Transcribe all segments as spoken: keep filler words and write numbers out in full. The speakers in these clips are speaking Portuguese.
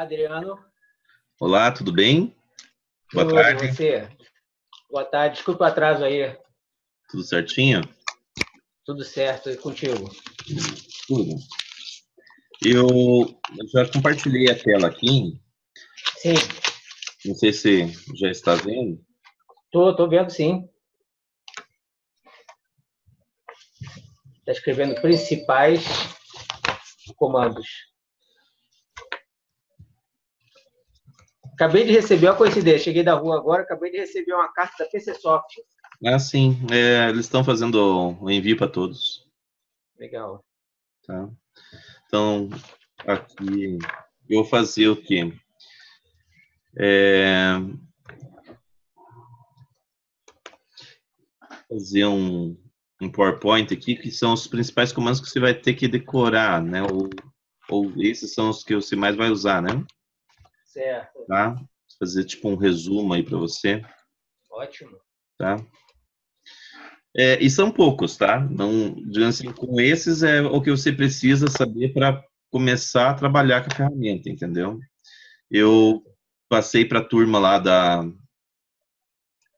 Olá, Adriano. Olá, tudo bem? Boa tudo tarde. Você? Boa tarde, desculpa o atraso aí. Tudo certinho? Tudo certo, e contigo? Tudo. Eu, eu já compartilhei a tela aqui. Sim. Não sei se já está vendo. Tô, tô vendo, sim. Está escrevendo principais comandos. Acabei de receber uma coincidência. Cheguei da rua agora, acabei de receber uma carta da PCSoft. Ah, sim. É, eles estão fazendo o envio para todos. Legal. Tá. Então, aqui eu vou fazer o quê? É... fazer um, um PowerPoint aqui, que são os principais comandos que você vai ter que decorar, né? Ou, ou esses são os que você mais vai usar, né? Certo. Tá? Fazer tipo um resumo aí para você. Ótimo. Tá? É, e são poucos, tá? Não, digamos assim, com esses é o que você precisa saber para começar a trabalhar com a ferramenta, entendeu? Eu passei para a turma lá da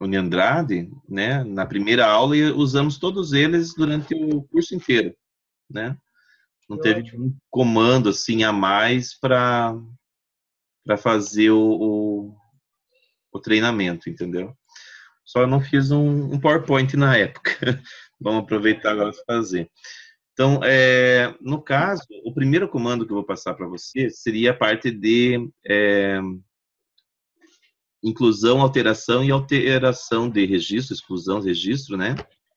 Uniandrade, né? Na primeira aula e usamos todos eles durante o curso inteiro, né? Não teve um comando assim a mais para para fazer o, o, o treinamento, entendeu? Só não fiz um, um PowerPoint na época. Vamos aproveitar agora para fazer. Então, é, no caso, o primeiro comando que eu vou passar para você seria a parte de é, inclusão, alteração e alteração de registro, exclusão, registro, né?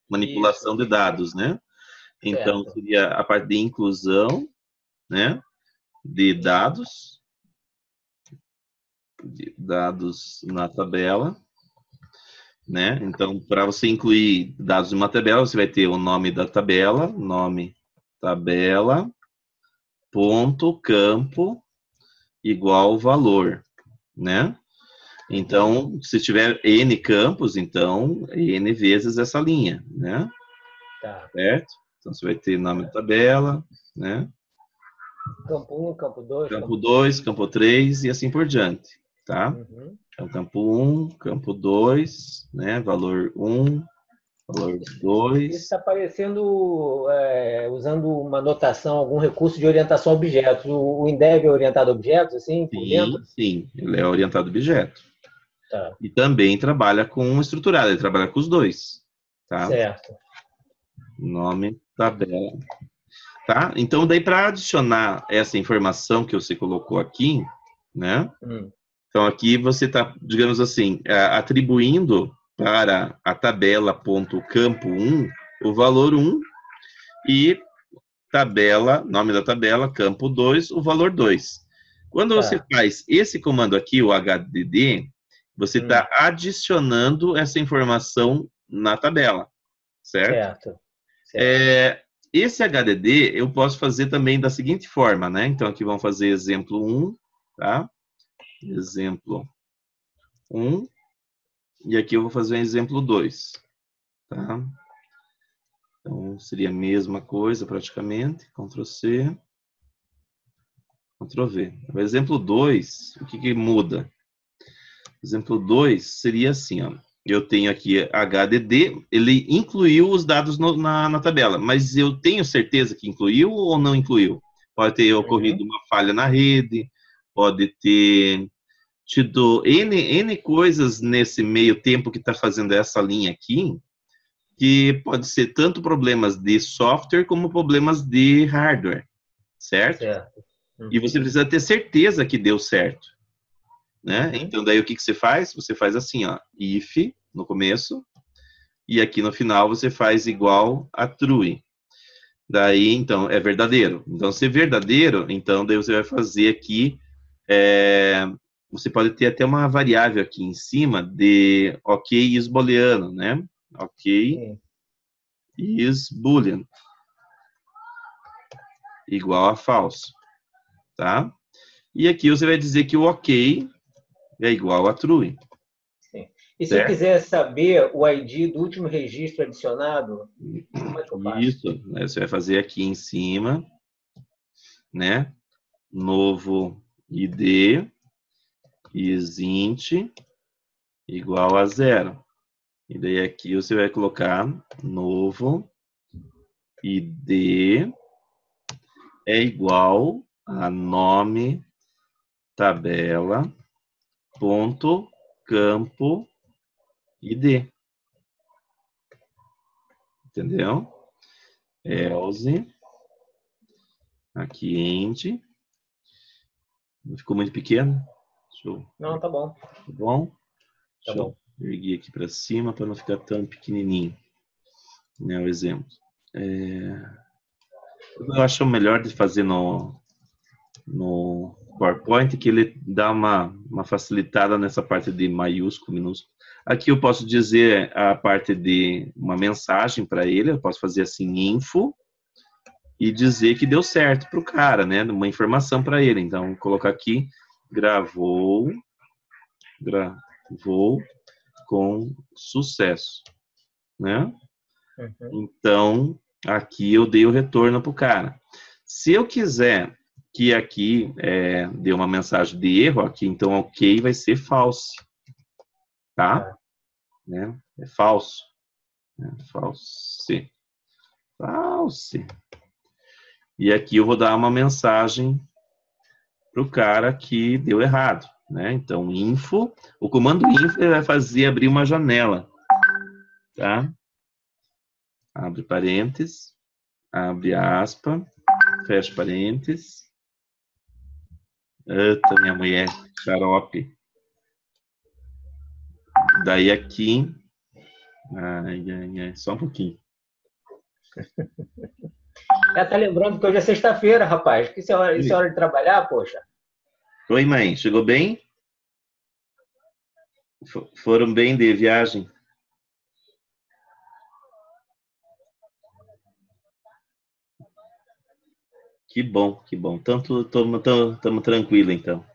Manipulação Isso. de dados, né? Então, certo. Seria a parte de inclusão, né? De dados, de dados na tabela. Né? Então, para você incluir dados em uma tabela, você vai ter o nome da tabela, nome tabela, ponto, campo, igual valor, né? Então, se tiver N campos, então, N vezes essa linha, né? Tá. Certo? Então, você vai ter nome da tabela, né? Campo um, campo dois, campo dois, campo três e assim por diante, tá? Uhum. Então, campo um, campo dois, né? Valor um, valor dois. Isso está aparecendo é, usando uma notação, algum recurso de orientação a objetos. O WinDev é orientado a objetos, assim? Por sim, dentro? Sim, ele é orientado a objeto. Tá. E também trabalha com estruturado, ele trabalha com os dois. Tá? Certo. Nome, tabela. Tá? Então, daí para adicionar essa informação que você colocou aqui, né? Hum. Então, aqui você está, digamos assim, atribuindo para a tabela.campo um o valor um e tabela, nome da tabela, campo dois, o valor dois. Quando tá. você faz esse comando aqui, o H D D, você está hum. adicionando essa informação na tabela, certo? Certo. certo. É, esse H D D eu posso fazer também da seguinte forma, né? Então, aqui vamos fazer exemplo um, tá? Exemplo um, e aqui eu vou fazer um exemplo dois, tá? Então, seria a mesma coisa praticamente, control C, control V. O exemplo dois, o que que muda? Exemplo dois seria assim, ó, eu tenho aqui H D D, ele incluiu os dados no, na, na tabela, mas eu tenho certeza que incluiu ou não incluiu? Pode ter ocorrido uhum. uma falha na rede, pode ter tido N, N coisas nesse meio tempo que está fazendo essa linha aqui, que pode ser tanto problemas de software como problemas de hardware, certo? certo. Uhum. E você precisa ter certeza que deu certo, né? Uhum. Então, daí o que, que você faz? Você faz assim, ó, if no começo, e aqui no final você faz igual a true. Daí, então, é verdadeiro. Então, se é verdadeiro, então, daí você vai fazer aqui É, você pode ter até uma variável aqui em cima de ok is booleano, né? Ok Sim. is boolean igual a falso, tá? E aqui você vai dizer que o ok é igual a true. Sim. E se eu quiser saber o I D do último registro adicionado, como é que eu faço? Isso, né? Você vai fazer aqui em cima, né? Novo I D is int igual a zero. E daí aqui você vai colocar novo I D é igual a nome tabela ponto campo I D. Entendeu? Else aqui int. Não ficou muito pequeno? Deixa eu... Não, tá bom. Tá bom? Tá Deixa bom. Eu erguer aqui para cima para não ficar tão pequenininho, né, o exemplo. É... Eu acho melhor de fazer no, no PowerPoint, que ele dá uma, uma facilitada nessa parte de maiúsculo, minúsculo. Aqui eu posso dizer a parte de uma mensagem para ele, eu posso fazer assim, info, e dizer que deu certo para o cara, né? Uma informação para ele. Então, vou colocar aqui, gravou, gravou com sucesso, né? Uhum. Então... aqui eu dei o retorno para o cara. Se eu quiser que aqui é, dê uma mensagem de erro, aqui então ok vai ser false. Tá? É, né? É falso. É false. False. E aqui eu vou dar uma mensagem para o cara que deu errado. Né? Então, info. O comando info vai fazer abrir uma janela. Tá? Abre parênteses, abre aspa, fecha parênteses. Eita, minha mulher, xarope. Daí aqui... Ai, ai, ai, só um pouquinho. Ela tá lembrando que hoje é sexta-feira, rapaz. Que isso é hora, isso é hora de trabalhar, poxa. Oi, mãe, chegou bem? F- foram bem de viagem? Que bom, que bom. Tanto estamos tranquilos, então.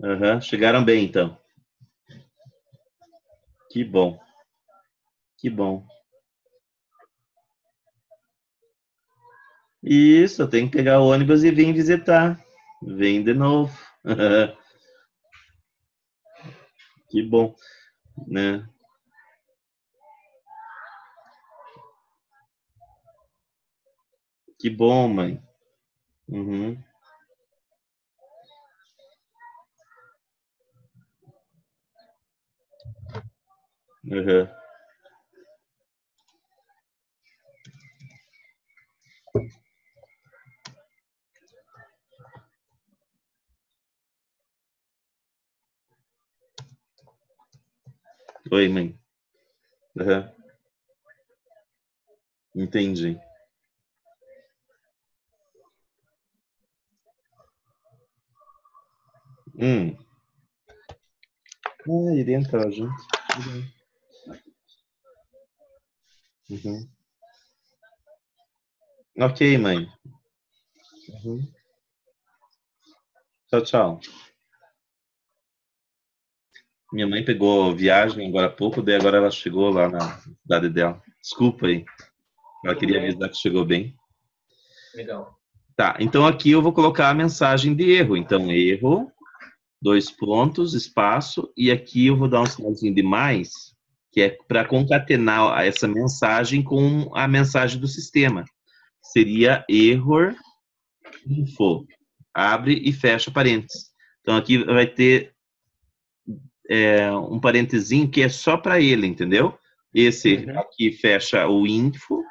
Uhum, chegaram bem, então. Que bom. Que bom. Isso, eu tenho que pegar o ônibus e vir visitar. Vem de novo. Que bom, né? Que bom, mãe. Uhum. Uhum. Oi, mãe. Uhum. Entendi. Hum. Ah, iria entrar junto. Uhum. Ok, mãe. Uhum. Tchau, tchau. Minha mãe pegou viagem agora há pouco, daí agora ela chegou lá na cidade dela. Desculpa aí. Ela queria avisar que chegou bem. Legal. Tá, então aqui eu vou colocar a mensagem de erro. Então, erro... dois pontos, espaço, e aqui eu vou dar um sinalzinho de mais, que é para concatenar essa mensagem com a mensagem do sistema. Seria HErrorInfo. Abre e fecha parênteses. Então aqui vai ter é, um parentezinho que é só para ele, entendeu? Esse uhum. aqui fecha o info,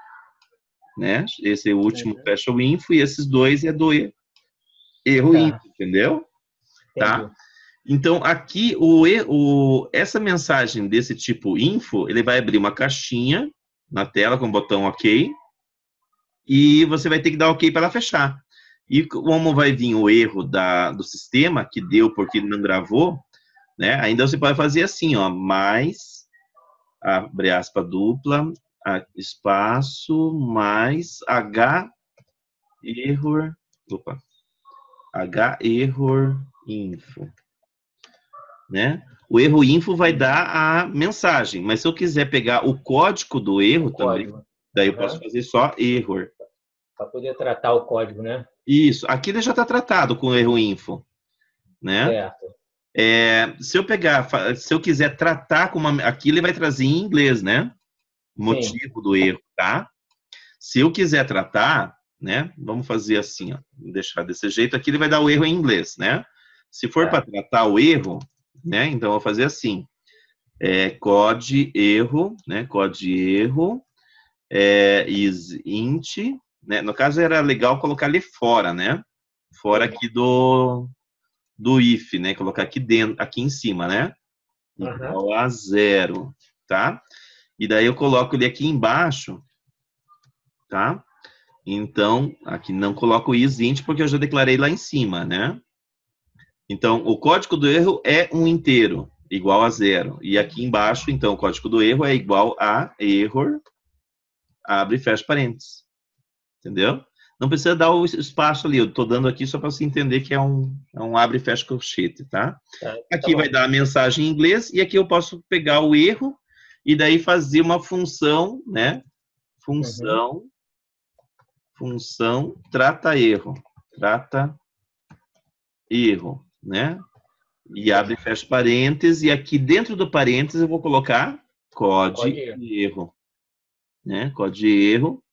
né? Esse último uhum. fecha o info, e esses dois é do erro tá. info, entendeu? Tá? Então, aqui, o, o, essa mensagem desse tipo info, ele vai abrir uma caixinha na tela com o botão OK, e você vai ter que dar OK para ela fechar. E como vai vir o erro da, do sistema, que deu porque não gravou, né? Ainda você pode fazer assim, ó, mais, abre aspa dupla, espaço, mais, H, error, opa, H, error, info, né? O erro info vai dar a mensagem, mas se eu quiser pegar o código do erro o também, código. daí eu posso é. fazer só error. Para poder tratar o código, né? Isso, aqui ele já está tratado com o erro info, né? Certo. É, se eu pegar, se eu quiser tratar com uma, aqui ele vai trazer em inglês, né? Motivo Sim. do erro, tá? Se eu quiser tratar, né? Vamos fazer assim, ó, vou deixar desse jeito. Aqui ele vai dar o erro em inglês, né? Se for é. para tratar o erro, né? Então eu vou fazer assim: é, code erro, né? Code erro é, is int, né? No caso era legal colocar ali fora, né? Fora aqui do do if, né? Colocar aqui dentro, aqui em cima, né? Igual uhum. a zero, tá? E daí eu coloco ele aqui embaixo, tá? Então, aqui não coloco o isInt porque eu já declarei lá em cima, né? Então, o código do erro é um inteiro, igual a zero. E aqui embaixo, então, o código do erro é igual a error, abre e fecha parênteses. Entendeu? Não precisa dar o espaço ali, eu estou dando aqui só para você entender que é um, é um abre e fecha colchete, tá? tá aqui tá vai dar a mensagem em inglês e aqui eu posso pegar o erro e daí fazer uma função, né? Função, uhum. função, trata erro, trata erro, né? E abre e fecha parênteses e aqui dentro do parênteses eu vou colocar code, code erro. erro, né? Code erro.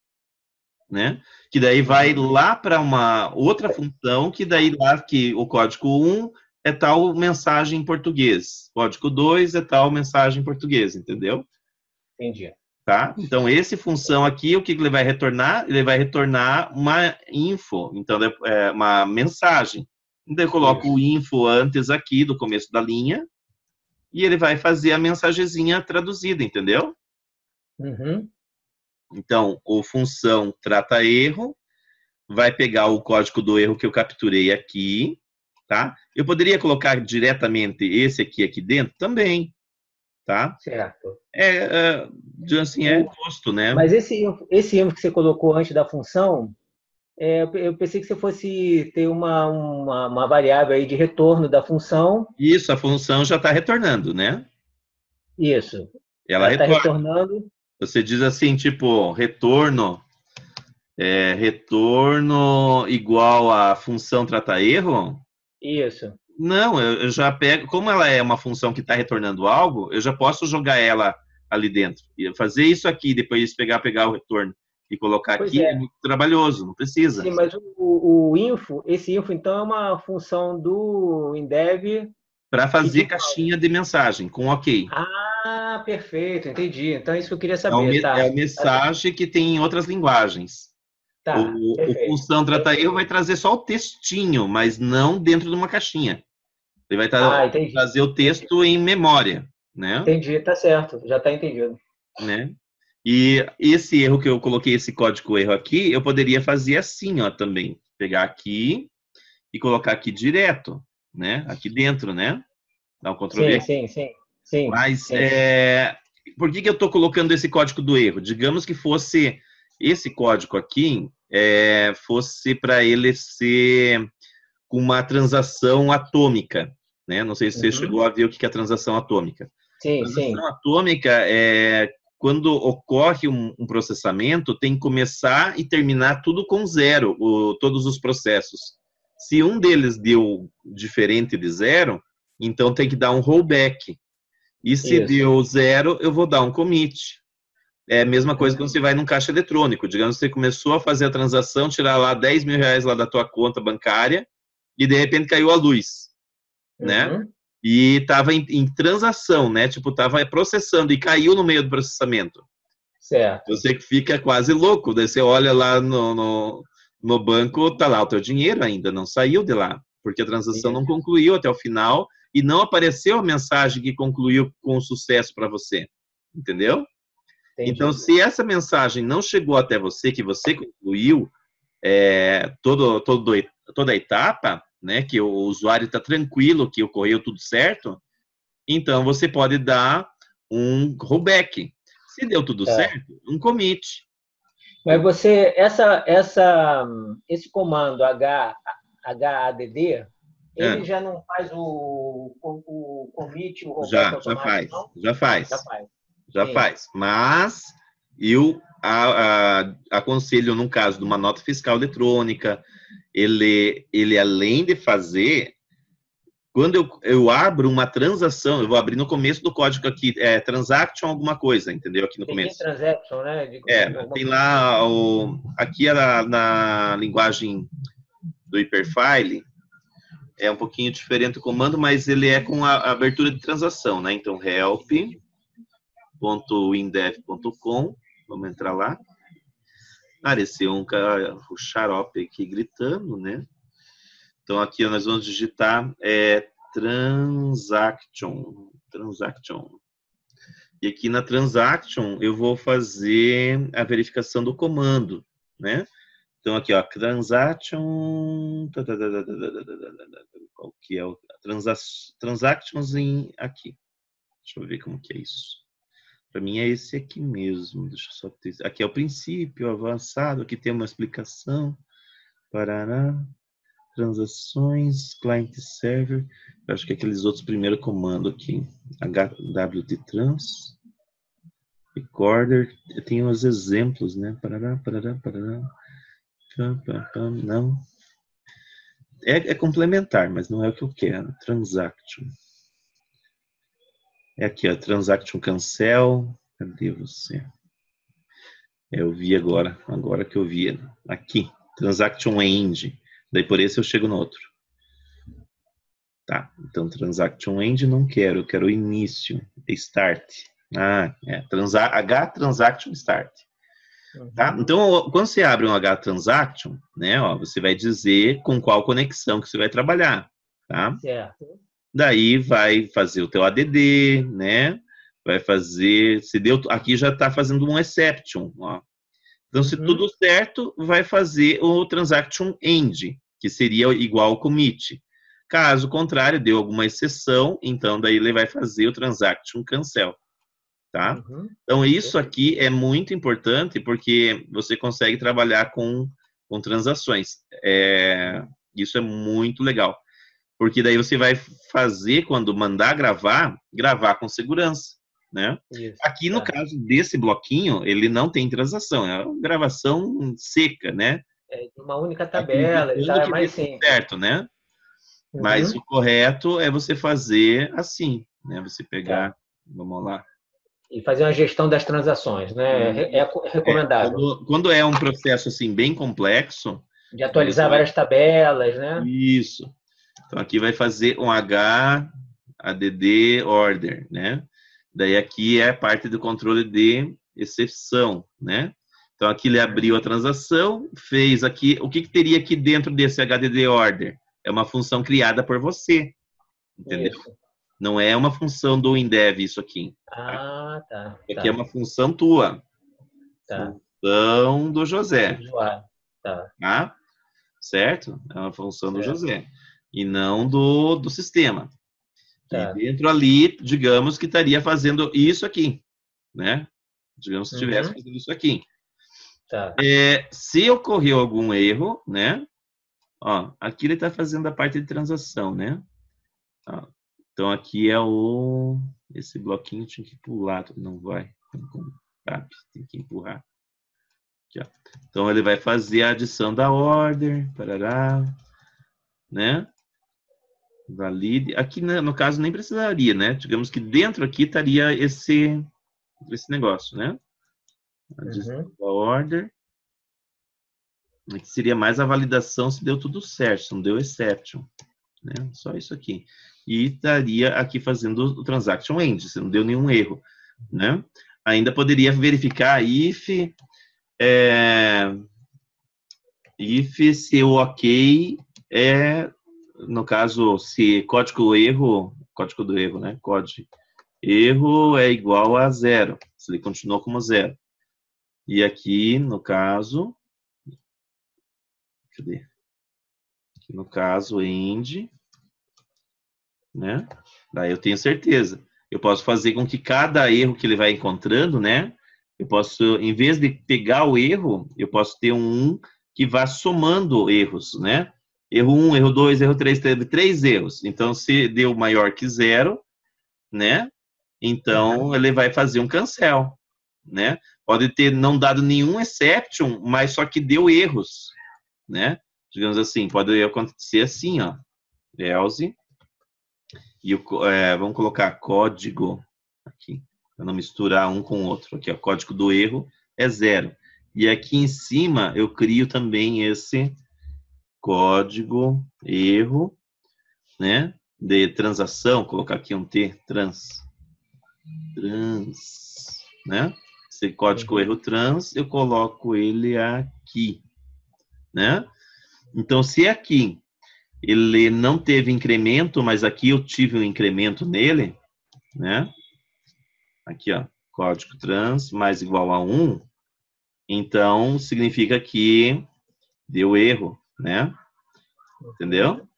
Né? Que daí vai lá para uma outra função, que daí lá que o código um é tal mensagem em português, código dois é tal mensagem em português, entendeu? Entendi. Tá? Então, essa função aqui, o que ele vai retornar? Ele vai retornar uma info, então é uma mensagem. Então, eu coloco o info antes aqui do começo da linha e ele vai fazer a mensagenzinha traduzida, entendeu? Uhum. Então, o função trata erro, vai pegar o código do erro que eu capturei aqui, tá? Eu poderia colocar diretamente esse aqui aqui dentro também, tá? Certo. É, é assim, é posto, né? Mas esse, esse erro que você colocou antes da função, é, eu pensei que você fosse ter uma, uma, uma variável aí de retorno da função. Isso, a função já está retornando, né? Isso. Ela está retornando. Você diz assim, tipo, retorno, é, retorno igual a função trata erro? Isso. Não, eu, eu já pego, como ela é uma função que está retornando algo, eu já posso jogar ela ali dentro. E fazer isso aqui, depois pegar, pegar o retorno e colocar pois aqui é. é muito trabalhoso, não precisa. Sim, mas o, o info, esse info então é uma função do WinDev... Para fazer caixinha de mensagem, com ok. Ah, perfeito, entendi. Então, isso que eu queria saber. É, tá. é a mensagem que tem em outras linguagens. Tá, o, o função trata erro vai trazer só o textinho, mas não dentro de uma caixinha. Ele vai tra ah, trazer o texto entendi. em memória, né? Entendi, tá certo, já tá entendido. Né? E esse erro que eu coloquei, esse código erro aqui, eu poderia fazer assim, ó, também. Pegar aqui e colocar aqui direto. Né? Aqui dentro, né? Dá um controle. Sim, sim, sim, sim. Mas sim. É... por que, que eu estou colocando esse código do erro? Digamos que fosse esse código aqui, é... fosse para ele ser uma transação atômica, né? Não sei se você uhum. chegou a ver o que é a transação atômica. Sim, transação sim. Transação atômica é quando ocorre um, um processamento, tem que começar e terminar tudo com zero, o, todos os processos. Se um deles deu diferente de zero, então tem que dar um rollback. E se Isso. deu zero, eu vou dar um commit. É a mesma coisa quando você vai num caixa eletrônico. Digamos que você começou a fazer a transação, tirar lá dez mil reais lá da tua conta bancária e de repente caiu a luz, né? Uhum. E estava em, em transação, né? Tipo, estava processando e caiu no meio do processamento. Certo. Você que fica quase louco. Daí você olha lá no... no... no banco, tá lá o teu dinheiro ainda, não saiu de lá, porque a transação Entendi. não concluiu até o final e não apareceu a mensagem que concluiu com sucesso para você, entendeu? Entendi. Então, se essa mensagem não chegou até você, que você concluiu é, todo, todo, toda a etapa, né, que o usuário está tranquilo, que ocorreu tudo certo, então você pode dar um rollback. Se deu tudo é. certo, um commit. Mas você, essa, essa, esse comando H A D D, ele é. já não faz o, o, o commit, o rollback já, já faz, não? Já faz, já faz, já Sim. faz. Mas eu a, a, aconselho, no caso de uma nota fiscal eletrônica, ele, ele além de fazer, quando eu, eu abro uma transação, eu vou abrir no começo do código aqui, é transaction alguma coisa, entendeu? Aqui no tem começo. Transaction, né? De, é, tem lá, o, aqui era na linguagem do Hyperfile, é um pouquinho diferente o comando, mas ele é com a abertura de transação, né? Então, help ponto windev ponto com, vamos entrar lá. Apareceu um o xarope aqui gritando, né? Então, aqui nós vamos digitar é, transaction, transaction. E aqui na transaction, eu vou fazer a verificação do comando, né? Então, aqui, ó, transaction, qual que é o, transactions em aqui. Deixa eu ver como que é isso. Para mim é esse aqui mesmo, deixa eu só ter, aqui é o princípio, avançado, aqui tem uma explicação, parará, transações, client server, eu acho que é aqueles outros primeiro comando aqui, hwttrans, recorder, tem uns exemplos, né, parará, parará, parará, não. É, é complementar, mas não é o que eu quero. Transaction. É aqui, ó. Transaction cancel. Cadê você? É, eu vi agora. Agora que eu vi. Aqui. Transaction end. Daí por esse eu chego no outro. Tá. Então, transaction end não quero. Eu quero o início. Start. Ah, é. Transa H transaction start. Tá? Então, quando você abre um H transaction, né, ó, você vai dizer com qual conexão que você vai trabalhar, tá? Certo. Daí vai fazer o teu A D D, né? Vai fazer, se deu, aqui já está fazendo um exception, ó. Então, se uhum. tudo certo, vai fazer o transaction end, que seria igual ao commit. Caso contrário, deu alguma exceção, então daí ele vai fazer o transaction cancel. Tá? Uhum. Então, isso aqui é muito importante porque você consegue trabalhar com, com transações. É, isso é muito legal. Porque daí você vai fazer, quando mandar gravar, gravar com segurança. Né? Isso, aqui, no é. caso desse bloquinho, ele não tem transação. É uma gravação seca, né? É uma única tabela. Aqui, já é mais simples. Certo, né? Uhum. Mas o correto é você fazer assim. Né? Você pegar... Tá. Vamos lá. E fazer uma gestão das transações, né? É recomendável. É, quando, quando é um processo assim bem complexo... De atualizar vai... várias tabelas, né? Isso. Então aqui vai fazer um H A D D order, né? Daí aqui é a parte do controle de exceção, né? Então aqui ele abriu a transação, fez aqui... O que, que teria aqui dentro desse H D D order? É uma função criada por você, entendeu? Isso. Não é uma função do WinDev isso aqui. Ah, tá. Aqui tá. é uma função tua. Tá. Função do José. Tá. tá. Certo? É uma função certo. do José. E não do, do sistema. Tá. E dentro ali, digamos que estaria fazendo isso aqui. Né? Digamos que estivesse uhum. fazendo isso aqui. Tá. É, se ocorreu algum erro, né? Ó, aqui ele está fazendo a parte de transação, né? Ó. Então, aqui é o... Esse bloquinho tinha que pular, não vai. Tem que empurrar. Aqui, ó. Então, ele vai fazer a adição da order, parará, né? Valide. Aqui, no caso, nem precisaria, né? Digamos que dentro aqui estaria esse, esse negócio, né? Adição uhum. da order. Aqui seria mais a validação se deu tudo certo, se não deu exception. Né? Só isso aqui. E estaria aqui fazendo o transaction end, se não deu nenhum erro, né? Ainda poderia verificar if, é, if se o ok é, no caso, se código erro, código do erro, né? Código erro é igual a zero, se ele continuou como zero. E aqui, no caso, cadê? No caso, end, né? Daí eu tenho certeza. Eu posso fazer com que cada erro que ele vai encontrando, né? Eu posso, em vez de pegar o erro, eu posso ter um que vá somando erros, né? Erro um, erro dois, erro três, teve três erros. Então, se deu maior que zero, né? Então, ele vai fazer um cancel, né? Pode ter não dado nenhum exception, mas só que deu erros, né? digamos assim, pode acontecer assim, ó, else, e o, é, vamos colocar código aqui, para não misturar um com o outro, aqui, ó, código do erro é zero. E aqui em cima eu crio também esse código erro, né, de transação, colocar aqui um T, trans, trans, né, esse código erro trans, eu coloco ele aqui, né. Então, se aqui ele não teve incremento, mas aqui eu tive um incremento nele, né? Aqui, ó, código trans mais igual a um, então significa que deu erro, né? Entendeu?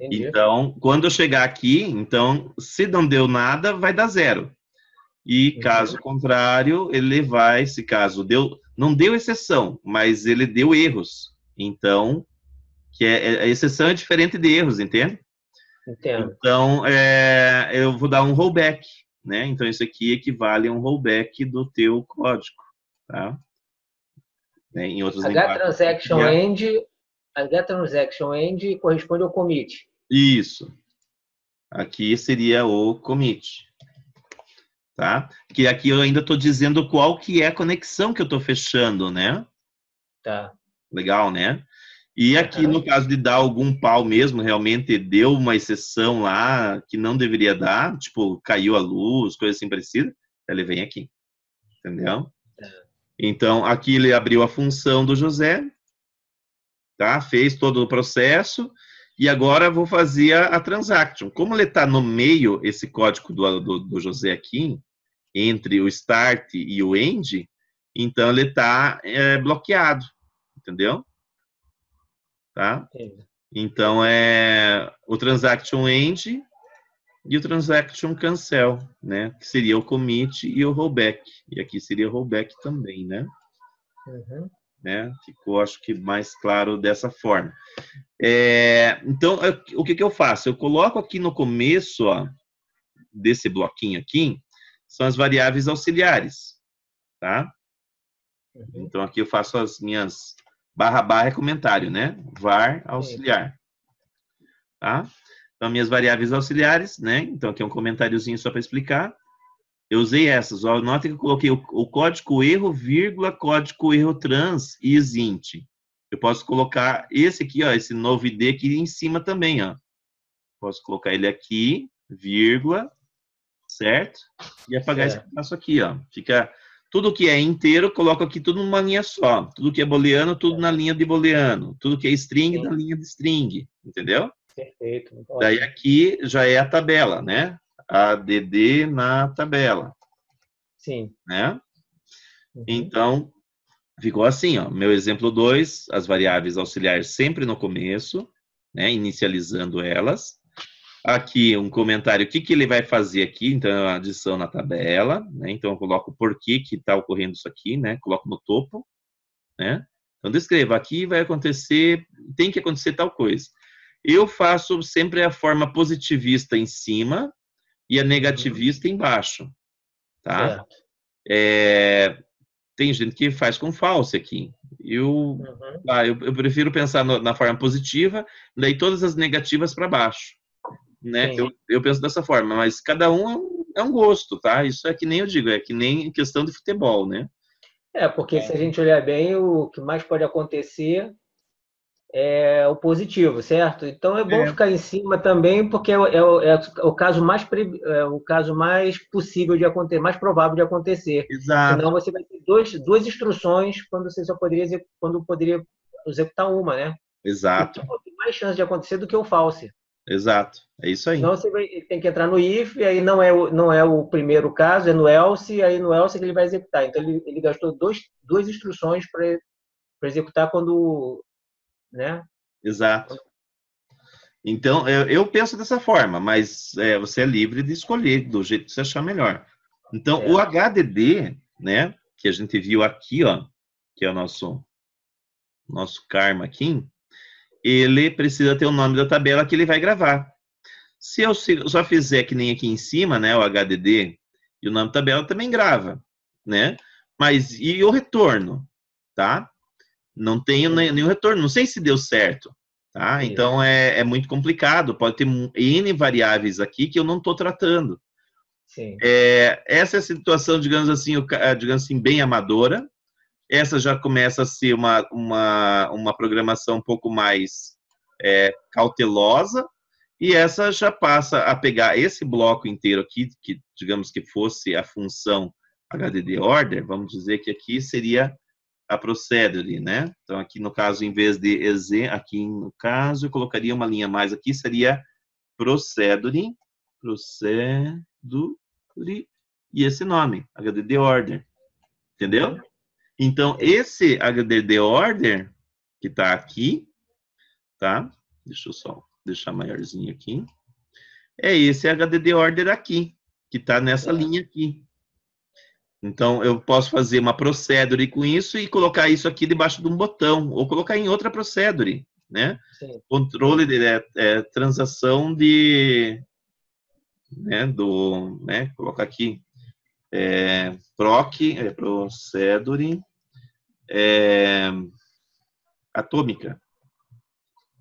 Entendi. Então, quando eu chegar aqui, então, se não deu nada, vai dar zero. E caso Entendi. contrário, ele vai, se caso deu, não deu exceção, mas ele deu erros. Então, que é, a exceção é diferente de erros, entende? Entendo. Então, é, eu vou dar um rollback, né? Então, isso aqui equivale a um rollback do teu código, tá? Né? Em outros HTransactionEnd, HTransactionEnd corresponde ao commit. Isso. Aqui seria o commit, tá? Que aqui eu ainda estou dizendo qual que é a conexão que eu estou fechando, né? Tá. Legal, né? E aqui, no caso de dar algum pau mesmo, realmente deu uma exceção lá que não deveria dar, tipo, caiu a luz, coisa assim parecida, ele vem aqui, entendeu? Então, aqui ele abriu a função do José, tá? Fez todo o processo e agora vou fazer a, a transaction. Como ele está no meio, esse código do, do, do José aqui, entre o start e o end, então ele está é, bloqueado. Entendeu? Tá? Então é o transaction end e o transaction cancel, né? Que seria o commit e o rollback. E aqui seria o rollback também, né? Uhum. Né? Ficou, acho que, mais claro dessa forma. É, então, eu, o que, que eu faço? Eu coloco aqui no começo, ó, desse bloquinho aqui, são as variáveis auxiliares, tá? Uhum. Então, aqui eu faço as minhas barra barra é comentário, né? Var auxiliar. Tá? Então, minhas variáveis auxiliares, né? Então, aqui é um comentáriozinho só para explicar. Eu usei essas. Ó, nota que eu coloquei o, o código erro, vírgula, código erro trans e isint. Eu posso colocar esse aqui, ó, esse novo I D aqui em cima também, ó. Posso colocar ele aqui, vírgula, certo? E apagar certo. Esse espaço aqui, ó. Fica... Tudo que é inteiro, coloco aqui tudo numa linha só. Tudo que é booleano, tudo na linha de booleano. Tudo que é string, Sim. na linha de string. Entendeu? Perfeito. Muito Daí ótimo. Aqui já é a tabela, né? A D D na tabela. Sim. Né? Uhum. Então, ficou assim, ó. Meu exemplo dois, as variáveis auxiliares sempre no começo, né? Inicializando elas. Aqui um comentário, o que, que ele vai fazer aqui, então, a adição na tabela, né? Então, eu coloco por que que está ocorrendo isso aqui, né? Coloco no topo, né? Então, descreva, aqui vai acontecer, tem que acontecer tal coisa. Eu faço sempre a forma positivista em cima e a negativista embaixo, tá? É. É, tem gente que faz com false aqui. Eu, uhum. tá, eu, eu prefiro pensar no, na forma positiva, daí todas as negativas para baixo. Né? Eu, eu penso dessa forma, mas cada um é um, é um gosto, tá? Isso é que nem eu digo, é que nem questão de futebol, né? É, porque é. se a gente olhar bem, o que mais pode acontecer é o positivo, certo? Então é bom é. ficar em cima também, porque é, é, é o caso mais é o caso mais possível de acontecer, mais provável de acontecer. Exato. Senão você vai ter dois, duas instruções quando você só poderia quando poderia executar uma, né? Exato. Então, tem mais chance de acontecer do que o false. Exato, é isso aí. Então você vai, tem que entrar no if, e aí não é, o, não é o primeiro caso, é no else, e aí no else que ele vai executar. Então ele, ele gastou dois, duas instruções para executar quando... né? Exato. Então eu, eu penso dessa forma, mas é, você é livre de escolher do jeito que você achar melhor. Então é. o H D D, né, que a gente viu aqui, ó, que é o nosso, nosso karma aqui, ele precisa ter o nome da tabela que ele vai gravar. Se eu só fizer que nem aqui em cima, né, o H D D, e o nome da tabela também grava, né? Mas e o retorno, tá? não tenho nenhum retorno, não sei se deu certo, tá? Então é, é muito complicado, pode ter N variáveis aqui que eu não estou tratando. Sim. É, essa é a situação, digamos assim, digamos assim, bem amadora. Essa já começa a ser uma, uma, uma programação um pouco mais é, cautelosa, e essa já passa a pegar esse bloco inteiro aqui, que digamos que fosse a função H D D order, vamos dizer que aqui seria a procedure, né? Então aqui no caso, em vez de exe, aqui no caso eu colocaria uma linha a mais aqui, seria procedure, procedure, e esse nome, H D D order, entendeu? Então esse H D D order que está aqui, tá? Deixa eu só deixar maiorzinho aqui. É esse H D D order aqui, que está nessa linha aqui. Então, eu posso fazer uma procedure com isso e colocar isso aqui debaixo de um botão, ou colocar em outra procedure, né? Sim. Controle de é, é, transação de... Né, do, né, colocar aqui, é, proc, é, procedure é, atômica.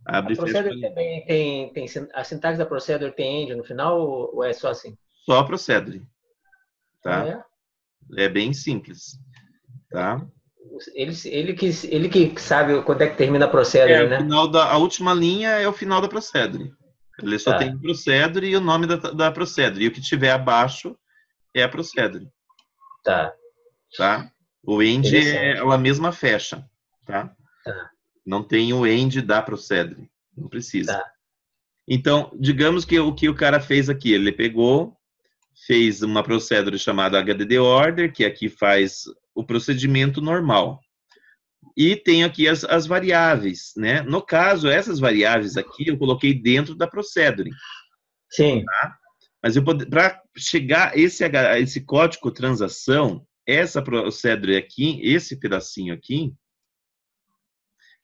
Abre a procedure também tem, tem, a sintaxe da procedure tem end no final, ou é só assim? Só a procedure, tá? É, é bem simples, tá? Ele, ele, que, ele que sabe quando é que termina a procedure, é, né? O final da, a última linha é o final da procedure. Ele só tá. tem procedure e o nome da, da procedure. E o que tiver abaixo é a procedure. Tá. Tá? O end é ela mesma fecha, tá? Tá. Não tem o end da procedure, não precisa. Tá. Então, digamos que o que o cara fez aqui, ele pegou, fez uma procedure chamada H D D order, que aqui faz o procedimento normal. E tem aqui as, as variáveis, né? No caso, essas variáveis aqui eu coloquei dentro da procedure. Sim. Tá? Mas eu para chegar esse esse código transação, essa procedure aqui, esse pedacinho aqui,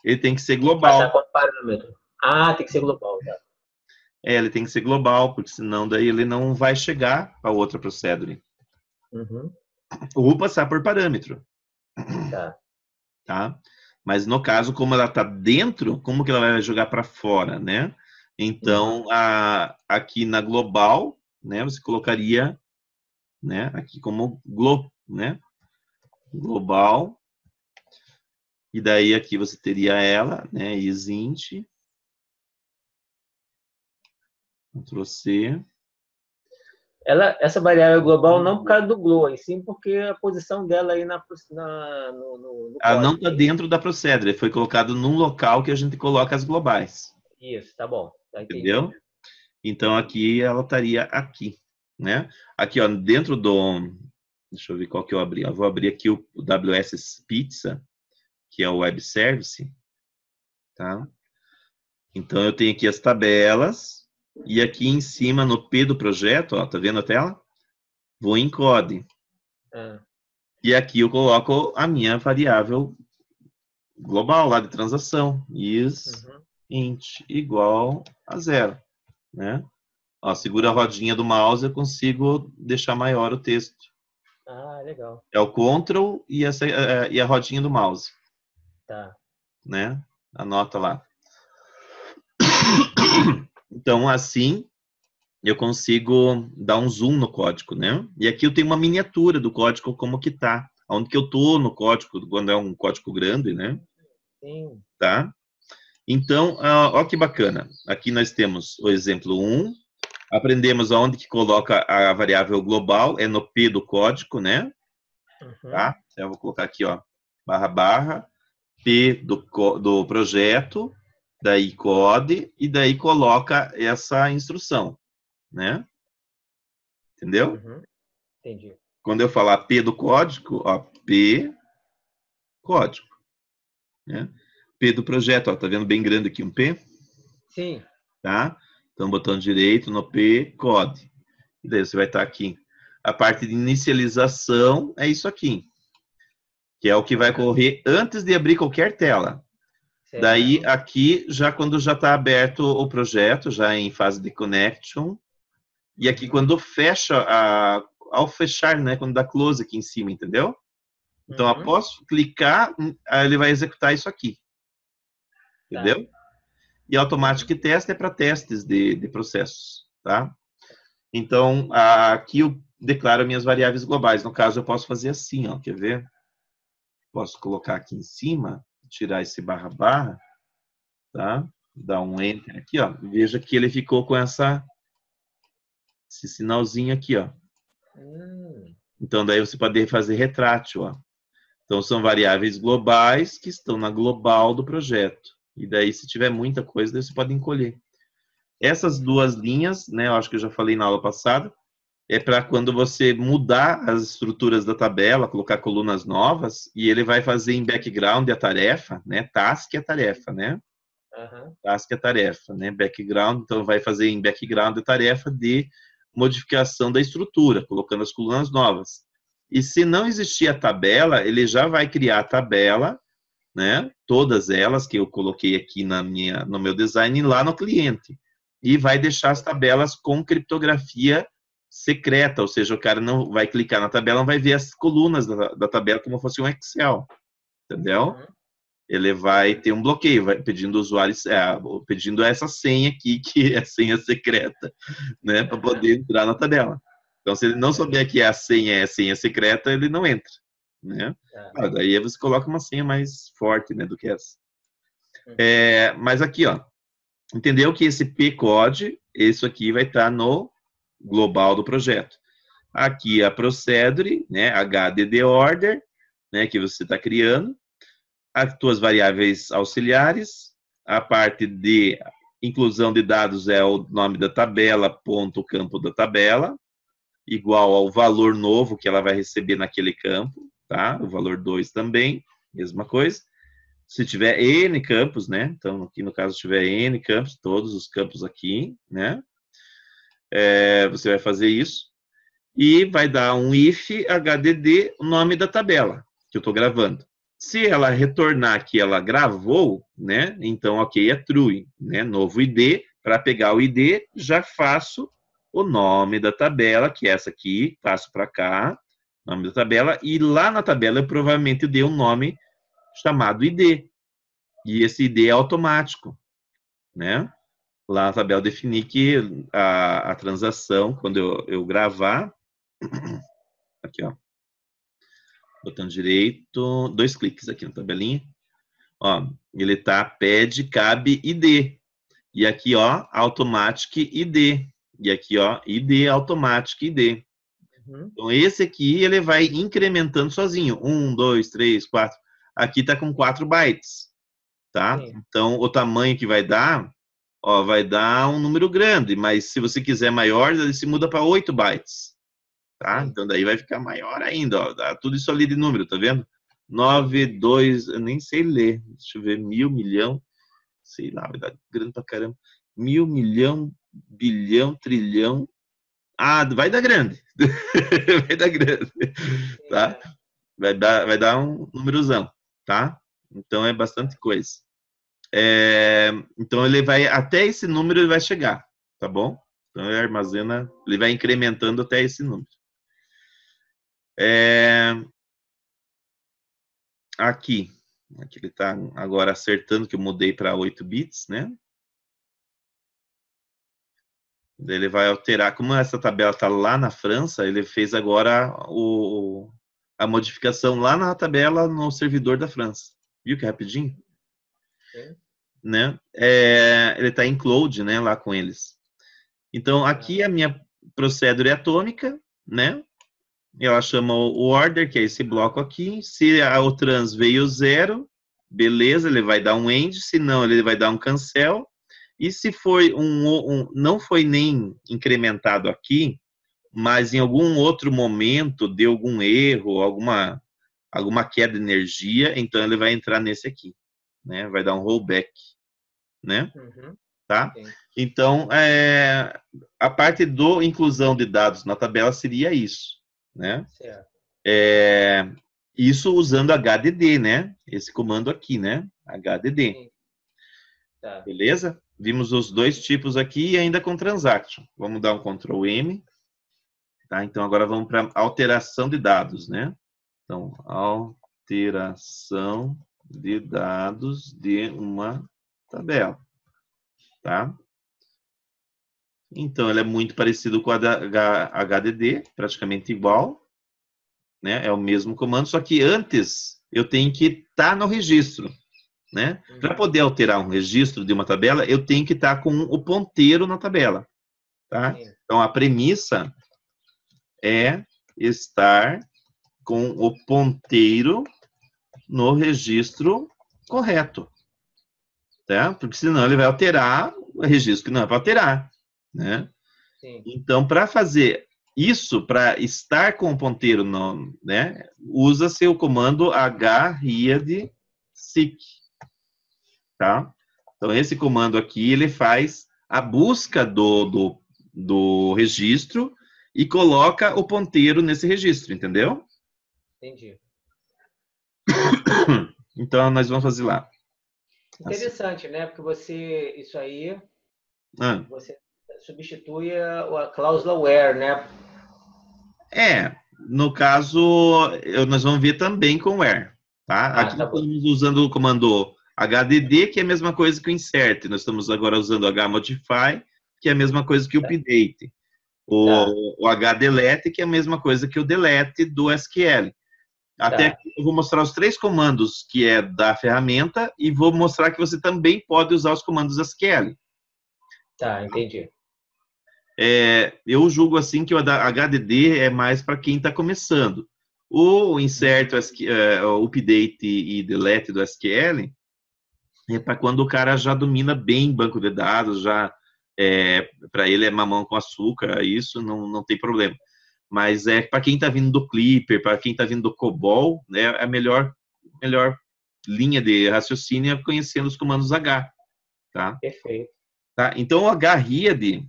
ele tem que ser global. Ah, tem que ser global. Cara. É, ele tem que ser global, porque senão daí ele não vai chegar a outra procedure. Uhum. Ou passar por parâmetro. Tá. Tá? Mas no caso, como ela está dentro, como que ela vai jogar para fora, né? Então, uhum. a, aqui na global, né, você colocaria, né, aqui como glo, né? Global. E daí aqui você teria ela, né, isint, control C. Ela, essa variável global não por causa do glow, e sim porque a posição dela aí na, na no, no ela não está dentro da procedure, foi colocado num local que a gente coloca as globais. Isso, tá bom. Tá, entendeu? Então aqui ela estaria aqui, né? Aqui, ó, dentro do... Deixa eu ver qual que eu abri. Eu vou abrir aqui o W S Pizza, que é o web service, tá? Então eu tenho aqui as tabelas e aqui em cima no P do projeto, ó, tá vendo a tela? Vou em code. Ah. E aqui eu coloco a minha variável global lá de transação, is uhum. int igual a zero, né? Ó, segura a rodinha do mouse, eu consigo deixar maior o texto. Ah, legal. É o control e a, e a rodinha do mouse. Tá. Né? Anota lá. Então, assim, eu consigo dar um zoom no código, né? E aqui eu tenho uma miniatura do código como que tá. Onde que eu tô no código, quando é um código grande, né? Sim. Tá? Então, ó que bacana. Aqui nós temos o exemplo um. Aprendemos aonde que coloca a variável global. É no P do código, né? Uhum. Tá? Eu vou colocar aqui, ó. Barra, barra. P do, do projeto, daí code, e daí coloca essa instrução, né? Entendeu? Uhum. Entendi. Quando eu falar P do código, ó, P, código, né? P do projeto, ó, tá vendo bem grande aqui um P? Sim. Tá? Então, botão direito no P, code. E daí você vai estar aqui. A parte de inicialização é isso aqui, que é o que vai correr antes de abrir qualquer tela. Certo. Daí, aqui, já quando já está aberto o projeto, já em fase de connection. E aqui, quando fecha, a, ao fechar, né? Quando dá close aqui em cima, entendeu? Então, uhum. após clicar, ele vai executar isso aqui. Entendeu? Tá. E automatic test é para testes de, de processos, tá? Então, aqui eu declaro minhas variáveis globais. No caso, eu posso fazer assim, ó. Quer ver? Posso colocar aqui em cima, tirar esse barra barra, tá? Dar um enter aqui, ó. Veja que ele ficou com essa... esse sinalzinho aqui, ó. Hum. Então, daí você pode fazer retrátil, ó. Então, são variáveis globais que estão na global do projeto. E daí, se tiver muita coisa, daí você pode encolher. Essas duas linhas, né, eu acho que eu já falei na aula passada, é para quando você mudar as estruturas da tabela, colocar colunas novas, e ele vai fazer em background a tarefa, né, task é tarefa, né? Uhum. Task é tarefa, né, background, então vai fazer em background a tarefa de modificação da estrutura, colocando as colunas novas. E se não existir a tabela, ele já vai criar a tabela, né, todas elas que eu coloquei aqui na minha, no meu design, lá no cliente. E vai deixar as tabelas com criptografia secreta, ou seja, o cara não vai clicar na tabela, não vai ver as colunas da, da tabela como se fosse um Excel, entendeu? Uhum. Ele vai ter um bloqueio, vai pedindo usuários, é, pedindo essa senha aqui, que é a senha secreta, né, para poder entrar na tabela. Então, se ele não souber que a senha é a senha secreta, ele não entra, né? Ah, daí você coloca uma senha mais forte, né, do que essa. É, mas aqui, ó, entendeu que esse P code, isso aqui vai estar tá no global do projeto. Aqui a procedure, né, H D D order, né, que você está criando. As tuas variáveis auxiliares, a parte de inclusão de dados é o nome da tabela, ponto campo da tabela, igual ao valor novo que ela vai receber naquele campo, tá? O valor dois também, mesma coisa. Se tiver N campos, né? Então, aqui no caso, se tiver N campos, todos os campos aqui, né? É, você vai fazer isso. E vai dar um if H D D, o nome da tabela que eu estou gravando. Se ela retornar que ela gravou, né, então, ok, é true, né, novo I D, para pegar o I D, já faço o nome da tabela, que é essa aqui, passo para cá, nome da tabela, e lá na tabela eu provavelmente dei um nome chamado I D, e esse I D é automático, né, lá na tabela eu defini que a, a transação, quando eu, eu gravar, aqui, ó, botão direito, dois cliques aqui na tabelinha. Ó, ele tá pede, cabe, I D. E aqui, ó, automatic I D. E aqui, ó, I D, automatic I D. Uhum. Então, esse aqui, ele vai incrementando sozinho. Um, dois, três, quatro. Aqui tá com quatro bytes, tá? Sim. Então, o tamanho que vai dar, ó, vai dar um número grande. Mas se você quiser maior, ele se muda para oito bytes. Tá? Então, daí vai ficar maior ainda, ó. Dá tudo isso ali de número, tá vendo? nove, dois, eu nem sei ler. Deixa eu ver, mil, milhão. Sei lá, vai dar grande pra caramba. Mil, milhão, bilhão, trilhão. Ah, vai dar grande. Vai dar grande, tá? Vai dar, vai dar um númerozão, tá? Então, é bastante coisa. É, então, ele vai, até esse número ele vai chegar, tá bom? Então, ele armazena, ele vai incrementando até esse número. É... Aqui, aqui ele está agora acertando que eu mudei para oito bits, né? Ele vai alterar, como essa tabela está lá na França, ele fez agora o, a modificação lá na tabela no servidor da França. Viu que rapidinho? É. Né? É, ele está em cloud, né, lá com eles. Então, aqui a minha procedure é atômica, né? Ela chama o order, que é esse bloco aqui. Se a, o trans veio zero, beleza, ele vai dar um end. Se não, ele vai dar um cancel. E se foi um, um, não foi nem incrementado aqui, mas em algum outro momento deu algum erro, alguma, alguma queda de energia, então ele vai entrar nesse aqui, né? Vai dar um rollback, né? Uhum. Tá? Então, é, a parte do inclusão de dados na tabela seria isso, né? É, isso usando H D D, né? Esse comando aqui, né? H D D. Tá. Beleza? Vimos os dois tipos aqui e ainda com transaction. Vamos dar um control M. Tá? Então, agora vamos para alteração de dados, né? Então, alteração de dados de uma tabela, tá? Então, ele é muito parecido com a H D D, praticamente igual, né? É o mesmo comando, só que antes eu tenho que estar no registro, né? Para poder alterar um registro de uma tabela, eu tenho que estar com o ponteiro na tabela, tá? Então, a premissa é estar com o ponteiro no registro correto, tá? Porque senão ele vai alterar o registro que não é para alterar, né? Sim. Então, para fazer isso, para estar com o ponteiro, no, né, usa-se o comando HReadSeek, tá? Então, esse comando aqui, ele faz a busca do, do, do registro e coloca o ponteiro nesse registro, entendeu? Entendi. Então, nós vamos fazer lá. Interessante, assim, né? Porque você, isso aí, ah. você substitui a, a cláusula where, né? É, no caso, eu, nós vamos ver também com where, tá? Ah, aqui tá nós estamos usando o comando H D D, que é a mesma coisa que o insert. Nós estamos agora usando o HModify, que é a mesma coisa que o update. O, tá. o HDelete, que é a mesma coisa que o delete do S Q L. Até tá. aqui eu vou mostrar os três comandos que é da ferramenta e vou mostrar que você também pode usar os comandos S Q L. Tá, entendi. É, eu julgo assim que o H D D é mais para quem está começando. O insert, o update e delete do S Q L é para quando o cara já domina bem banco de dados, já... É, para ele é mamão com açúcar, isso não, não tem problema. Mas é para quem está vindo do Clipper, para quem está vindo do COBOL, né, a melhor, melhor linha de raciocínio é conhecendo os comandos H. Tá? Perfeito. Tá? Então, o HRead,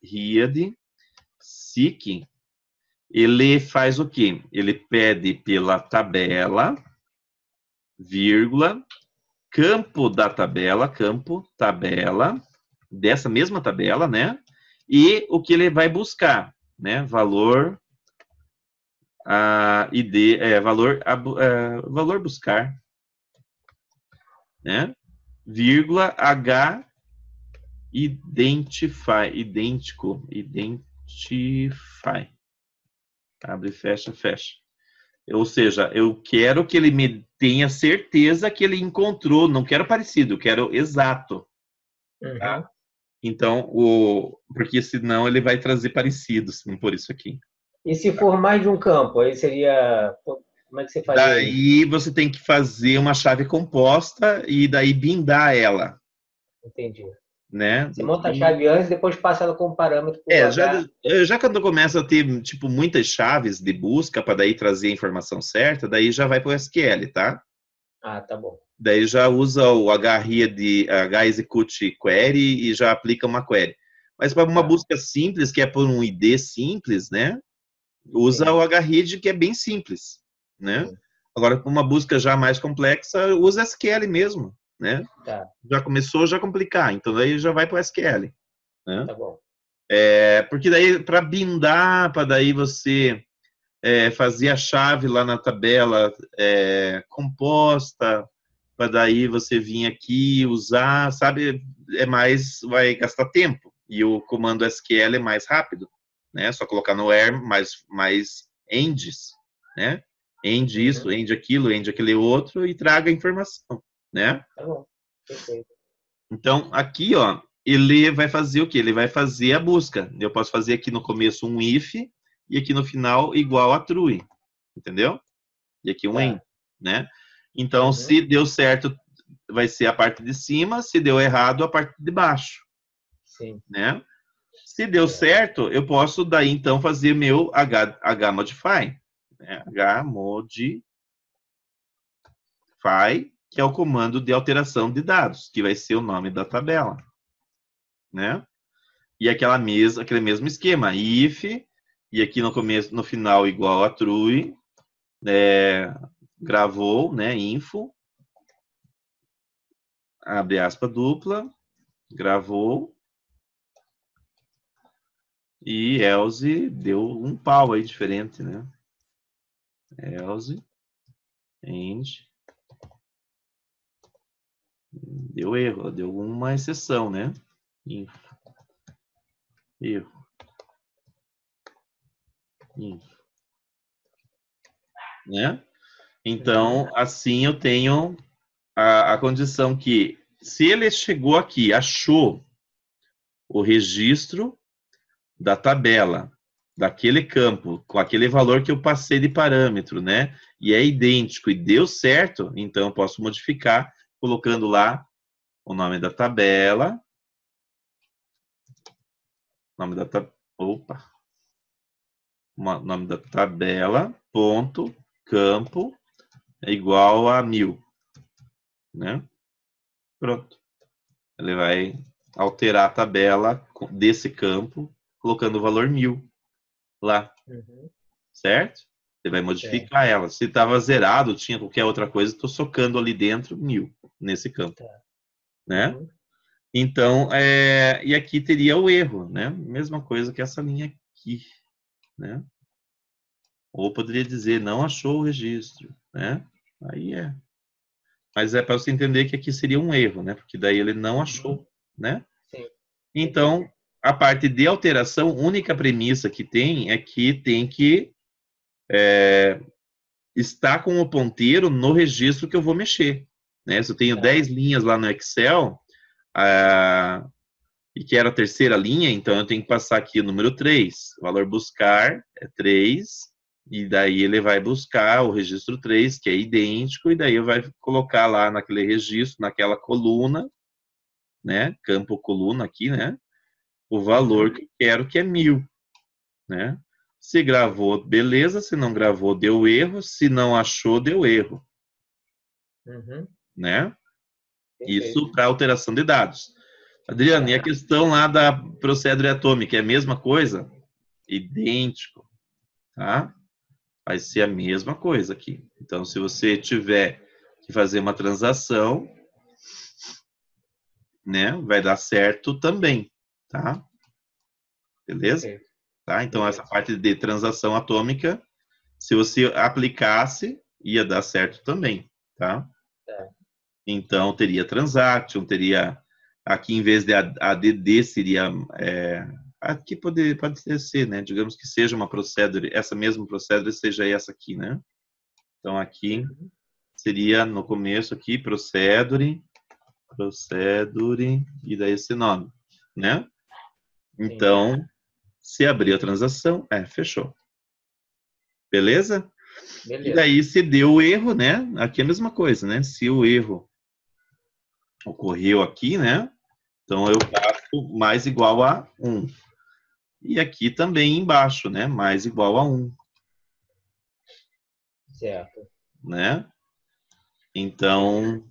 HReadSeek, ele faz o quê? Ele pede pela tabela, vírgula, campo da tabela, campo, tabela, dessa mesma tabela, né? E o que ele vai buscar, né? Valor, a I D, é, valor, a, a, valor buscar, né? Vírgula H identify, idêntico, identify. Abre, fecha, fecha. Ou seja, eu quero que ele me tenha certeza que ele encontrou, não quero parecido, eu quero exato. Tá? Uhum. Então, o... porque senão ele vai trazer parecidos, não por isso aqui. E se for mais de um campo, aí seria... Como é que você faz isso? Daí você tem que fazer uma chave composta e daí bindar ela. Entendi. Né? Você monta a chave antes e depois passa ela como parâmetro. É, já, já quando começa a ter tipo, muitas chaves de busca para daí trazer a informação certa, daí já vai para o S Q L, tá? Ah, tá bom. Daí já usa o HExecuteQuery e já aplica uma query. Mas para uma busca simples, que é por um I D simples, né? Usa o HRead, que é bem simples, né? Agora, para uma busca já mais complexa, usa S Q L mesmo, né? Tá. Já começou já complicar, então daí já vai para o S Q L. Né? Tá bom. É, porque daí, para bindar, para daí você... É, fazer a chave lá na tabela é, composta, para daí você vir aqui usar, sabe? É mais, vai gastar tempo. E o comando S Q L é mais rápido, né? Só colocar no where mais, mais ends, né? End isso, end aquilo, end aquele outro e traga a informação, né? Tá bom, perfeito. Então, aqui, ó, ele vai fazer o quê? Ele vai fazer a busca. Eu posso fazer aqui no começo um if, e aqui no final, igual a true, entendeu? E aqui um end, né? Então, uhum. se deu certo, vai ser a parte de cima, se deu errado, a parte de baixo. Sim. Né? Se deu é. certo, eu posso, daí, então, fazer meu H, HModify. Né? HModify, que é o comando de alteração de dados, que vai ser o nome da tabela. Né? E aquela mes, aquele mesmo esquema, if... E aqui no começo, no final, igual a true, é, gravou, né, info, abre aspa dupla, gravou, e else deu um pau aí diferente, né? else end. Deu erro, deu uma exceção, né? Inf. Erro. Inf. Né? Então, assim eu tenho a, a condição que, se ele chegou aqui, achou o registro da tabela, daquele campo, com aquele valor que eu passei de parâmetro, né? E é idêntico e deu certo, então eu posso modificar colocando lá o nome da tabela. Nome da tabela. Opa! Nome da tabela. Ponto. Campo é igual a mil. Né? Pronto. Ele vai alterar a tabela desse campo, colocando o valor mil lá. Uhum. Certo? Ele vai modificar ela. Se estava zerado, tinha qualquer outra coisa, estou socando ali dentro mil nesse campo. Tá. Né? Uhum. Então, é... e aqui teria o erro, né? Mesma coisa que essa linha aqui. Né? Ou poderia dizer, não achou o registro, né? Aí é. Mas é para você entender que aqui seria um erro, né? Porque daí ele não achou, né? Sim. Então, a parte de alteração, única premissa que tem é que tem que é, estar com o ponteiro no registro que eu vou mexer, né? Se eu tenho é. dez linhas lá no Excel, a, e que era a terceira linha, então eu tenho que passar aqui o número três. O valor buscar é três. E daí ele vai buscar o registro três, que é idêntico, e daí vai colocar lá naquele registro, naquela coluna, né, campo coluna aqui, né, o valor que eu quero, que é mil, né. Se gravou, beleza, se não gravou, deu erro, se não achou, deu erro, uhum. né. Perfeito. Isso para alteração de dados. Adriano, e a questão lá da procedure atômica, é a mesma coisa? Idêntico, tá? Vai ser a mesma coisa aqui. Então, se você tiver que fazer uma transação, né, vai dar certo também, tá? Beleza? Okay. Tá? Então, beleza. Essa parte de transação atômica, se você aplicasse, ia dar certo também, tá? É. Então, teria transaction, teria... Aqui, em vez de A D D, seria... É, aqui pode, pode ser, né? Digamos que seja uma procedure, essa mesma procedure seja essa aqui, né? Então, aqui seria, no começo aqui, procedure, procedure, e daí esse nome, né? Então, se abrir a transação, é, fechou. Beleza? Beleza. E daí, se deu o erro, né? Aqui é a mesma coisa, né? Se o erro ocorreu aqui, né? Então, eu faço mais igual a um. E aqui também embaixo, né? Mais igual a um. Certo. Né? Então,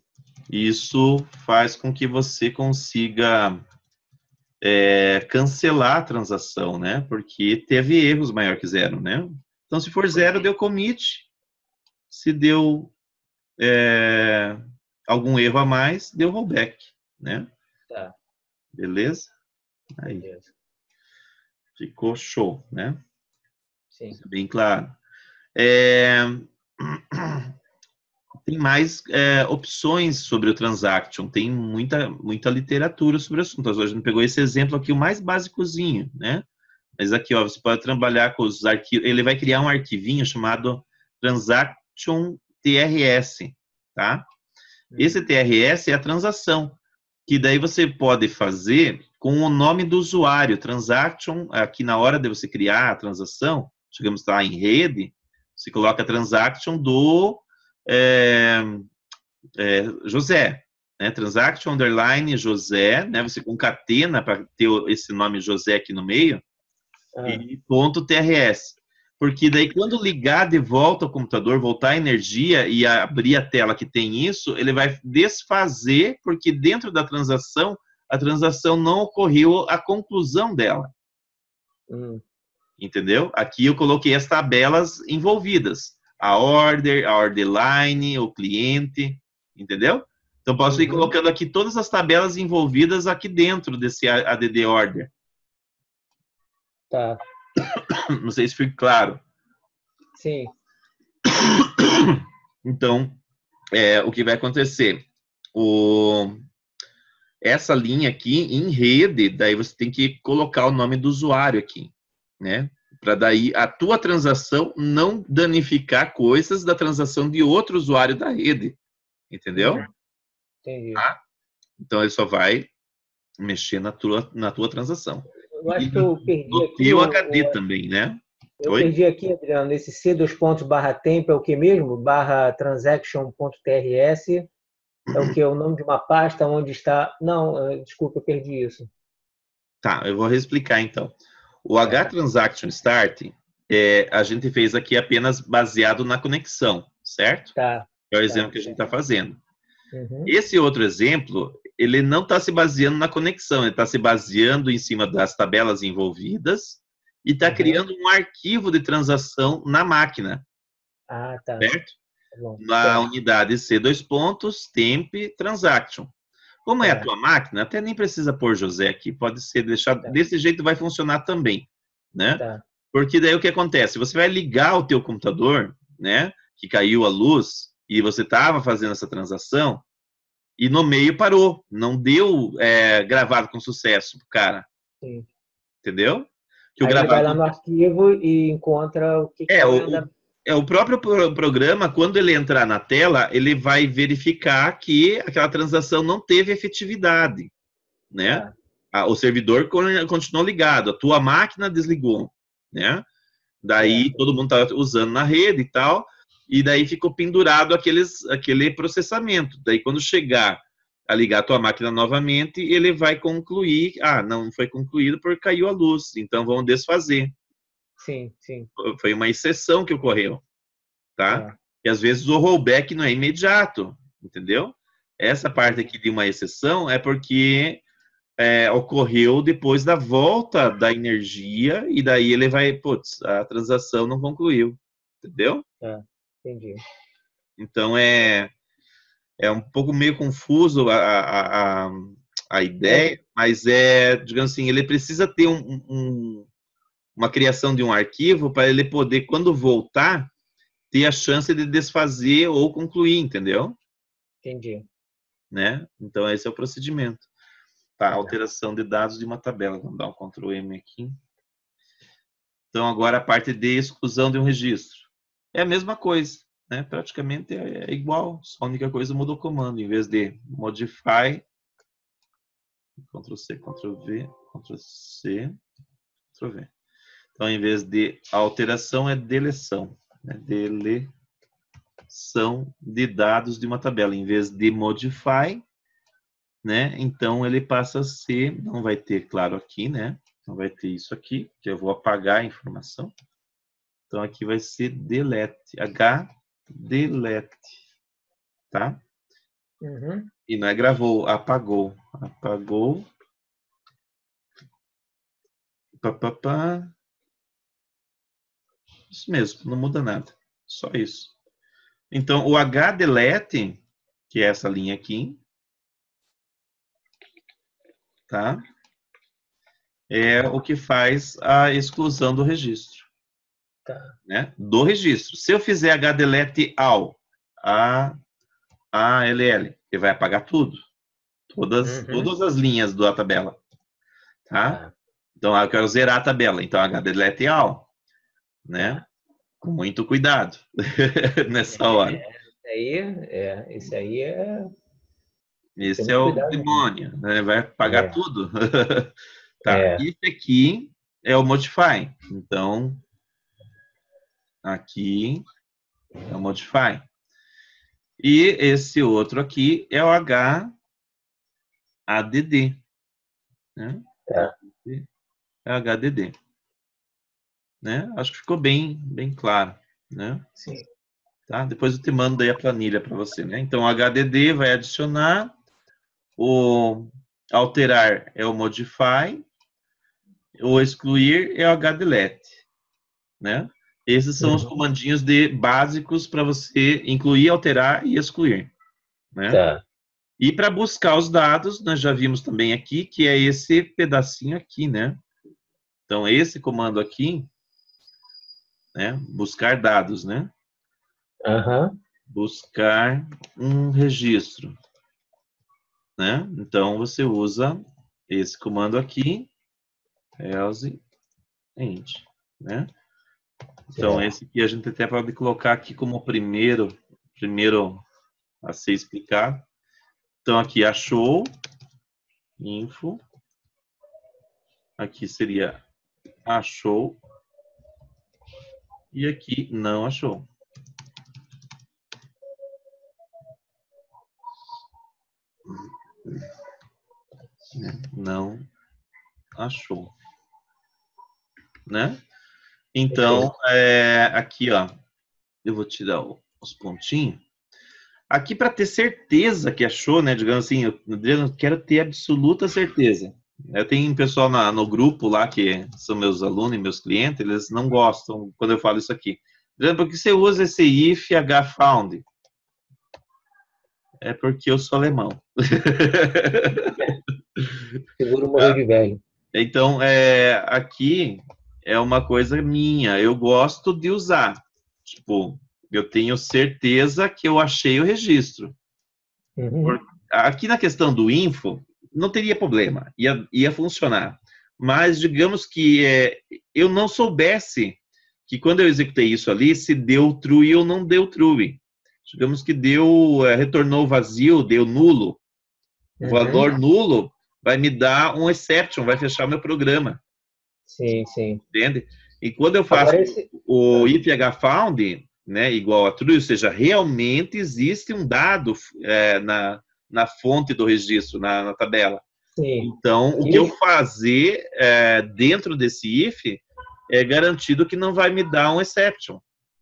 isso faz com que você consiga é, cancelar a transação, né? Porque teve erros maior que zero, né? Então, se for zero, deu commit. Se deu é, algum erro a mais, deu rollback, né? Tá. Beleza? Aí. Beleza. Ficou show, né? Sim. Bem claro. É... Tem mais é, opções sobre o transaction. Tem muita, muita literatura sobre o assunto. Hoje a gente pegou esse exemplo aqui, o mais básicozinho, né? Mas aqui, ó, você pode trabalhar com os arquivos. Ele vai criar um arquivinho chamado Transaction T R S, tá? Esse T R S é a transação. Que daí você pode fazer com o nome do usuário, transaction, aqui na hora de você criar a transação, digamos que está em rede, você coloca a transaction do é, é, José, né? Transaction underline José, né? Você concatena para ter esse nome José aqui no meio, ah. e ponto T R S. Porque daí quando ligar de volta ao computador, voltar a energia e abrir a tela que tem isso, ele vai desfazer, porque dentro da transação, a transação não ocorreu a conclusão dela. Hum. Entendeu? Aqui eu coloquei as tabelas envolvidas. A order, a order line, o cliente, entendeu? Então posso ir colocando aqui todas as tabelas envolvidas aqui dentro desse A D D order. Tá. Não sei se ficou claro. Sim. Então, é, o que vai acontecer? O, essa linha aqui, em rede, daí você tem que colocar o nome do usuário aqui, né? Para daí a tua transação não danificar coisas da transação de outro usuário da rede. Entendeu? Entendi. Tá? Então, ele só vai mexer na tua, na tua transação. Eu acho e, que eu perdi aqui. E o H D eu, também, né? Eu Oi? perdi aqui, Adriano, esse C dois pontos barra temp é o que mesmo? Barra transaction.trs é o que? É o nome de uma pasta onde está... Não, desculpa, eu perdi isso. Tá, eu vou reexplicar então. O HTransactionStart, é, a gente fez aqui apenas baseado na conexão, certo? Tá. É o tá, exemplo que a gente está fazendo. Uhum. Esse outro exemplo, ele não está se baseando na conexão, ele está se baseando em cima das tabelas envolvidas e está uhum. criando um arquivo de transação na máquina. Ah, tá. Certo? Bom, na tá. unidade C dois pontos, temp, transaction. Como é, é a tua máquina, até nem precisa pôr José aqui, pode ser deixado, tá. desse jeito vai funcionar também, né? Tá. Porque daí o que acontece? Você vai ligar o teu computador, né? Que caiu a luz e você estava fazendo essa transação e no meio parou, não deu é, gravado com sucesso pro cara. Sim. Entendeu? Que o Aí gravado... vai lá no arquivo e encontra o que... É, que o... Anda... É, o próprio programa, quando ele entrar na tela, ele vai verificar que aquela transação não teve efetividade, né? Ah. O servidor continuou ligado, a tua máquina desligou, né? Daí é. todo mundo estava usando na rede e tal, e daí ficou pendurado aqueles, aquele processamento. Daí quando chegar a ligar a tua máquina novamente, ele vai concluir, ah, não foi concluído porque caiu a luz, então vamos desfazer. Sim, sim. Foi uma exceção que ocorreu, tá? É. E às vezes o rollback não é imediato, entendeu? Essa parte aqui de uma exceção é porque é, ocorreu depois da volta da energia e daí ele vai, putz, a transação não concluiu, entendeu? É, entendi. Então é, é um pouco meio confuso a, a, a, a ideia, é. mas é, digamos assim, ele precisa ter um... um uma criação de um arquivo para ele poder, quando voltar, ter a chance de desfazer ou concluir, entendeu? Entendi. Né? Então, esse é o procedimento. Tá, alteração de dados de uma tabela. Vamos dar um control M aqui. Então, agora a parte de exclusão de um registro. É a mesma coisa, né? Praticamente é igual. Só a única coisa mudou o comando. Em vez de modify, control C, control V, control C, control V. Então, em vez de alteração, é deleção. Né? Deleção de dados de uma tabela. Em vez de modify, né? Então, ele passa a ser... Não vai ter, claro, aqui, né? Não vai ter isso aqui, que eu vou apagar a informação. Então, aqui vai ser delete. H delete. Tá? Uhum. E não é gravou, apagou. Apagou. Pá, pá, pá. Isso mesmo, não muda nada, só isso. Então, o H delete, que é essa linha aqui, tá? É o que faz a exclusão do registro. Tá. Né? Do registro. Se eu fizer H delete all, a, a, L, L, ele vai apagar tudo. Todas, uhum. todas as linhas da tabela. Tá? Ah. Então, eu quero zerar a tabela. Então, H delete all. Né? Com muito cuidado nessa hora. É, esse aí é... Esse é o demônio, né? Vai pagar é. tudo. Tá, é. Esse aqui é o modify. Então, aqui é o modify. E esse outro aqui é o H A D D. Né? Tá. É o H D D. Né? Acho que ficou bem, bem claro, né? Sim. Tá? Depois eu te mando daí a planilha para você, né? Então, o H D D vai adicionar, o alterar é o modify, o excluir é o H delete, né? Esses são uhum. os comandinhos de básicos para você incluir, alterar e excluir, né? Tá. E para buscar os dados, nós já vimos também aqui, que é esse pedacinho aqui, né? Então, esse comando aqui... Né? Buscar dados, né? Uhum. Buscar um registro, né? Então você usa esse comando aqui, HExecuteEnd, né? Então é. Esse aqui a gente até pode colocar aqui como primeiro, primeiro a ser explicado. Então aqui achou info, aqui seria achou e aqui não achou. Não achou, né? Então é, aqui ó, eu vou tirar os pontinhos aqui para ter certeza que achou, né? Digamos assim, eu, eu quero ter absoluta certeza. Eu tenho um pessoal na, no grupo lá que são meus alunos e meus clientes, eles não gostam quando eu falo isso aqui. Por que você usa esse if HFound? É porque eu sou alemão. Seguro morrer velho. Então, é, aqui é uma coisa minha. Eu gosto de usar. Tipo, eu tenho certeza que eu achei o registro. Uhum. Por, aqui na questão do info, não teria problema. Ia, ia funcionar. Mas, digamos que é, eu não soubesse que quando eu executei isso ali, se deu true ou não deu true. Digamos que deu, é, retornou vazio, deu nulo. O valor uhum. nulo vai me dar um exception, vai fechar o meu programa. Sim, sim. Entende? E quando eu faço Aparece... o ifHFound, né, igual a true, ou seja, realmente existe um dado é, na, na fonte do registro, na, na tabela. Sim. Então, o sim. que eu fazer é, dentro desse if é garantido que não vai me dar um exception.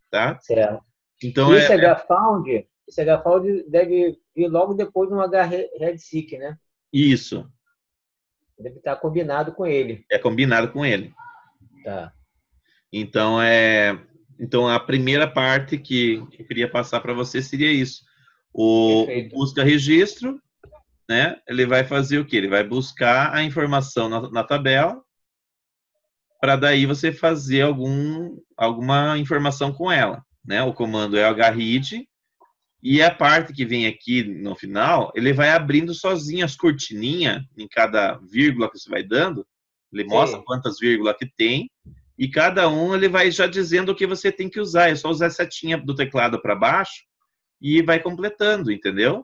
Tá? Certo. Então, esse é, HFound, esse HFound deve vir logo depois de um HReadSeek, né? Isso. Deve estar combinado com ele. É combinado com ele. Tá. Então, é, então a primeira parte que eu queria passar para você seria isso. O Perfeito. Busca registro, né? Ele vai fazer o quê? Ele vai buscar a informação na, na tabela para daí você fazer algum, alguma informação com ela. Né? O comando é HRead e a parte que vem aqui no final, ele vai abrindo sozinho as cortininhas em cada vírgula que você vai dando. Ele Sim. mostra quantas vírgulas que tem e cada um ele vai já dizendo o que você tem que usar. É só usar a setinha do teclado para baixo e vai completando, entendeu?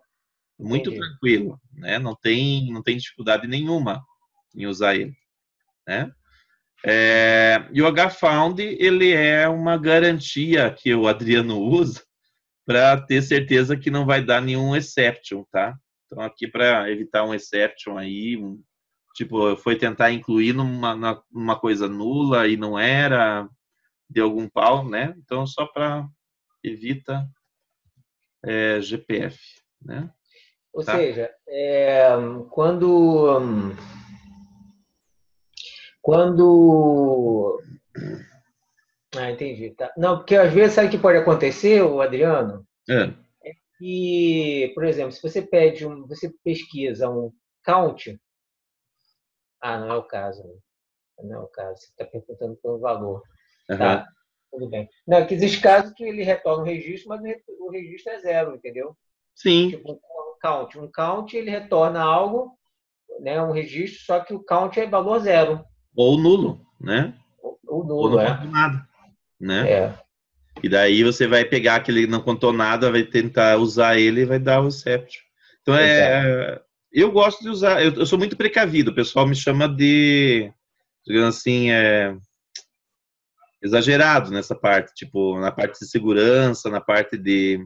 Muito Entendi. Tranquilo, né? Não tem, não tem dificuldade nenhuma em usar ele, né? É, e o HFound, ele é uma garantia que o Adriano usa para ter certeza que não vai dar nenhum exception, tá? Então, aqui para evitar um exception aí, um, tipo, foi tentar incluir numa, numa coisa nula e não era, deu algum pau, né? Então, só para evita é, G P F, né? Ou tá? seja, é, quando... Hum... Quando... Ah, entendi. Tá. Não, porque às vezes, sabe o que pode acontecer, Adriano? É. É que, por exemplo, se você pede um, você pesquisa um count... Ah, não é o caso. Não é o caso. Você está perguntando pelo valor. Uhum. Tá, tudo bem. Não, é que existe casos que ele retorna o registro, mas o registro é zero, entendeu? Sim. Tipo um count. Um count, ele retorna algo, né, um registro, só que o count é valor zero. Ou nulo, né? Ou, ou nulo, ou não é. contou nada, né? É. E daí você vai pegar aquele não contou nada, vai tentar usar ele e vai dar o exception. Então é, é... Eu gosto de usar... Eu, eu sou muito precavido. O pessoal me chama de... Digamos assim, é... Exagerado nessa parte. Tipo, na parte de segurança, na parte de,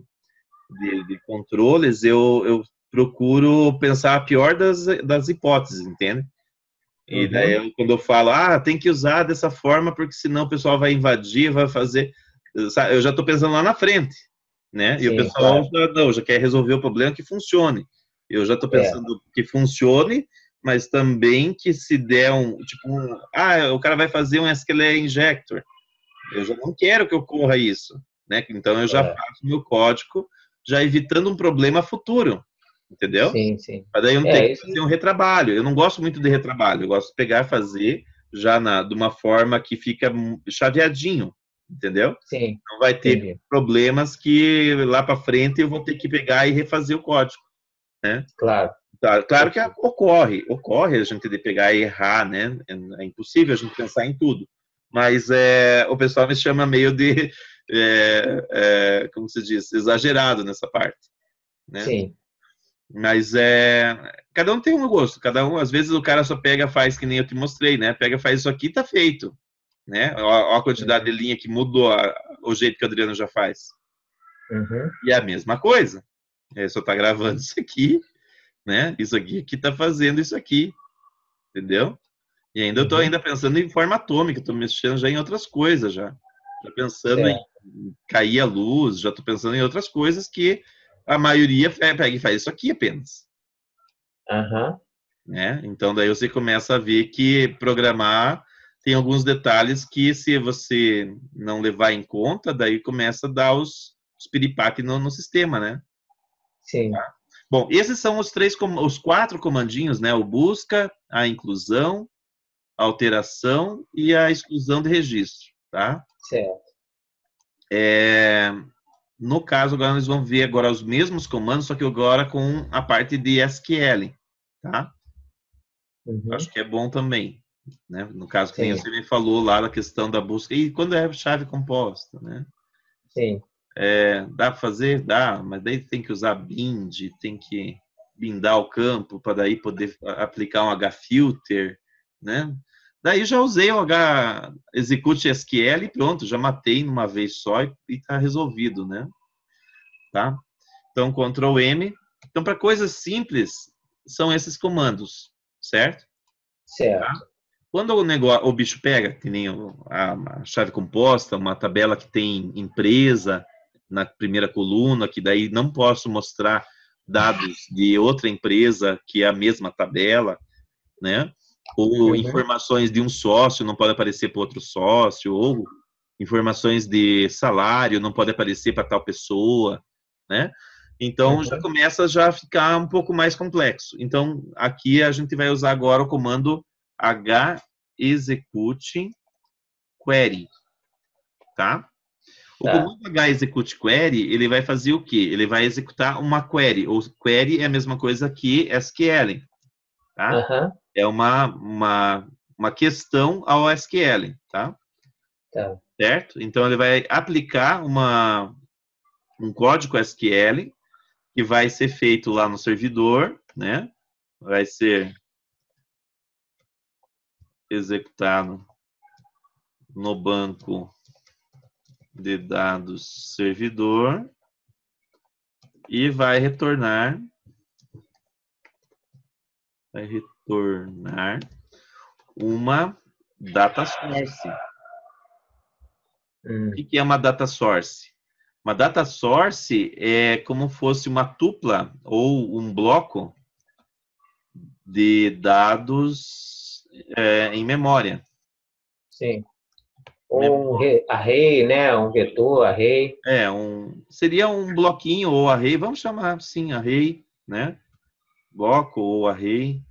de, de controles, eu, eu procuro pensar a pior das, das hipóteses, entende? E daí, eu, quando eu falo, ah, tem que usar dessa forma, porque senão o pessoal vai invadir, vai fazer... Eu já estou pensando lá na frente, né? Sim, e o pessoal claro. já, não, já quer resolver o problema que funcione. Eu já estou pensando é. que funcione, mas também que se der um... Tipo, um, ah, o cara vai fazer um S Q L injector. Eu já não quero que ocorra isso, né? Então, eu já é. faço meu código, já evitando um problema futuro. Entendeu? Sim, sim. Mas daí eu não é, tenho que isso... fazer um retrabalho. Eu não gosto muito de retrabalho. Eu gosto de pegar e fazer já na, de uma forma que fica chaveadinho. entendeu? Sim. Não vai ter entendi. Problemas que lá para frente eu vou ter que pegar e refazer o código, né? Claro. Claro que ocorre, ocorre a gente ter de pegar e errar, né? É impossível a gente pensar em tudo. Mas é, o pessoal me chama meio de, é, é, como se diz, exagerado nessa parte, né? Sim. Mas é, cada um tem um gosto, cada um, às vezes o cara só pega, faz que nem eu te mostrei, né? Pega, faz isso aqui, tá feito, né? Olha a quantidade uhum. de linha que mudou, a, o jeito que o Adriano já faz. Uhum. E é a mesma coisa. Ele só tá gravando isso aqui, né? Isso aqui, aqui tá fazendo isso aqui, entendeu? E ainda eu tô ainda pensando em forma atômica, tô mexendo já em outras coisas já. Tô pensando é. em cair a luz, já tô pensando em outras coisas que a maioria pega e faz isso aqui apenas. Uhum. Né? Então daí você começa a ver que programar tem alguns detalhes que se você não levar em conta, daí começa a dar os, os piripaque no, no sistema, né? Sim. Tá? Bom, esses são os três, os quatro comandinhos, né? O busca, a inclusão, a alteração e a exclusão de registro, tá? Certo. É... No caso, agora nós vamos ver agora os mesmos comandos, só que agora com a parte de S Q L, tá? Uhum. Acho que é bom também, né? No caso que Sim. você me falou lá da questão da busca, e quando é chave composta, né? Sim. É, dá para fazer? Dá, mas daí tem que usar bind, tem que bindar o campo para daí poder aplicar um H filter, né? Daí já usei o HExecuteSQL e pronto, já matei numa vez só e está resolvido, né? Tá? Então, control M. Então, para coisas simples, são esses comandos, certo? Certo. Tá? Quando o, negócio, o bicho pega, que nem a chave composta, uma tabela que tem empresa na primeira coluna, que daí não posso mostrar dados de outra empresa que é a mesma tabela, né? Ou informações de um sócio não pode aparecer para outro sócio, ou informações de salário não pode aparecer para tal pessoa, né? Então, uhum. já começa já a ficar um pouco mais complexo. Então, aqui a gente vai usar agora o comando HExecuteQuery, tá? O tá. comando HExecuteQuery, ele vai fazer o quê? Ele vai executar uma query, ou query é a mesma coisa que S Q L, tá? Uhum. É uma, uma, uma questão ao S Q L, tá? tá? Certo? Então, ele vai aplicar uma, um código S Q L que vai ser feito lá no servidor, né? Vai ser executado no banco de dados servidor e vai retornar... Vai retornar... tornar uma data source. Hum. O que é uma data source? Uma data source é como fosse uma tupla ou um bloco de dados é, em memória. Sim. Ou um array, né? Um vetor, array. É, um, seria um bloquinho ou array, vamos chamar assim, array, né? Bloco ou array.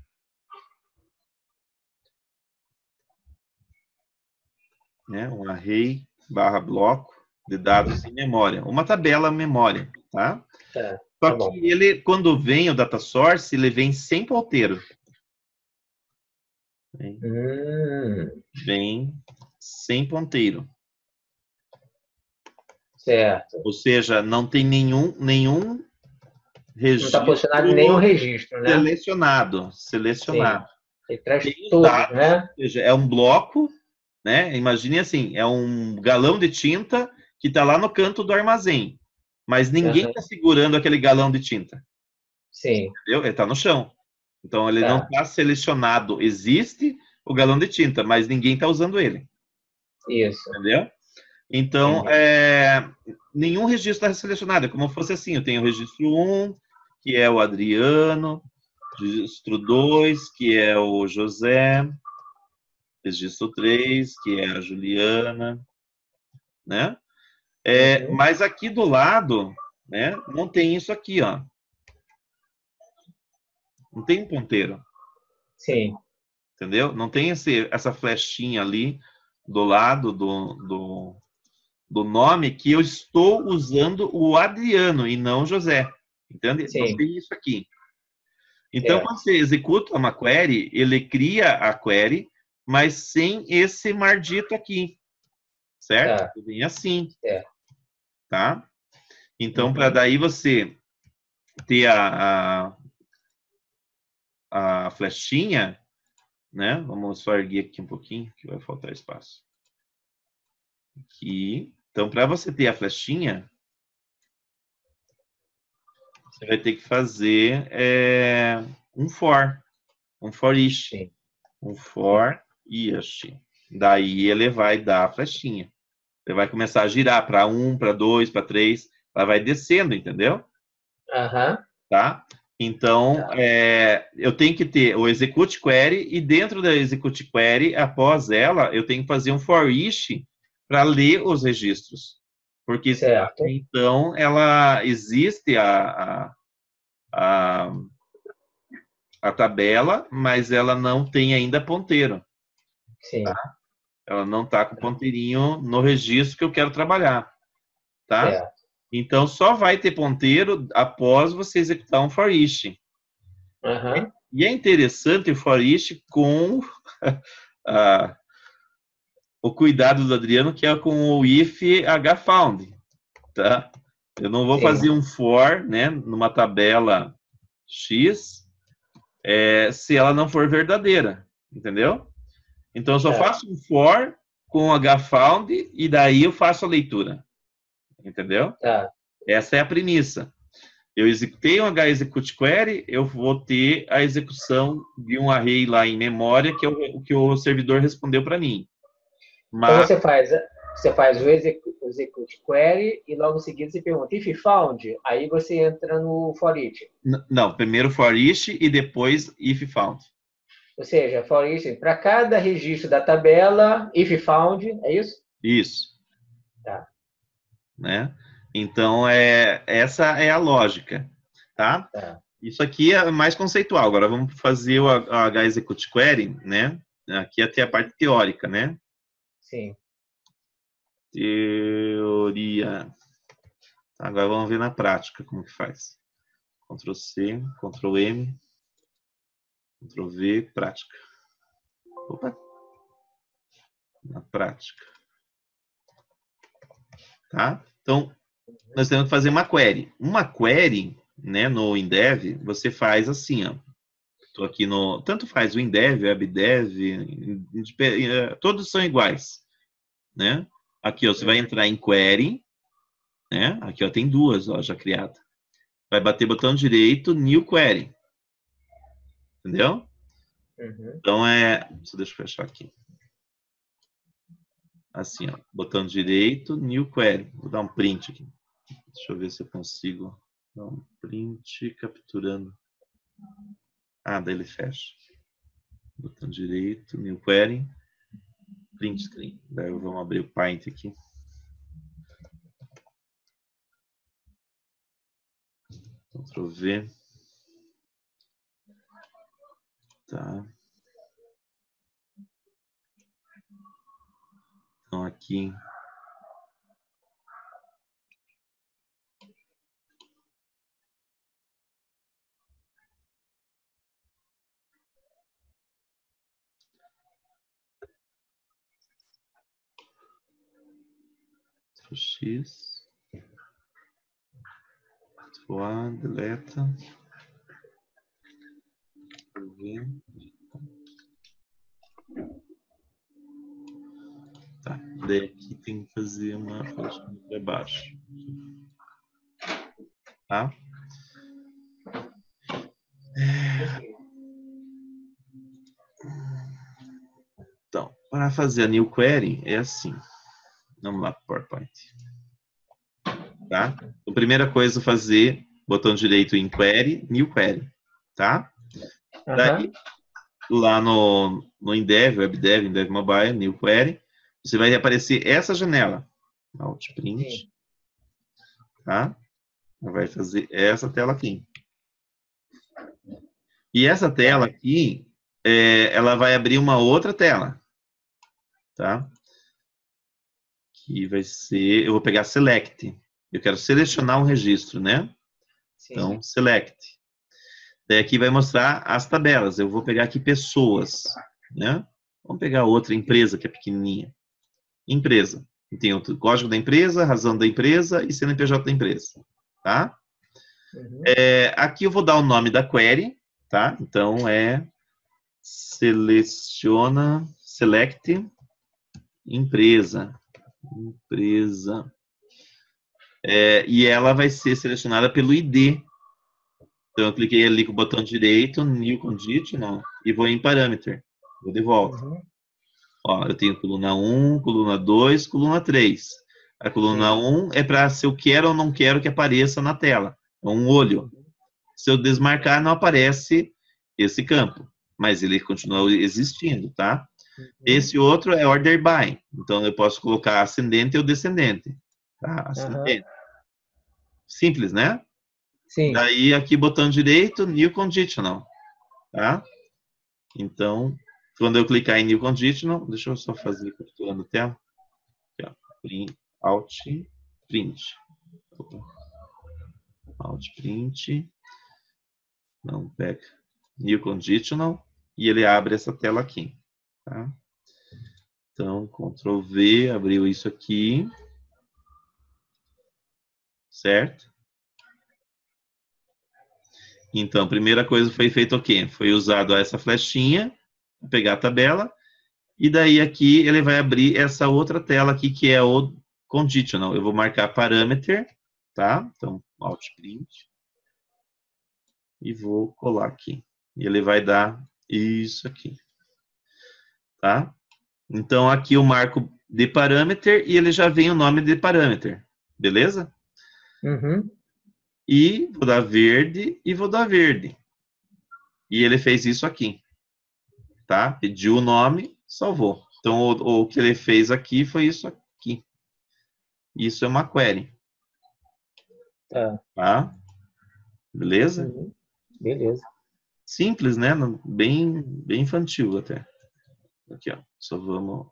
Né, um array barra bloco de dados em memória, uma tabela memória, tá? É, Só tá que ele, quando vem o data source, ele vem sem ponteiro. Vem, hum. vem sem ponteiro. Certo. Ou seja, não tem nenhum, nenhum registro. Não está posicionado nenhum registro, né? Selecionado, selecionado. Sim. Ele traz tudo, dados, né? Ou seja, é um bloco. Né? Imagine assim, é um galão de tinta que está lá no canto do armazém, mas ninguém está uhum. segurando aquele galão de tinta. Sim. Entendeu? Ele está no chão. Então, ele tá. não está selecionado. Existe o galão de tinta, mas ninguém está usando ele. Isso. Entendeu? Então, é, nenhum registro está selecionado. É como se fosse assim, eu tenho o registro um, que é o Adriano, registro dois, que é o José... registro três, que é a Juliana, né? É, uhum. Mas aqui do lado, né? Não tem isso aqui, ó. Não tem um ponteiro. Sim. Entendeu? Não tem esse, essa flechinha ali do lado do, do, do nome que eu estou usando o Adriano e não José. Entende? Sim. Então tem isso aqui. Então, é. quando você executa uma query, ele cria a query, mas sem esse mardito aqui. Certo? Tá. Vem assim. É. Tá? Então, uhum. para daí você ter a, a, a flechinha, né? Vamos só erguer aqui um pouquinho, que vai faltar espaço. Aqui. Então, para você ter a flechinha, você vai ter que fazer é, um for, um for-ish, um for-ish. Daí ele vai dar a flechinha. Ele vai começar a girar para um, para dois, para três, ela vai descendo, entendeu? Aham. Tá? Então, é, eu tenho que ter o execute query e dentro da execute query, após ela, eu tenho que fazer um for-ish para ler os registros. Porque certo. então ela existe a, a, a, a tabela, mas ela não tem ainda ponteiro. Sim. Tá? Ela não está com ponteirinho no registro que eu quero trabalhar. Tá? Certo. Então só vai ter ponteiro após você executar um for each. Uhum. E é interessante o for each com a, o cuidado do Adriano, que é com o if HFound, tá? Eu não vou Sim. fazer um for, né, numa tabela X, é, se ela não for verdadeira, entendeu? Então, eu só é. faço um for com HFound e daí eu faço a leitura, entendeu? É. Essa é a premissa. Eu executei um HExecuteQuery, eu vou ter a execução de um array lá em memória, que é o que o servidor respondeu para mim. Mas... Então você faz, você faz o execute query e logo em seguida você pergunta if found, aí você entra no for each. N não, primeiro for each e depois if found. Ou seja, for each, para cada registro da tabela, if found, é isso? Isso. Tá. Né? Então, é, essa é a lógica. Tá? Tá. Isso aqui é mais conceitual. Agora vamos fazer o HExecuteQuery, né? Aqui até a parte teórica, né? Sim. Teoria. Agora vamos ver na prática como que faz. control C, control M, control V, prática. Opa! Na prática. Tá? Então, nós temos que fazer uma query. Uma query, né, no WinDev, você faz assim, ó. Aqui no, tanto faz WinDev, WebDev, todos são iguais, né? Aqui ó, você vai entrar em query, né? Aqui ó, tem duas ó, já criada. Vai bater botão direito, new query, entendeu? Uhum. Então é, deixa eu fechar aqui. Assim ó, botão direito, new query. Vou dar um print aqui. Deixa eu ver se eu consigo dar um print capturando. Ah, daí ele fecha. Botão direito, new query, print screen. Daí vamos abrir o Paint aqui. control V. Tá. Então aqui. X, A, deleta, tá, daí aqui tem que fazer uma flechinha para baixo, tá? É... Então, para fazer a new query é assim. Vamos lá para o PowerPoint. Tá? Então, primeira coisa, fazer botão direito em Query, New Query. Tá? Uhum. Daí, lá no, no WinDev, WebDev, WinDev Mobile, New Query, você vai aparecer essa janela. Alt Print. Tá? Vai fazer essa tela aqui. E essa tela aqui, é, ela vai abrir uma outra tela. Tá? que vai ser, eu vou pegar select. Eu quero selecionar um registro, né? Sim. Então, select. Daí aqui vai mostrar as tabelas. Eu vou pegar aqui pessoas, né? Vamos pegar outra empresa que é pequenininha. Empresa. Tem o código da empresa, razão da empresa e C N P J da empresa, tá? Uhum. É, aqui eu vou dar o nome da query, tá? Então é seleciona, select empresa, empresa. É, e ela vai ser selecionada pelo I D. Então eu cliquei ali com o botão direito, new conditional, e vou em parameter. Vou de volta. Uhum. Ó, eu tenho coluna um, coluna dois, coluna três. A coluna um é para se eu quero ou não quero que apareça na tela. É um olho. Se eu desmarcar, não aparece esse campo. Mas ele continua existindo, tá? Uhum. Esse outro é order by. Então, eu posso colocar ascendente ou descendente. Tá? Ascendente. Uhum. Simples, né? Sim. Daí, aqui, botão direito, new conditional. Tá? Então... Quando eu clicar em New Conditional, deixa eu só fazer capturando a tela. Aqui, ó, print, Alt, Print. Opa. Alt, Print. Não, pega. New Conditional. E ele abre essa tela aqui. Tá? Então, Ctrl V, abriu isso aqui. Certo? Então, a primeira coisa foi feito o quê? Foi usado essa flechinha. Vou pegar a tabela, e daí aqui ele vai abrir essa outra tela aqui, que é o conditional. Eu vou marcar parameter, tá? Então, alt print, e vou colar aqui. E ele vai dar isso aqui, tá? Então, aqui eu marco de parameter, e ele já vem o nome de parameter, beleza? Uhum. E vou dar verde, e vou dar verde. E ele fez isso aqui. Tá? Pediu o nome, salvou. Então, o, o que ele fez aqui foi isso aqui. Isso é uma query. Tá. Tá? Beleza? Beleza. Simples, né? Bem, bem infantil até. Aqui, ó. Só vamos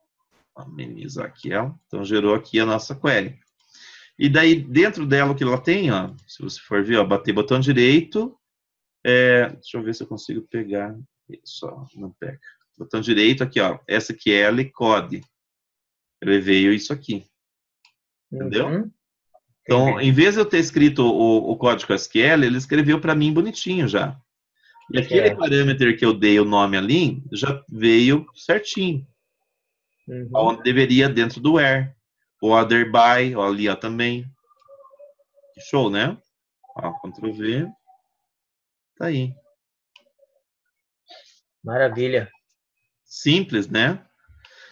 amenizar aqui ela. Então, gerou aqui a nossa query. E daí, dentro dela, o que ela tem, ó. Se você for ver, ó. Bater botão direito. É, deixa eu ver se eu consigo pegar... Só não pega. Botão direito aqui, ó. Essa aqui é a L code. Ele veio isso aqui. Entendeu? Uhum. Então, uhum. Em vez de eu ter escrito o, o código S Q L, ele escreveu para mim bonitinho já. E aquele é. parâmetro que eu dei o nome ali, já veio certinho. Uhum. Onde deveria, dentro do where. O other by, ó, ali ó, também. Show, né? Ó, Ctrl V. Tá aí. Maravilha. Simples, né?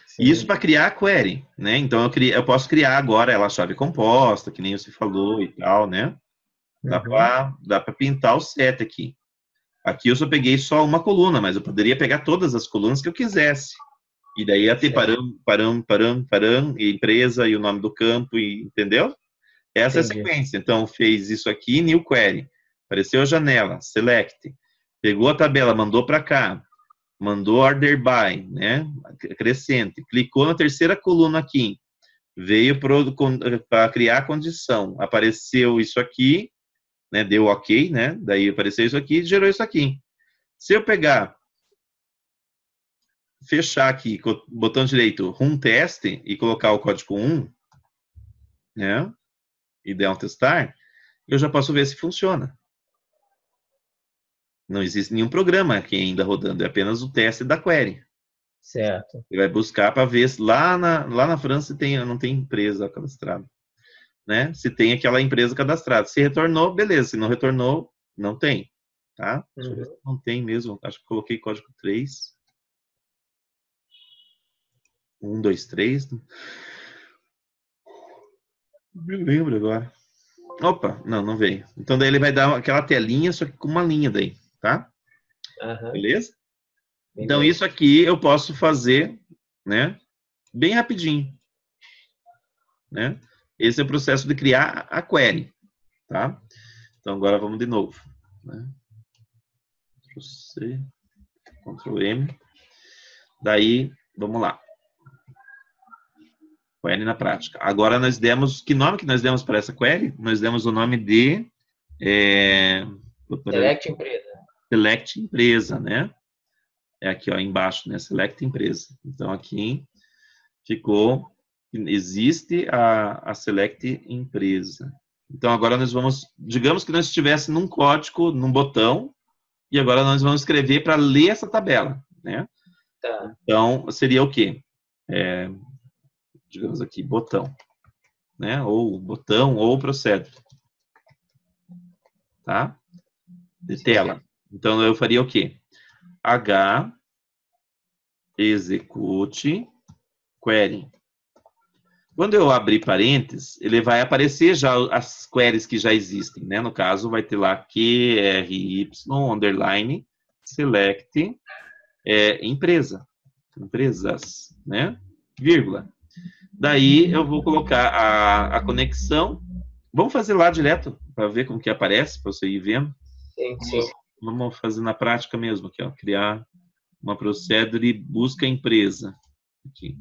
Sim. Isso para criar a query, né? Então, eu, cri... eu posso criar agora ela a chave composta, que nem você falou e tal, né? Dá uhum. para pintar o set aqui. Aqui eu só peguei só uma coluna, mas eu poderia pegar todas as colunas que eu quisesse. E daí ia ter param, param, param, param, e empresa, e o nome do campo, e... entendeu? Essa Entendi. É a sequência. Então, fez isso aqui, new query. Apareceu a janela, select. Pegou a tabela, mandou para cá. Mandou order by, né? Acrescente. Clicou na terceira coluna aqui. Veio para criar a condição. Apareceu isso aqui, né? Deu ok, né? Daí apareceu isso aqui e gerou isso aqui. Se eu pegar, fechar aqui, botão direito, run test, e colocar o código um, né? E der um testar, eu já posso ver se funciona. Não existe nenhum programa aqui ainda rodando, é apenas o teste da query. Certo. Ele vai buscar para ver se lá na, lá na França se tem, não tem empresa cadastrada. Né? Se tem aquela empresa cadastrada. Se retornou, beleza. Se não retornou, não tem. Tá? Uhum. Deixa eu ver se não tem mesmo. Acho que coloquei código três. um, dois, três. Me lembro agora. Opa, não, não veio. Então daí ele vai dar aquela telinha, só que com uma linha daí. Tá? Uhum. Beleza? Então, isso aqui eu posso fazer, né? Bem rapidinho. Né? Esse é o processo de criar a query. Tá? Então, agora vamos de novo. Né? Ctrl C, Ctrl M. Daí, vamos lá. query na prática. Agora nós demos, que nome que nós demos para essa query? Nós demos o nome de... É, Select Empresa. Select Empresa, né? É aqui, ó, embaixo, né? Select Empresa. Então, aqui ficou... Existe a, a Select Empresa. Então, agora nós vamos... Digamos que nós estivesse num código, num botão, e agora nós vamos escrever para ler essa tabela, né? Tá. Então, seria o quê? É, digamos aqui, botão, né? Ou botão, ou procedure. Tá? De tela. Então, eu faria o quê? H execute query. Quando eu abrir parênteses, ele vai aparecer já as queries que já existem, né? No caso, vai ter lá Q R Y, underline, select, é, empresa, empresas, né? Vírgula. Daí eu vou colocar a, a conexão. Vamos fazer lá direto, para ver como que aparece, para você ir vendo. Sim, sim. Vamos fazer na prática mesmo aqui, ó. Criar uma procedure, busca empresa. Aqui.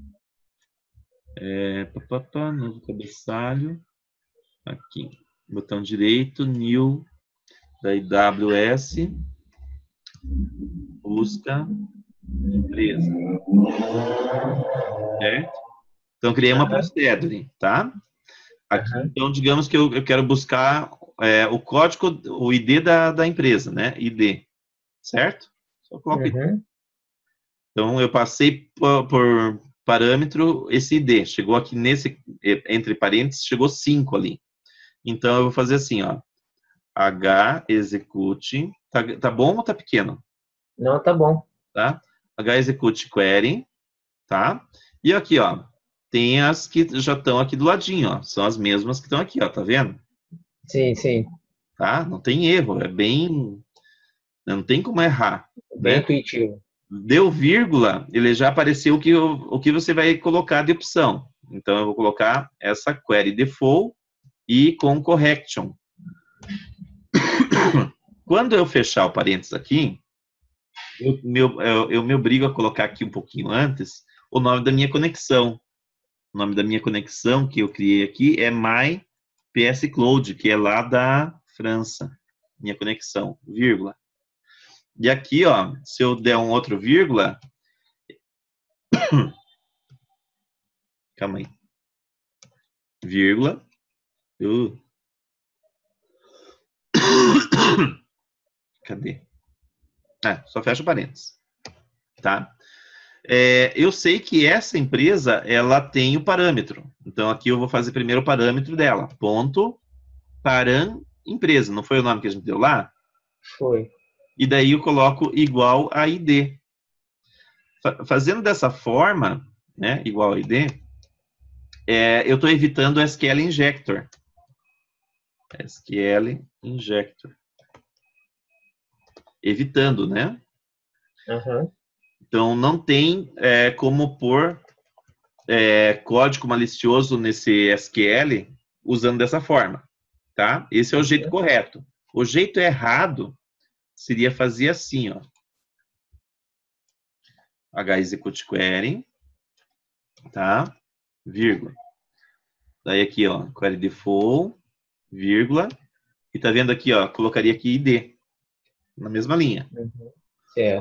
É, pá, pá, pá, novo cabeçalho, aqui, botão direito, new, da I W S, busca, empresa, certo? Então, criei uma procedure, tá? Aqui, então, digamos que eu, eu quero buscar é, o código, o I D da, da empresa, né? I D, certo? Só coloco I D. Uhum. Então, eu passei por... por parâmetro, esse I D, chegou aqui nesse, entre parênteses, chegou cinco ali. Então, eu vou fazer assim, ó, H, execute, tá, tá bom ou tá pequeno? Não, tá bom. Tá? H, execute, query, tá? E aqui, ó, tem as que já estão aqui do ladinho, ó, são as mesmas que estão aqui, ó, tá vendo? Sim, sim. Tá? Não tem erro, é bem, não tem como errar. Bem intuitivo. Deu vírgula, ele já apareceu o que, eu, o que você vai colocar de opção. Então, eu vou colocar essa query default e com correction. Quando eu fechar o parênteses aqui, eu, meu, eu, eu me obrigo a colocar aqui um pouquinho antes o nome da minha conexão. O nome da minha conexão que eu criei aqui é MyPS Cloud, que é lá da França. Minha conexão, vírgula. E aqui, ó, se eu der um outro vírgula... Calma aí. Vírgula. Uh. Cadê? Ah, só fecha o parênteses. Tá? É, eu sei que essa empresa, ela tem o parâmetro. Então, aqui eu vou fazer primeiro o parâmetro dela. Ponto, param, empresa. Não foi o nome que a gente deu lá? Foi. E daí eu coloco igual a I D. Fazendo dessa forma, né, igual a I D, é, eu estou evitando o S Q L Injector. S Q L Injector. Evitando, né? Uhum. Então, não tem é, como pôr é, código malicioso nesse S Q L usando dessa forma, tá? Esse é o jeito correto. O jeito errado... seria fazer assim, ó. HExecuteQuery, tá? Vírgula. Daí aqui, ó, query default, vírgula. E tá vendo aqui, ó, colocaria aqui I D. Na mesma linha. Uhum. É.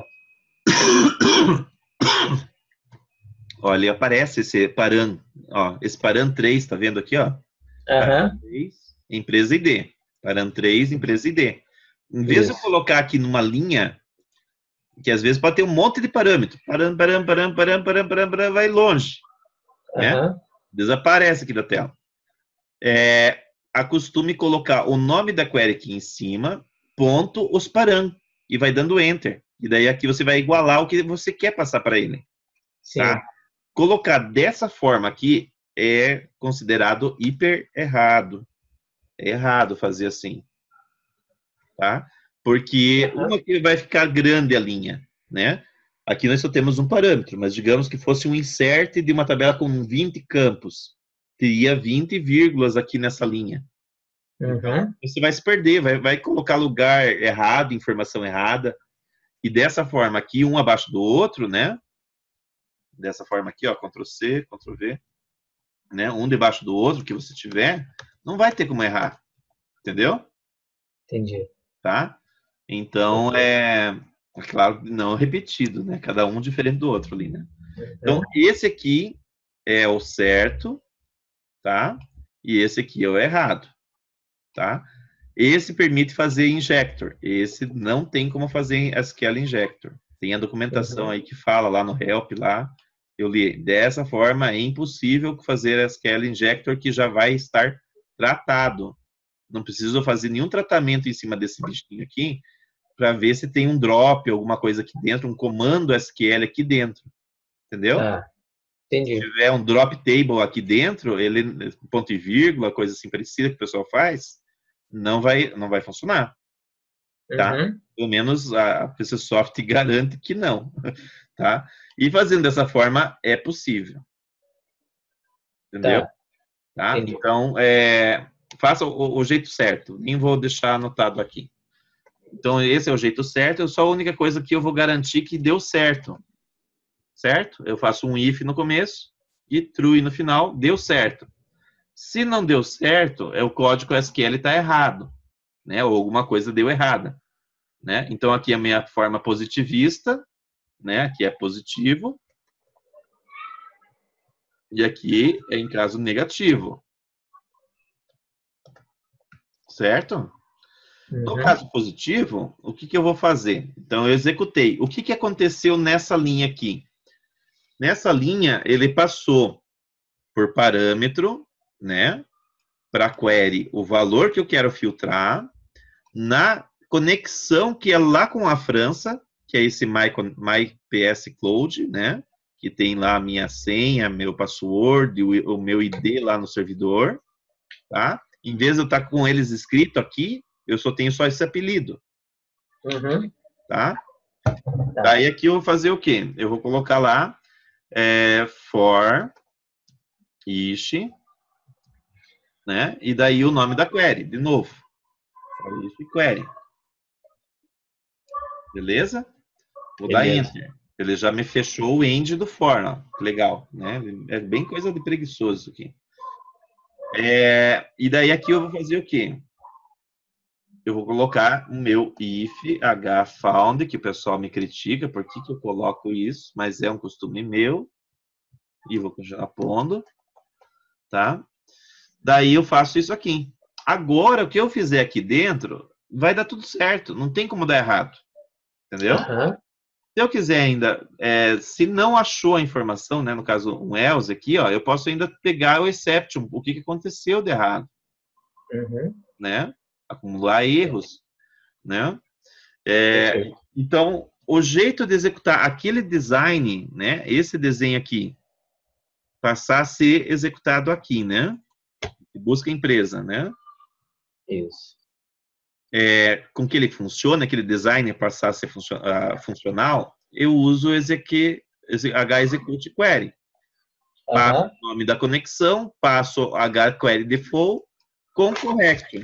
Olha, aparece esse param, ó, esse param três, tá vendo aqui, ó? Uhum. três, empresa I D. Param três, empresa I D. Em vez Isso. de eu colocar aqui numa linha, que às vezes pode ter um monte de parâmetro. Param, param, param, param, param, param, param, vai longe. Uhum. Né? Desaparece aqui da tela. É, acostume colocar o nome da query aqui em cima, ponto, os param. E vai dando enter. E daí aqui você vai igualar o que você quer passar para ele. Sim. Tá? Colocar dessa forma aqui é considerado hiper errado. É errado fazer assim. Tá? Porque uhum. uma que vai ficar grande a linha, né? Aqui nós só temos um parâmetro, mas digamos que fosse um insert de uma tabela com vinte campos. Teria vinte vírgulas aqui nessa linha. Uhum. Então, você vai se perder, vai, vai colocar lugar errado, informação errada. E dessa forma aqui, um abaixo do outro, né? Dessa forma aqui, ó, Ctrl C, Ctrl V. né, um debaixo do outro, que você tiver, não vai ter como errar. Entendeu? Entendi. Tá? Então, é... Claro, não repetido, né? Cada um diferente do outro ali, né? Então, esse aqui é o certo, tá? E esse aqui é o errado, tá? Esse permite fazer injector. Esse não tem como fazer S Q L injector. Tem a documentação aí que fala lá no help, lá. Eu li, dessa forma é impossível fazer S Q L injector que já vai estar tratado. Não preciso fazer nenhum tratamento em cima desse bichinho aqui para ver se tem um drop, alguma coisa aqui dentro, um comando S Q L aqui dentro. Entendeu? Ah, entendi. Se tiver um drop table aqui dentro, ele, ponto e vírgula, coisa assim parecida que o pessoal faz, não vai, não vai funcionar. Tá? Uhum. Pelo menos a PCSoft garante que não. Tá? E fazendo dessa forma é possível. Entendeu? Tá. Tá? Então, é, faça o, o jeito certo. Nem vou deixar anotado aqui. Então, esse é o jeito certo. É só a única coisa que eu vou garantir que deu certo. Certo? Eu faço um if no começo e true no final. Deu certo. Se não deu certo, é o código S Q L está errado. Né? Ou alguma coisa deu errada. Né? Então, aqui é a minha forma positivista. Né? Aqui é positivo. E aqui é em caso negativo. Certo? No caso positivo, o que, que eu vou fazer? Então, eu executei. O que, que aconteceu nessa linha aqui? Nessa linha, ele passou por parâmetro, né? Para a query, o valor que eu quero filtrar. Na conexão, que é lá com a França, que é esse MyPS Cloud, né? Que tem lá a minha senha, meu password, o meu I D lá no servidor. Tá? Em vez de eu estar com eles escrito aqui, eu só tenho só esse apelido. Uhum. Tá? Tá? Daí aqui eu vou fazer o quê? Eu vou colocar lá é, for each, né? E daí o nome da query, de novo. For each query. Beleza? Vou Beleza. dar enter. Ele já me fechou o end do for, ó. Legal, né? É bem coisa de preguiçoso aqui. É, e daí aqui eu vou fazer o quê? Eu vou colocar o meu if HFound, que o pessoal me critica por que, que eu coloco isso, mas é um costume meu. E vou continuar pondo. Tá? Daí eu faço isso aqui. Agora, o que eu fizer aqui dentro, vai dar tudo certo. Não tem como dar errado. Entendeu? Uhum. Se eu quiser ainda, é, se não achou a informação, né, no caso um else aqui, ó, eu posso ainda pegar o exception, o que, que aconteceu de errado. Uhum. Né? Acumular erros, né? É, então, o jeito de executar aquele design, né? Esse desenho aqui, passar a ser executado aqui, né? Busca empresa, né? Isso. É, com que ele funciona, aquele design passar a ser funcio uh, funcional, eu uso o HExecuteQuery. Uhum. Passo o nome da conexão, passo HQuery default com correction.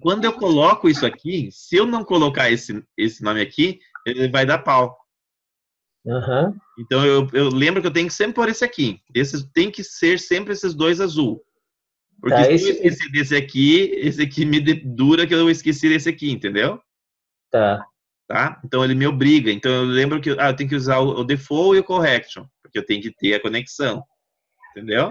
Quando eu coloco isso aqui, se eu não colocar esse, esse nome aqui, ele vai dar pau. Uhum. Então, eu, eu lembro que eu tenho que sempre pôr esse aqui. Esse, tem que ser sempre esses dois azul. Porque tá, se esse... eu esquecer desse aqui, esse aqui me dura que eu esqueci desse aqui, entendeu? Tá. Tá? Então, ele me obriga. Então, eu lembro que ah, eu tenho que usar o, o default e o correction, porque eu tenho que ter a conexão. Entendeu?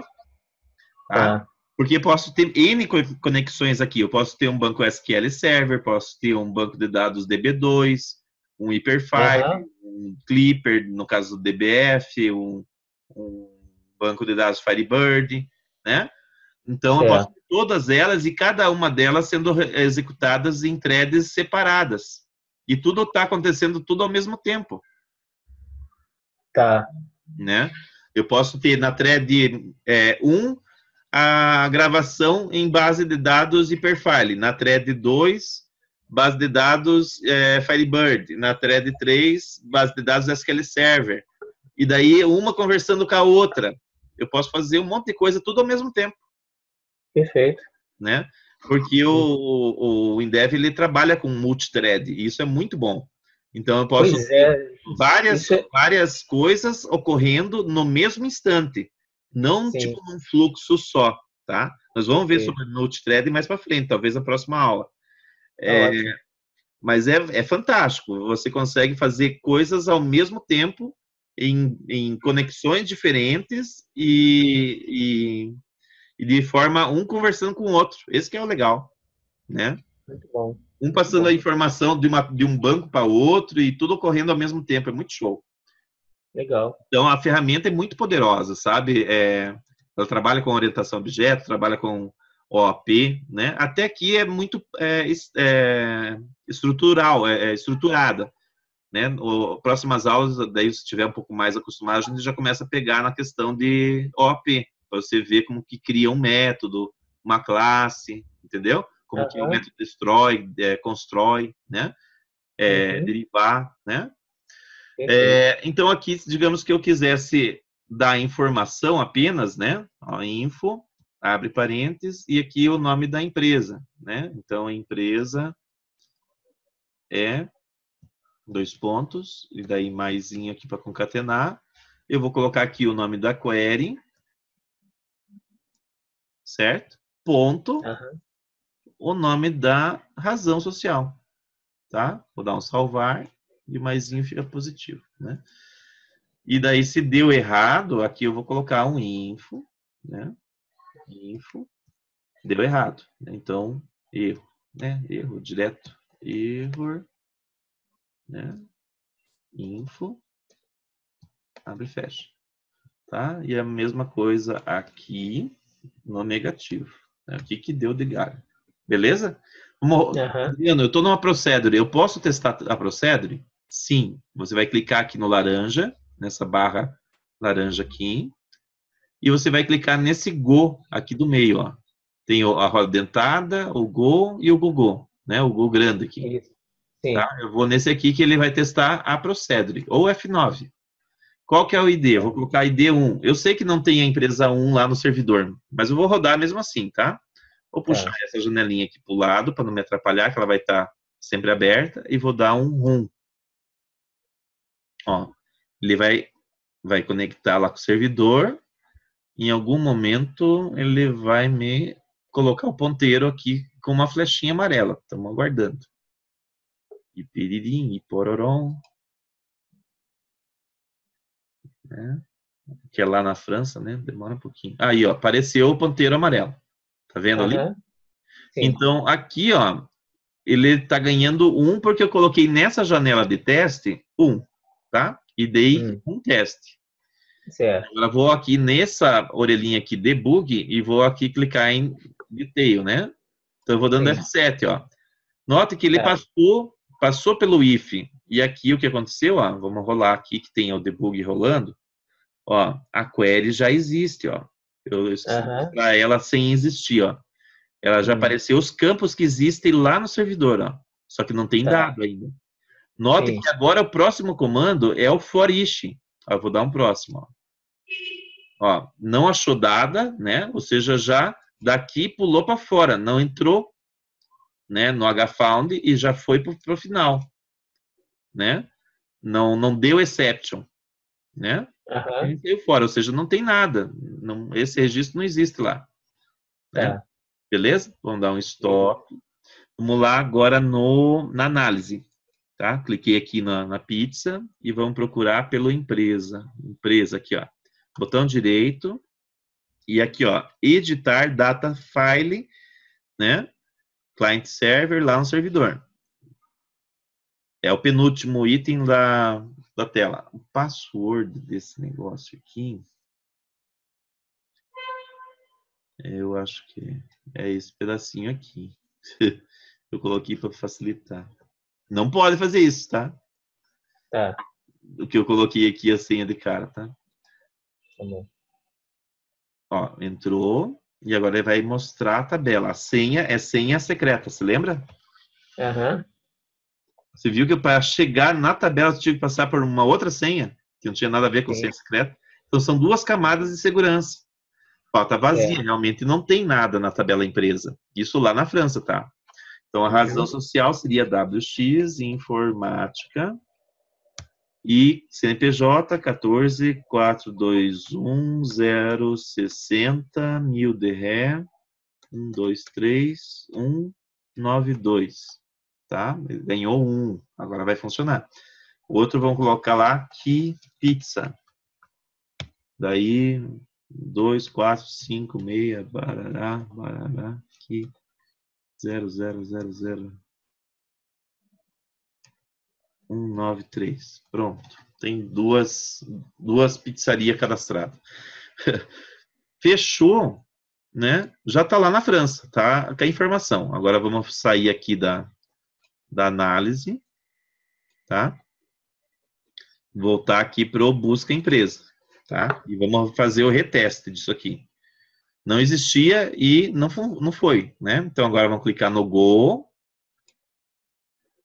Tá. tá. Porque eu posso ter N conexões aqui. Eu posso ter um banco S Q L Server, posso ter um banco de dados D B dois, um Hyperfile, uhum. um Clipper, no caso do D B F, um, um banco de dados Firebird, né? Então, é. eu posso ter todas elas e cada uma delas sendo executadas em threads separadas. E tudo está acontecendo tudo ao mesmo tempo. Tá. Né? Eu posso ter na thread é, um... a gravação em base de dados Hyperfile, na thread dois, base de dados é, Firebird, na thread três, base de dados S Q L Server. E daí, uma conversando com a outra. Eu posso fazer um monte de coisa tudo ao mesmo tempo. Perfeito. Né? Porque o, o, o WinDev, ele trabalha com multithread, e isso é muito bom. Então, eu posso pois ter é. várias, é... várias coisas ocorrendo no mesmo instante. não Sim. tipo num fluxo só, tá? Nós vamos ver Sim. sobre Node-thread mais para frente, talvez na próxima aula. Tá é, mas é, é fantástico, você consegue fazer coisas ao mesmo tempo em, em conexões diferentes e, e, e de forma um conversando com o outro. Esse que é o legal, né? Muito bom. Um passando muito bom. a informação de, uma, de um banco para outro e tudo ocorrendo ao mesmo tempo, é muito show. Legal. Então, a ferramenta é muito poderosa, sabe? É, ela trabalha com orientação a objetos, trabalha com O A P, né? Até aqui é muito é, é, estrutural, é, é estruturada, né? O, próximas aulas, daí se tiver um pouco mais acostumado, a gente já começa a pegar na questão de O A P, para você ver como que cria um método, uma classe, entendeu? Como uhum. que o método destrói, é, constrói, né? É, uhum. derivar, né? É, então, aqui, digamos que eu quisesse dar informação apenas, né? Ó, info, abre parênteses, e aqui o nome da empresa, né? Então, a empresa é dois pontos, e daí maisinho aqui para concatenar. Eu vou colocar aqui o nome da query, certo? Ponto, uhum. o nome da razão social, tá? Vou dar um salvar. E o maisinho fica positivo, né? E daí, se deu errado, aqui eu vou colocar um info, né? Info, deu errado. Então, erro, né? Erro direto. Error, né? Info, abre e fecha. Tá? E a mesma coisa aqui no negativo. Né? Aqui que deu de galho. Beleza? Uma... Uhum. Eu estou numa procedure. Eu posso testar a procedure? Sim, você vai clicar aqui no laranja, nessa barra laranja aqui, e você vai clicar nesse Go aqui do meio, ó. Tem a roda dentada, o Go e o Go, né? O Go grande aqui. Tá? Eu vou nesse aqui que ele vai testar a procedure, ou F nove. Qual que é o I D? Eu vou colocar I D um. Eu sei que não tem a empresa um lá no servidor, mas eu vou rodar mesmo assim, tá? Vou puxar é. essa janelinha aqui para o lado, para não me atrapalhar, que ela vai estar tá sempre aberta, e vou dar um run. Ó, ele vai, vai conectar lá com o servidor. Em algum momento, ele vai me colocar o ponteiro aqui com uma flechinha amarela. Estamos aguardando. E piririm, e pororom. Né? Que é lá na França, né? Demora um pouquinho. Aí, ó, apareceu o ponteiro amarelo. Tá vendo uhum. ali? Sim. Então, aqui, ó, ele tá ganhando um porque eu coloquei nessa janela de teste um, tá? E dei hum. um teste. Certo. Agora vou aqui nessa orelhinha aqui, debug, e vou aqui clicar em detail, né? Então, eu vou dando Sim. F sete, ó. Nota que ele é. passou, passou pelo if. E aqui o que aconteceu, ó, vamos rolar aqui que tem o debug rolando. Ó, a query já existe, ó. Eu esqueci de mostrar ela sem existir, ó. Ela já uhum. apareceu os campos que existem lá no servidor, ó. Só que não tem tá. dado ainda. Note Sim. que agora o próximo comando é o for each. Ó, eu vou dar um próximo, ó. Ó, não achou dada, né? Ou seja, já daqui pulou para fora, não entrou, né? No HFound e já foi para o final, né? Não, não deu exception, né? Uhum. Saiu fora, ou seja, não tem nada. Não, esse registro não existe lá. Né? É. Beleza? Vamos dar um stop. Vamos lá agora no, na análise. Tá? Cliquei aqui na, na pizza e vamos procurar pela empresa. Empresa aqui, ó. Botão direito. E aqui, ó. Editar data file, né? Client server lá no servidor. É o penúltimo item da... da tela. O password desse negócio aqui, eu acho que é esse pedacinho aqui. Eu coloquei para facilitar. Não pode fazer isso, tá? Tá. O que eu coloquei aqui é a senha de cara, tá? Tá bom. Ó, entrou e agora ele vai mostrar a tabela. A senha é senha secreta, você lembra? Aham. Uhum. Você viu que para chegar na tabela, você tinha que passar por uma outra senha, que não tinha nada a ver com é. senha secreta. Então, são duas camadas de segurança. Ó, tá vazia, é. realmente não tem nada na tabela empresa. Isso lá na França, tá? Então, a razão social seria W X informática E C N P J um quatro quatro dois um zero seis zero mil de ré um dois três um nove dois, tá? Ele ganhou um, agora vai funcionar. Outro vão colocar lá que pizza. Daí dois quatro cinco seis barará barará que zero zero zero zero um nove três. Pronto, tem duas duas pizzarias cadastradas. Fechou, né? Já está lá na França, tá? Com a informação. Agora vamos sair aqui da da análise, tá? Voltar aqui para o busca empresa, tá? E vamos fazer o reteste disso aqui. Não existia e não não foi, né? Então agora vamos clicar no Go.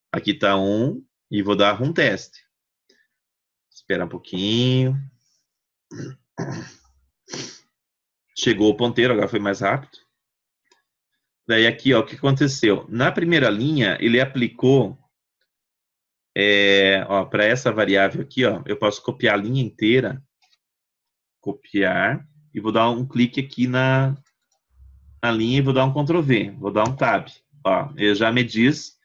Aqui está um. E vou dar um teste. Esperar um pouquinho. Chegou o ponteiro, agora foi mais rápido. Daí aqui, ó, o que aconteceu? Na primeira linha, ele aplicou... É, ó, para essa variável aqui, ó, eu posso copiar a linha inteira. Copiar. E vou dar um clique aqui na, na linha e vou dar um Ctrl V. Vou dar um Tab. Ó, ele já me diz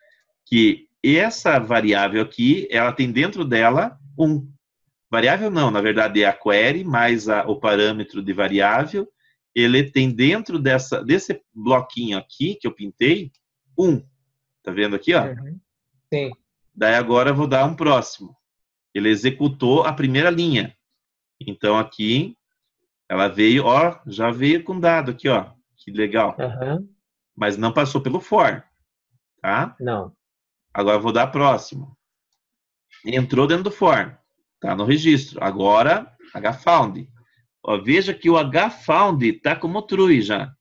que... E essa variável aqui, ela tem dentro dela um. Variável não, na verdade é a query, mais a, o parâmetro de variável. Ele tem dentro dessa, desse bloquinho aqui, que eu pintei, um. Tá vendo aqui, ó? Uhum. Sim. Daí agora eu vou dar um próximo. Ele executou a primeira linha. Então aqui, ela veio, ó, já veio com dado aqui, ó. Que legal. Uhum. Mas não passou pelo for, tá? Não. Agora eu vou dar próximo. Entrou dentro do for. Está no registro. Agora, HFound. Ó, veja que o HFound está como true já.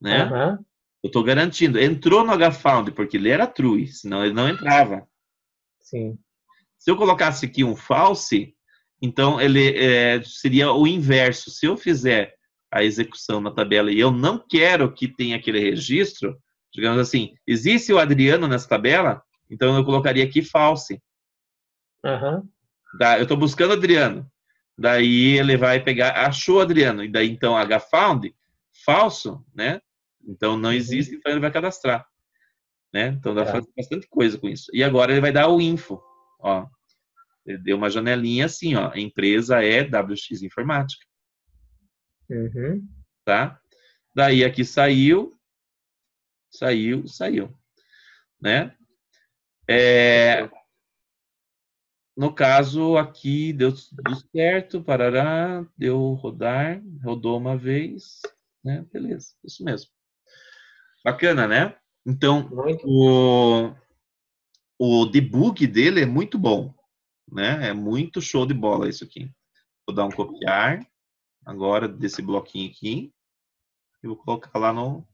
Né? Uhum. Eu estou garantindo. Entrou no HFound, porque ele era true. Senão ele não entrava. Sim. Se eu colocasse aqui um false, então ele é, seria o inverso. Se eu fizer a execução na tabela e eu não quero que tenha aquele registro, digamos assim, existe o Adriano nessa tabela, então eu colocaria aqui false. Uhum. Eu estou buscando Adriano. Daí ele vai pegar, achou Adriano. E daí então HFound, falso, né? Então não existe, então ele vai cadastrar. Né? Então dá pra fazer bastante coisa com isso. E agora ele vai dar o info. Ó. Ele deu uma janelinha assim, ó. A empresa é W X Informática. Uhum. Tá? Daí aqui saiu. Saiu, saiu, né? É, no caso aqui deu tudo certo, parará, deu rodar, rodou uma vez, né? Beleza, isso mesmo. Bacana, né? Então, o, o debug dele é muito bom, né? É muito show de bola isso aqui. Vou dar um copiar agora desse bloquinho aqui e vou colocar lá no...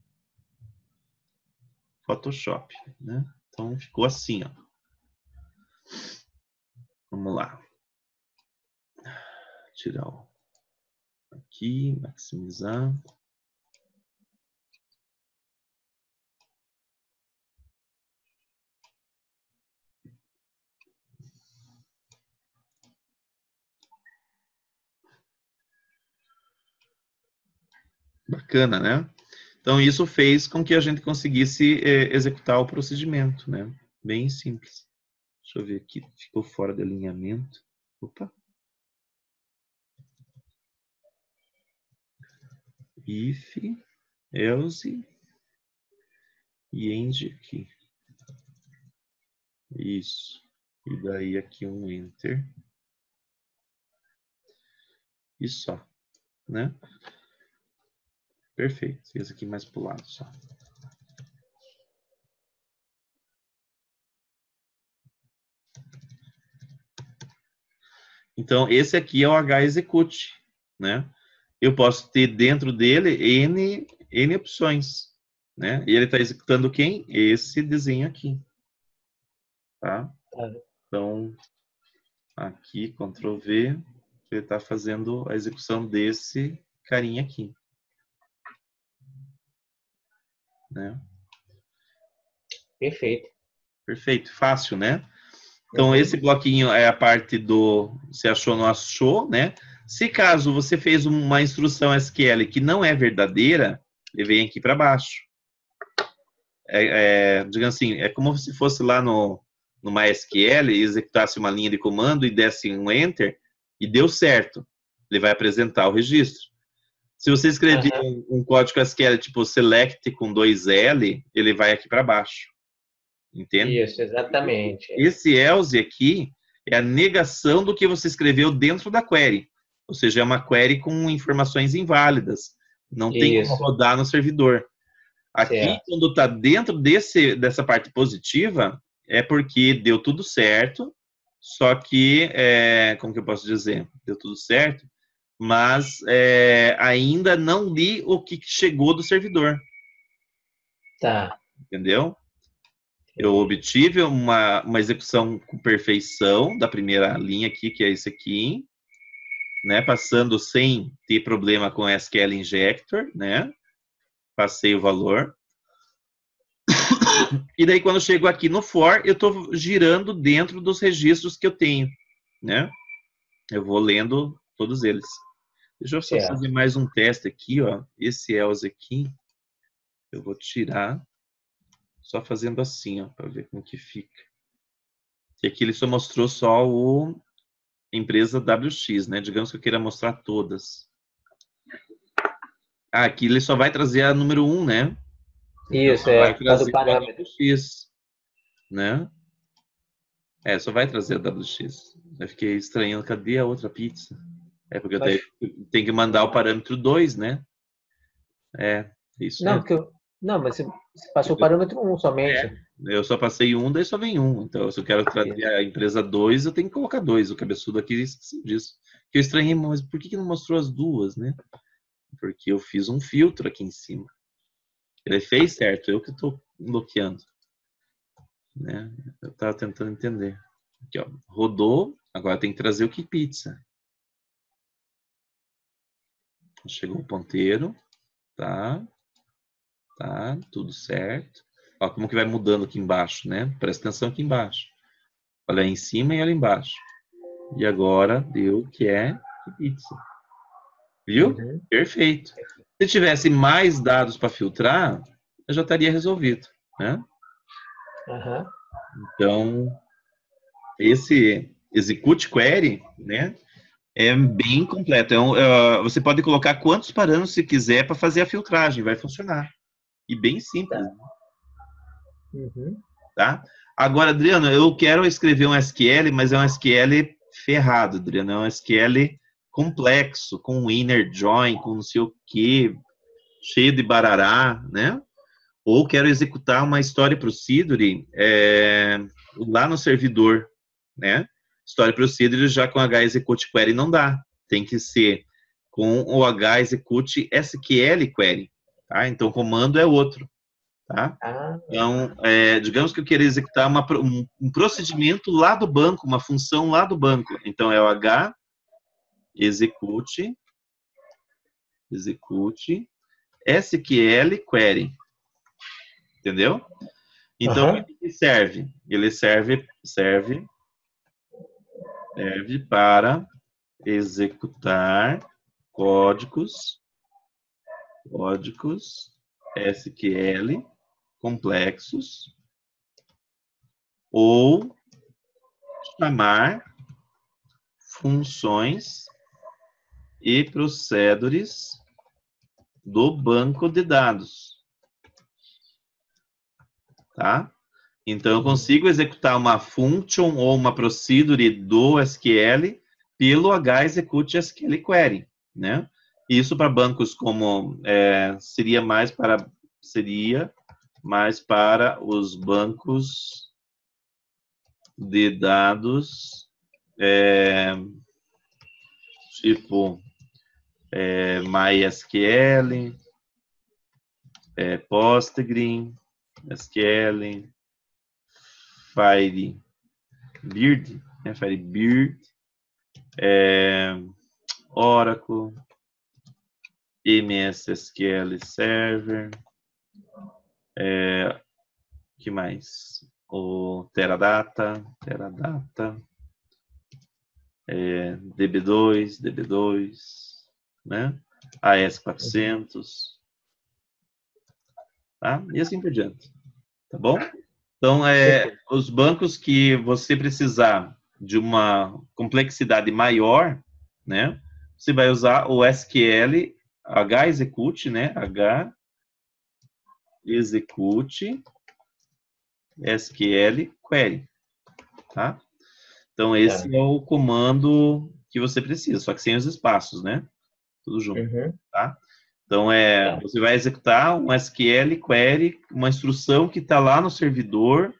Photoshop, né? Então ficou assim, ó. Vamos lá. Tirar o aqui, maximizar. Bacana, né? Então, isso fez com que a gente conseguisse é, executar o procedimento, né? Bem simples. Deixa eu ver aqui, ficou fora de alinhamento. Opa! If, else e end aqui. Isso. E daí aqui um enter. E só, né? Perfeito. Esse aqui mais para o lado só. Então, esse aqui é o HExecute, né? Eu posso ter dentro dele N, N opções, né? E ele está executando quem? Esse desenho aqui. Tá? Então, aqui, Ctrl V, ele está fazendo a execução desse carinha aqui. Né? Perfeito. Perfeito, fácil, né? Então, esse bloquinho é a parte do se achou ou não achou, né? Se caso você fez uma instrução S Q L que não é verdadeira, ele vem aqui para baixo. É, é, digamos assim, é como se fosse lá no, no MySQL, executasse uma linha de comando e desse um Enter e deu certo. Ele vai apresentar o registro. Se você escrever uhum. um, um código S Q L tipo select com dois L, ele vai aqui para baixo. Entende? Isso, exatamente. Esse else aqui é a negação do que você escreveu dentro da query. Ou seja, é uma query com informações inválidas. Não Isso. tem como rodar no servidor. Aqui, certo. Quando está dentro desse, dessa parte positiva, é porque deu tudo certo, só que, é, como que eu posso dizer? Deu tudo certo, mas é, ainda não li o que chegou do servidor. Tá. Entendeu? Eu obtive uma, uma execução com perfeição da primeira linha aqui, que é esse aqui, né? Passando sem ter problema com S Q L Injector, né? Passei o valor. E daí, quando eu chego aqui no for, eu estou girando dentro dos registros que eu tenho, né? Eu vou lendo todos eles. Deixa eu só é. fazer mais um teste aqui, ó. Esse else aqui, eu vou tirar... Só fazendo assim, ó, para ver como que fica. E aqui ele só mostrou só o empresa W X, né? Digamos que eu queira mostrar todas. Ah, aqui ele só vai trazer a número um, né? Isso, então, é. Trazer do parâmetro. W X, né? É, só vai trazer a W X. Eu fiquei estranhando, cadê a outra pizza? É porque Mas... eu tenho que mandar o parâmetro dois, né? É, isso. Não, né? que eu... Não, mas você passou o parâmetro um somente. É, eu só passei um, daí só vem um. Então, se eu quero trazer a empresa dois, eu tenho que colocar dois. O cabeçudo aqui esqueci disso. Que eu estranhei, mas por que não mostrou as duas, né? Porque eu fiz um filtro aqui em cima. Ele fez certo, eu que estou bloqueando. Né? Eu estava tentando entender. Aqui, ó, rodou, agora tem que trazer o que pizza. Chegou o ponteiro, tá? Tá, tudo certo. Olha como que vai mudando aqui embaixo, né? Presta atenção aqui embaixo. Olha aí em cima e olha embaixo. E agora deu que é pizza. Viu? Uhum. Perfeito. Se tivesse mais dados para filtrar, eu já estaria resolvido, né? Uhum. Então, esse execute query, né? É bem completo. É um, é, você pode colocar quantos parâmetros você quiser para fazer a filtragem. Vai funcionar. E bem simples. Tá. Uhum. Tá? Agora, Adriano, eu quero escrever um S Q L, mas é um S Q L ferrado, Adriano. É um S Q L complexo, com inner join, com não sei o que, cheio de barará, né? Ou quero executar uma story procedure é, lá no servidor, né? Story procedure já com HExecuteQuery não dá. Tem que ser com o HExecuteSQLQuery. Ah, então, o comando é outro. Tá? Ah, então, é, digamos que eu queira executar uma, um, um procedimento lá do banco, uma função lá do banco. Então, é o H, execute, execute, S Q L, query. Entendeu? Então, uh-huh. ele serve. Ele serve, serve, serve para executar códigos Códigos S Q L complexos ou chamar funções e procedures do banco de dados. Tá? Então, eu consigo executar uma function ou uma procedure do S Q L pelo HExecuteSQLQuery, né? Isso para bancos como é, seria mais para seria mais para os bancos de dados é, tipo é, MySQL, é, PostgreSQL, Firebird, né, Firebird, é, Oracle. M S S Q L Server, é, que mais? o Teradata, Teradata, é, D B dois, D B dois, né? A S quatrocentos, tá? E assim por diante, tá bom? Então, é, os bancos que você precisar de uma complexidade maior, né? Você vai usar o S Q L HExecute, né? HExecute SQLQuery, tá? Então, esse é. é o comando que você precisa, só que sem os espaços, né? Tudo junto, uhum. tá? Então, é, você vai executar um S Q L query, uma instrução que está lá no servidor,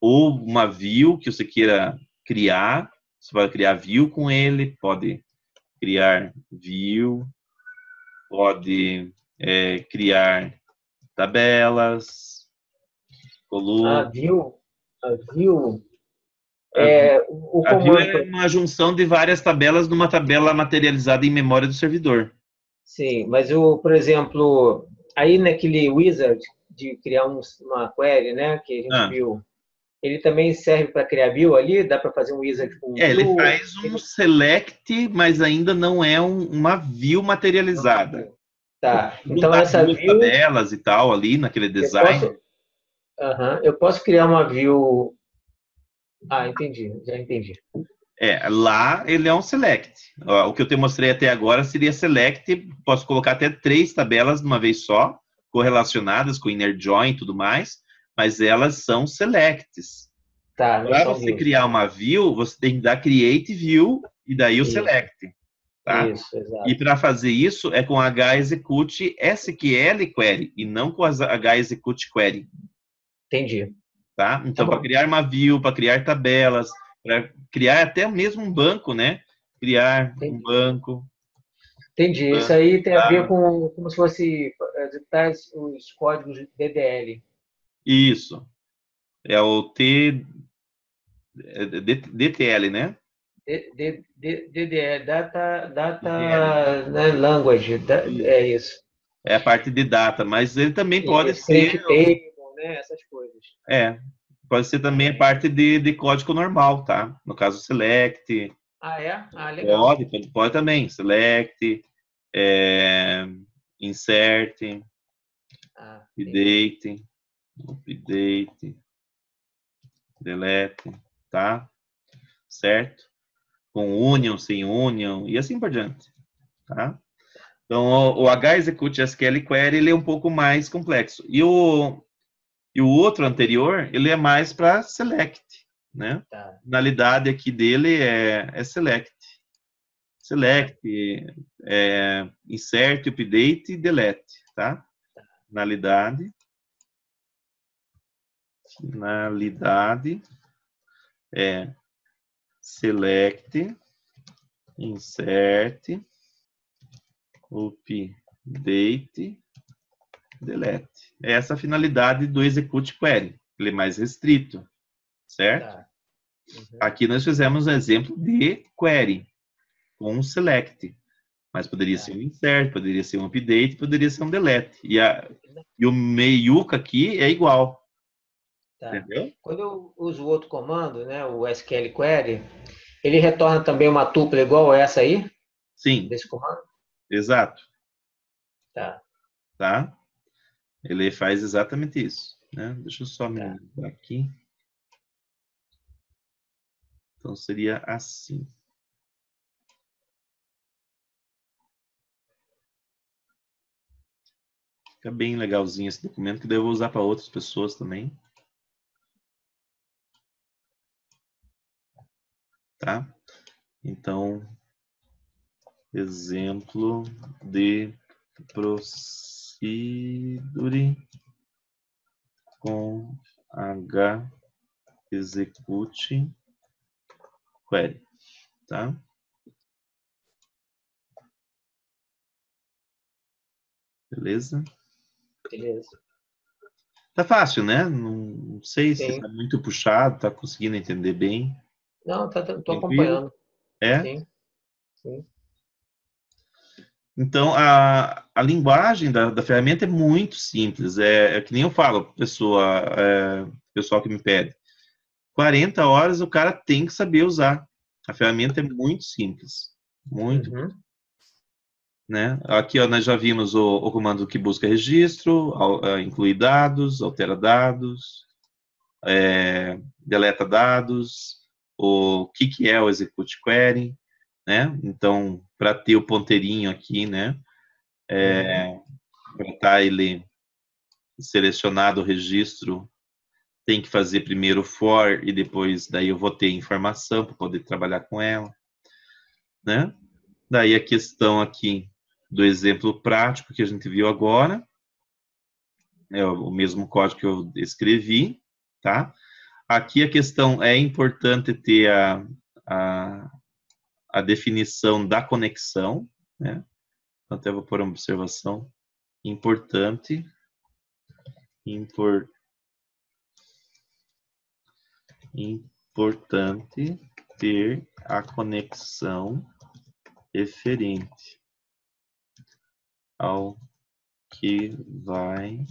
ou uma view que você queira criar. Você vai criar view com ele, pode criar view, pode é, criar tabelas, coluna. A view, a view, é, a, o a view é uma junção de várias tabelas numa tabela materializada em memória do servidor. Sim, mas eu, por exemplo, aí naquele wizard de criar um, uma query, né, que a gente ah. viu, ele também serve para criar view ali? Dá para fazer um wizard com É, view, ele faz um ele... select, mas ainda não é um, uma view materializada. Tá, então, então essa view... tabelas e tal ali naquele design. Eu posso, uh-huh, eu posso criar uma view... Ah, entendi, já entendi. É, lá ele é um select. Ó, o que eu te mostrei até agora seria select, posso colocar até três tabelas de uma vez só, correlacionadas com inner join e tudo mais, mas elas são selects. Tá, para você view. criar uma view, você tem que dar create view e daí isso. o select. Tá? Isso, exato. E para fazer isso é com HExecuteSQLQuery e não com HExecuteQuery. Entendi. Tá? Então, tá para criar uma view, para criar tabelas, para criar até mesmo um banco, né? Criar Entendi. um banco. Entendi. Banco, isso aí tem tá? a ver com como se fosse executar os códigos D D L. Isso. É o T... D T L, né? D D L, Data, data D D L. Language. Da, é isso. É a parte de data, mas ele também e pode ser... Table, né? Essas coisas. É. Pode ser também a parte de, de código normal, tá? No caso, select. Ah, é? Ah, legal. Pode, pode, pode também. Select, é, insert, ah, update, update, delete, tá? Certo? Com union, sem union, e assim por diante, tá? Então, o, o HExecuteSQLQuery, ele é um pouco mais complexo. E o... E o outro anterior, ele é mais para select, né? Tá. A finalidade aqui dele é, é select. Select, é, insert, update e delete, tá? Finalidade. Finalidade é select, insert, update, delete. É essa a finalidade do execute query. Ele é mais restrito, certo? Tá. Uhum. Aqui nós fizemos um exemplo de query com um select. Mas poderia tá. ser um insert, poderia ser um update, poderia ser um delete. E, a, e o meiuca aqui é igual. Tá. Entendeu? Quando eu uso o outro comando, né, o S Q L query, ele retorna também uma tupla igual a essa aí? Sim. Desse comando? Exato. Tá. Tá? Ele faz exatamente isso, né? Deixa eu só me mudar aqui. Então, seria assim. Fica bem legalzinho esse documento, que daí eu vou usar para outras pessoas também. Tá? Então, exemplo de processo. Procedure com HExecuteQuery, tá? Beleza? Beleza. Tá fácil, né? Não sei se Sim. tá muito puxado, tá conseguindo entender bem. Não, tá, tô Tranquilo? acompanhando. É? Sim. Sim. Então, a, a linguagem da, da ferramenta é muito simples. É, é que nem eu falo para pessoa, é, pessoal que me pede. quarenta horas o cara tem que saber usar. A ferramenta é muito simples. Muito. Uhum. Né? Aqui ó, nós já vimos o, o comando que busca registro, ao, inclui dados, altera dados, é, deleta dados, o que, que é o HExecuteQuery, né? Então, para ter o ponteirinho aqui, né? É, uhum. Para estar ele selecionado o registro, tem que fazer primeiro o for e depois daí eu vou ter informação para poder trabalhar com ela, né? Daí a questão aqui do exemplo prático que a gente viu agora, é o mesmo código que eu escrevi, tá? Aqui a questão é importante ter a, a, a definição da conexão, né? Até vou pôr uma observação importante, import, importante ter a conexão referente ao que vai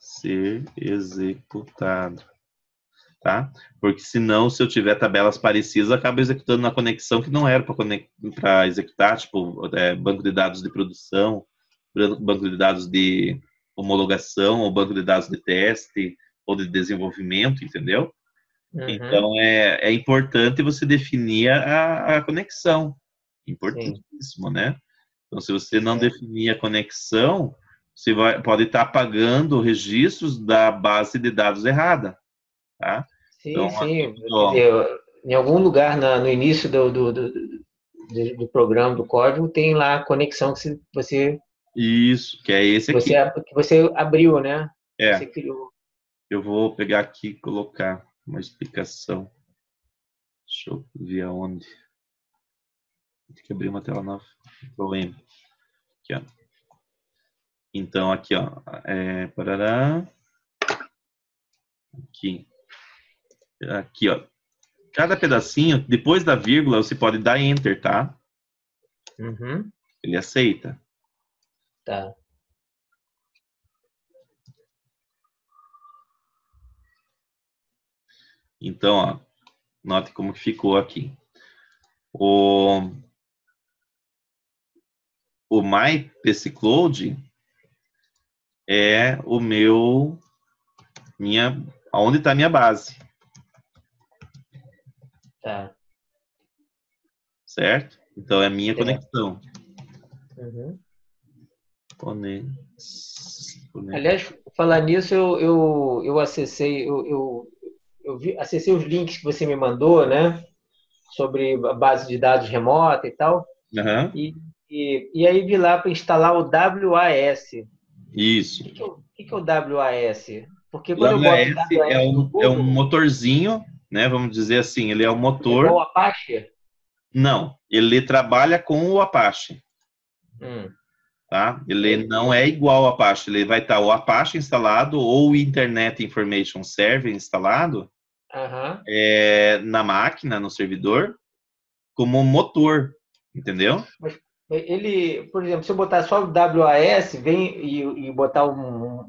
ser executado, tá? Porque senão, se eu tiver tabelas parecidas, acaba executando na conexão que não era para executar, tipo é, banco de dados de produção, banco de dados de homologação, ou banco de dados de teste, ou de desenvolvimento, entendeu? Uhum. Então, é, é importante você definir a, a conexão. Importantíssimo, sim, né? Então, se você não é. definir a conexão, você vai, pode estar apagando registros da base de dados errada, tá? Sim, então, sim. Aqui, eu, em algum lugar na, no início do, do, do, do, do programa, do código, tem lá a conexão que você... Isso, que é esse aqui. Você, que você abriu, né? É. Você criou. Eu vou pegar aqui e colocar uma explicação. Deixa eu ver aonde... Tem que abrir uma tela nova. Aqui, ó. Então, aqui, ó. É, parará. Aqui. Aqui, ó. Cada pedacinho, depois da vírgula, você pode dar enter, tá? Uhum. Ele aceita. Tá. Então, ó. Note como que ficou aqui. O... O MyPS Cloud é o meu, minha, aonde está a minha base. Tá. Certo? Então é a minha é. conexão. Uhum. Conex... Conex... Aliás, falar nisso, eu, eu, eu acessei, eu, eu, eu vi, acessei os links que você me mandou, né? Sobre a base de dados remota e tal. Uhum. E... E, e aí vi lá para instalar o W A S. Isso. O que, que, é, o, que, que é o W A S? Porque quando W A S eu boto o W A S é, um, Google, é um motorzinho, né? Vamos dizer assim, ele é um motor. É igual o Apache? Não, ele trabalha com o Apache. Hum. Tá? Ele não é igual ao Apache. Ele vai estar o Apache instalado ou o Internet Information Server instalado uh-huh. é, na máquina, no servidor, como motor, entendeu? Mas ele, por exemplo, se eu botar só o W A S vem e, e botar um...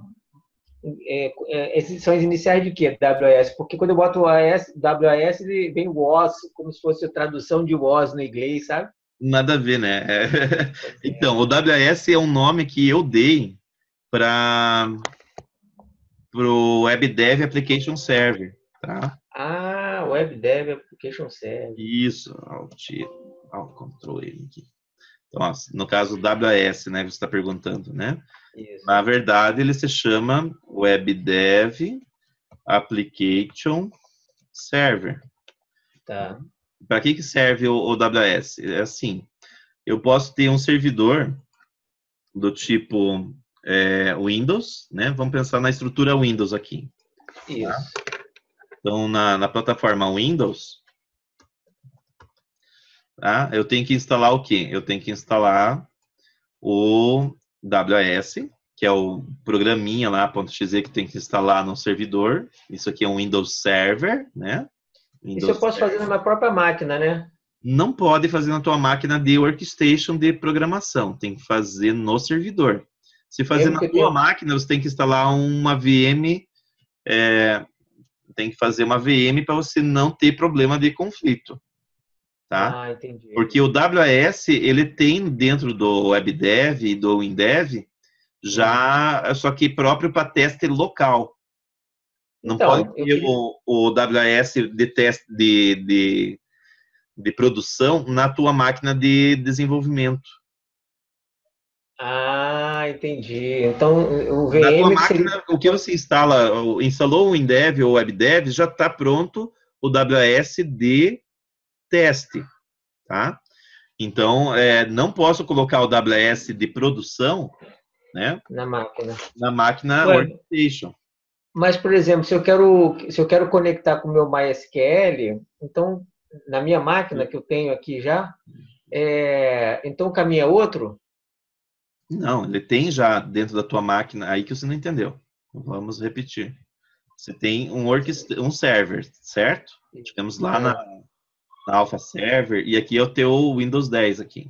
É, é, são as iniciais de quê? W A S? Porque quando eu boto o W A S, ele vem o W A S, como se fosse a tradução de W A S no inglês, sabe? Nada a ver, né? Então, o W A S é um nome que eu dei para o WebDev Application Server, tá? Ah, WebDev Application Server. Isso, Alt, Ctrl M aqui. Então, no caso o W A S, né, você está perguntando, né? Isso. Na verdade, ele se chama WebDev Application Server. Tá. Para que que serve o, o W A S? É assim, eu posso ter um servidor do tipo é, Windows, né? Vamos pensar na estrutura Windows aqui. Isso. Tá? Então, na, na plataforma Windows... Ah, eu tenho que instalar o quê? Eu tenho que instalar o W A S, que é o programinha lá, .exe, que tem que instalar no servidor. Isso aqui é um Windows Server, né? Windows Isso eu posso Server. fazer na minha própria máquina, né? Não pode fazer na tua máquina de workstation de programação. Tem que fazer no servidor. Se fazer na tua máquina, você tem que instalar uma V M... É, tem que fazer uma V M para você não ter problema de conflito. Tá? Ah, entendi. Porque o W A S, ele tem dentro do WebDev e do WinDev, já, só que próprio para teste local. Não então, pode ter eu... o, o W A S de teste de, de, de produção na tua máquina de desenvolvimento. Ah, entendi. Então, o V M... Na tua máquina, seria... o que você instala, instalou o WinDev ou o WebDev, já está pronto o W A S de teste, tá? Então, é, não posso colocar o W A S de produção, né? Na máquina. Na máquina workstation. Mas, por exemplo, se eu quero, se eu quero conectar com o meu MySQL, então, na minha máquina que eu tenho aqui já, é, então o caminho é outro? Não, ele tem já dentro da tua máquina, aí que você não entendeu. Vamos repetir. Você tem um, um server, certo? Ficamos lá na, na Alpha Server, e aqui é o teu Windows dez aqui,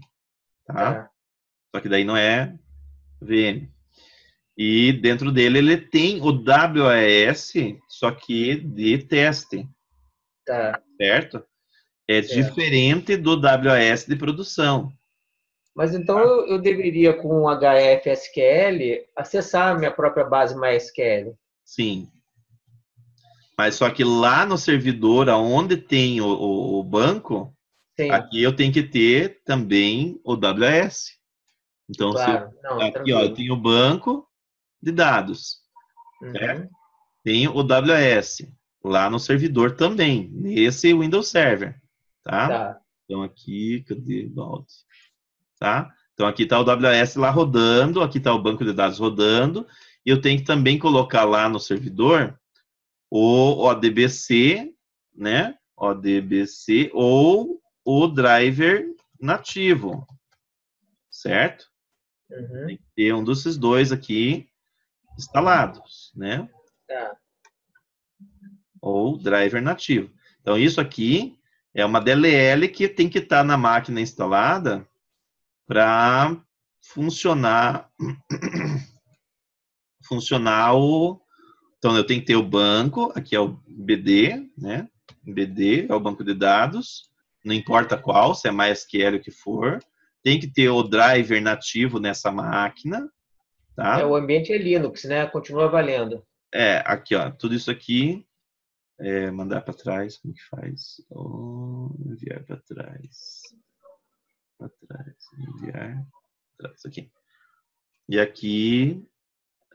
tá? É. Só que daí não é V M. E dentro dele ele tem o W A S, só que de teste, tá? Certo? É, é diferente do W A S de produção. Mas então eu, eu deveria, com o H F S Q L, acessar a minha própria base MySQL. Sim. Mas só que lá no servidor, onde tem o, o, o banco, sim, aqui eu tenho que ter também o W A S. Então, claro. Se, não, aqui ó, eu tenho o banco de dados. Uhum. Certo? Tenho o W A S lá no servidor também, nesse Windows Server. Tá? Tá. Então aqui, cadê Balde? Tá? Então aqui está o W A S lá rodando, aqui está o banco de dados rodando, e eu tenho que também colocar lá no servidor o O D B C, né? O D B C ou o driver nativo, certo? Uhum. Tem que ter um desses dois aqui instalados, né? Tá. Ou driver nativo. Então isso aqui é uma D L L que tem que estar tá na máquina instalada para funcionar, funcionar o... Então, eu tenho que ter o banco, aqui é o B D, né? B D é o banco de dados, não importa qual, se é MySQL o que for. Tem que ter o driver nativo nessa máquina, tá? É, o ambiente é Linux, né? Continua valendo. É, aqui, ó, tudo isso aqui, é, mandar para trás, como que faz? Oh, enviar para trás... Para trás, enviar, atrás, aqui. E aqui,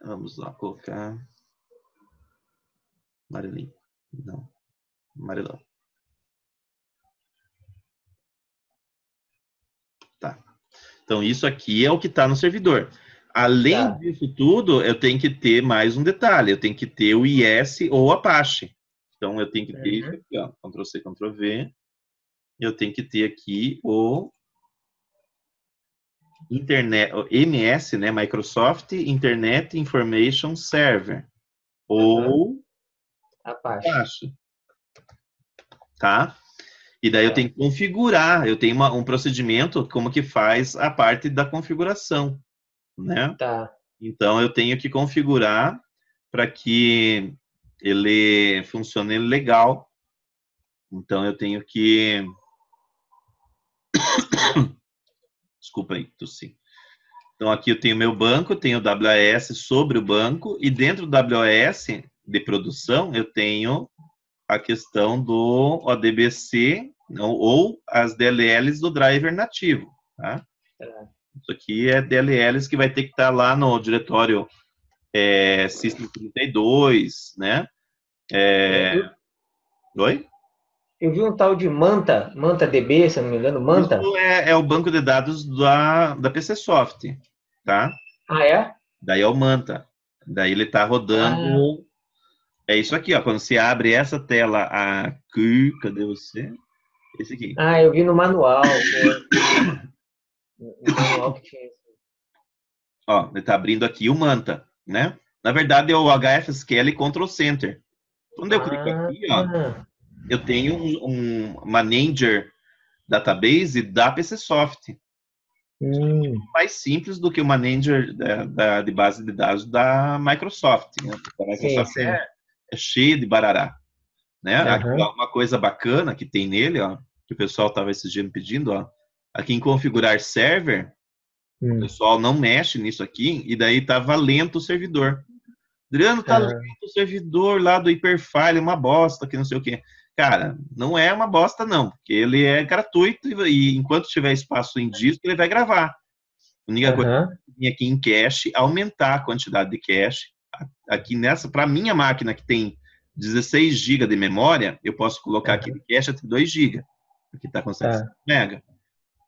vamos lá, colocar amarelinho, não, amarelão. Tá. Então, isso aqui é o que está no servidor. Além tá. disso tudo, eu tenho que ter mais um detalhe, eu tenho que ter o I I S ou o Apache. Então, eu tenho que ter isso aqui, ó, Ctrl C, Ctrl V, eu tenho que ter aqui o Internet, M S, né, Microsoft Internet Information Server, ou Apache. Apache, tá? E daí é. eu tenho que configurar, eu tenho uma, um procedimento como que faz a parte da configuração, né? Tá. Então, eu tenho que configurar para que ele funcione legal. Então, eu tenho que... Desculpa aí, tossi. Então, aqui eu tenho meu banco, tenho o W A S sobre o banco, e dentro do W A S de produção, eu tenho a questão do O D B C, não, ou as D L Ls do driver nativo, tá? Isso aqui é D L Ls que vai ter que estar lá no diretório é, System trinta e dois, né? É... Oi? Eu vi um tal de Manta, Manta D B, se não me engano, Manta. Isso é, é o banco de dados da, da PCSoft, tá? Ah, é? Daí é o Manta. Daí ele tá rodando... Ah. É isso aqui, ó. Quando você abre essa tela aqui, cadê você? Esse aqui. Ah, eu vi no manual. No manual que tinha isso. Ó, ele tá abrindo aqui o Manta, né? Na verdade, é o H F S Q L Control Center. Quando eu ah. clico aqui, ó... Eu tenho um, um manager database da PCSoft. Hum. Mais simples do que o manager da, da, de base de dados da Microsoft. Né? A Microsoft é, é cheia de barará. né? Uhum. Aqui, uma coisa bacana que tem nele, ó, que o pessoal estava esses dias me pedindo, ó, aqui em configurar server, hum. o pessoal não mexe nisso aqui, e daí estava lento o servidor. Adriano, tá uhum. lento o servidor lá do Hyperfile, uma bosta, que não sei o quê. Cara, não é uma bosta não, porque ele é gratuito e enquanto tiver espaço em disco, ele vai gravar. A única uhum. coisa que tem aqui em cache, aumentar a quantidade de cache. Aqui nessa, para minha máquina que tem dezesseis gigas de memória, eu posso colocar uhum. aqui de cache até dois gigas. Aqui está com setecentos megas.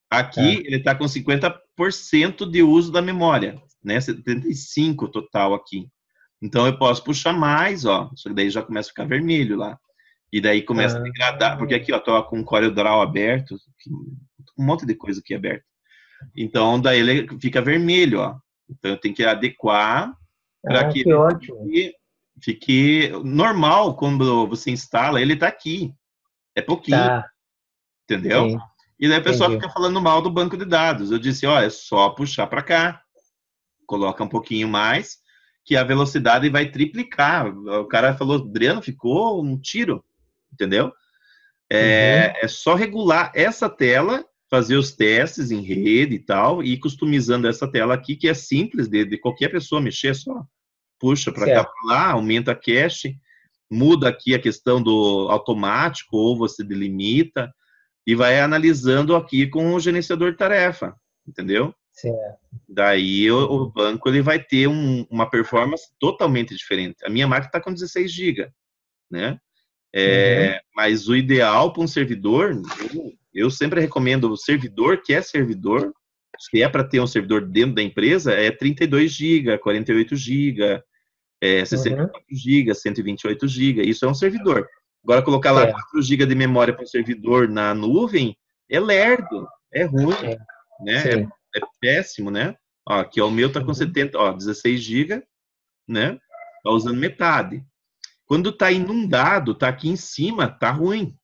Aqui uhum. ele está com cinquenta por cento de uso da memória, né? setenta e cinco por cento total aqui. Então eu posso puxar mais, ó. Só que daí já começa a ficar vermelho lá. E daí começa ah, a degradar, porque aqui, ó, tô com o CorelDRAW aberto, um monte de coisa aqui aberta. Então, daí ele fica vermelho, ó. Então, eu tenho que adequar para ah, que, que ele fique, fique normal quando você instala, ele tá aqui. É pouquinho. Tá. Entendeu? Sim. E daí o pessoal fica falando mal do banco de dados. Eu disse, ó, é só puxar para cá. Coloca um pouquinho mais, que a velocidade vai triplicar. O cara falou, Adriano, ficou um tiro. Entendeu? É, uhum. é só regular essa tela, fazer os testes em rede e tal, e customizando essa tela aqui, que é simples de, de qualquer pessoa mexer, só puxa para cá, para lá, aumenta a cache, muda aqui a questão do automático, ou você delimita, e vai analisando aqui com o gerenciador de tarefa, entendeu? Certo. Daí o, o banco ele vai ter um, uma performance totalmente diferente. A minha máquina está com dezesseis gigas, né? É, uhum. Mas o ideal para um servidor, eu, eu sempre recomendo o servidor, que é servidor, se é para ter um servidor dentro da empresa, é trinta e dois gigas, quarenta e oito gigas, é, sessenta e quatro gigas, cento e vinte e oito gigas, isso é um servidor. Agora colocar lá é. quatro gigas de memória para um servidor na nuvem, é lerdo, é ruim, é. Né? É, é péssimo, né? Ó, aqui ó, o meu está com uhum. setenta, ó, dezesseis gigas, né? Está usando metade. Quando está inundado, está aqui em cima, está ruim.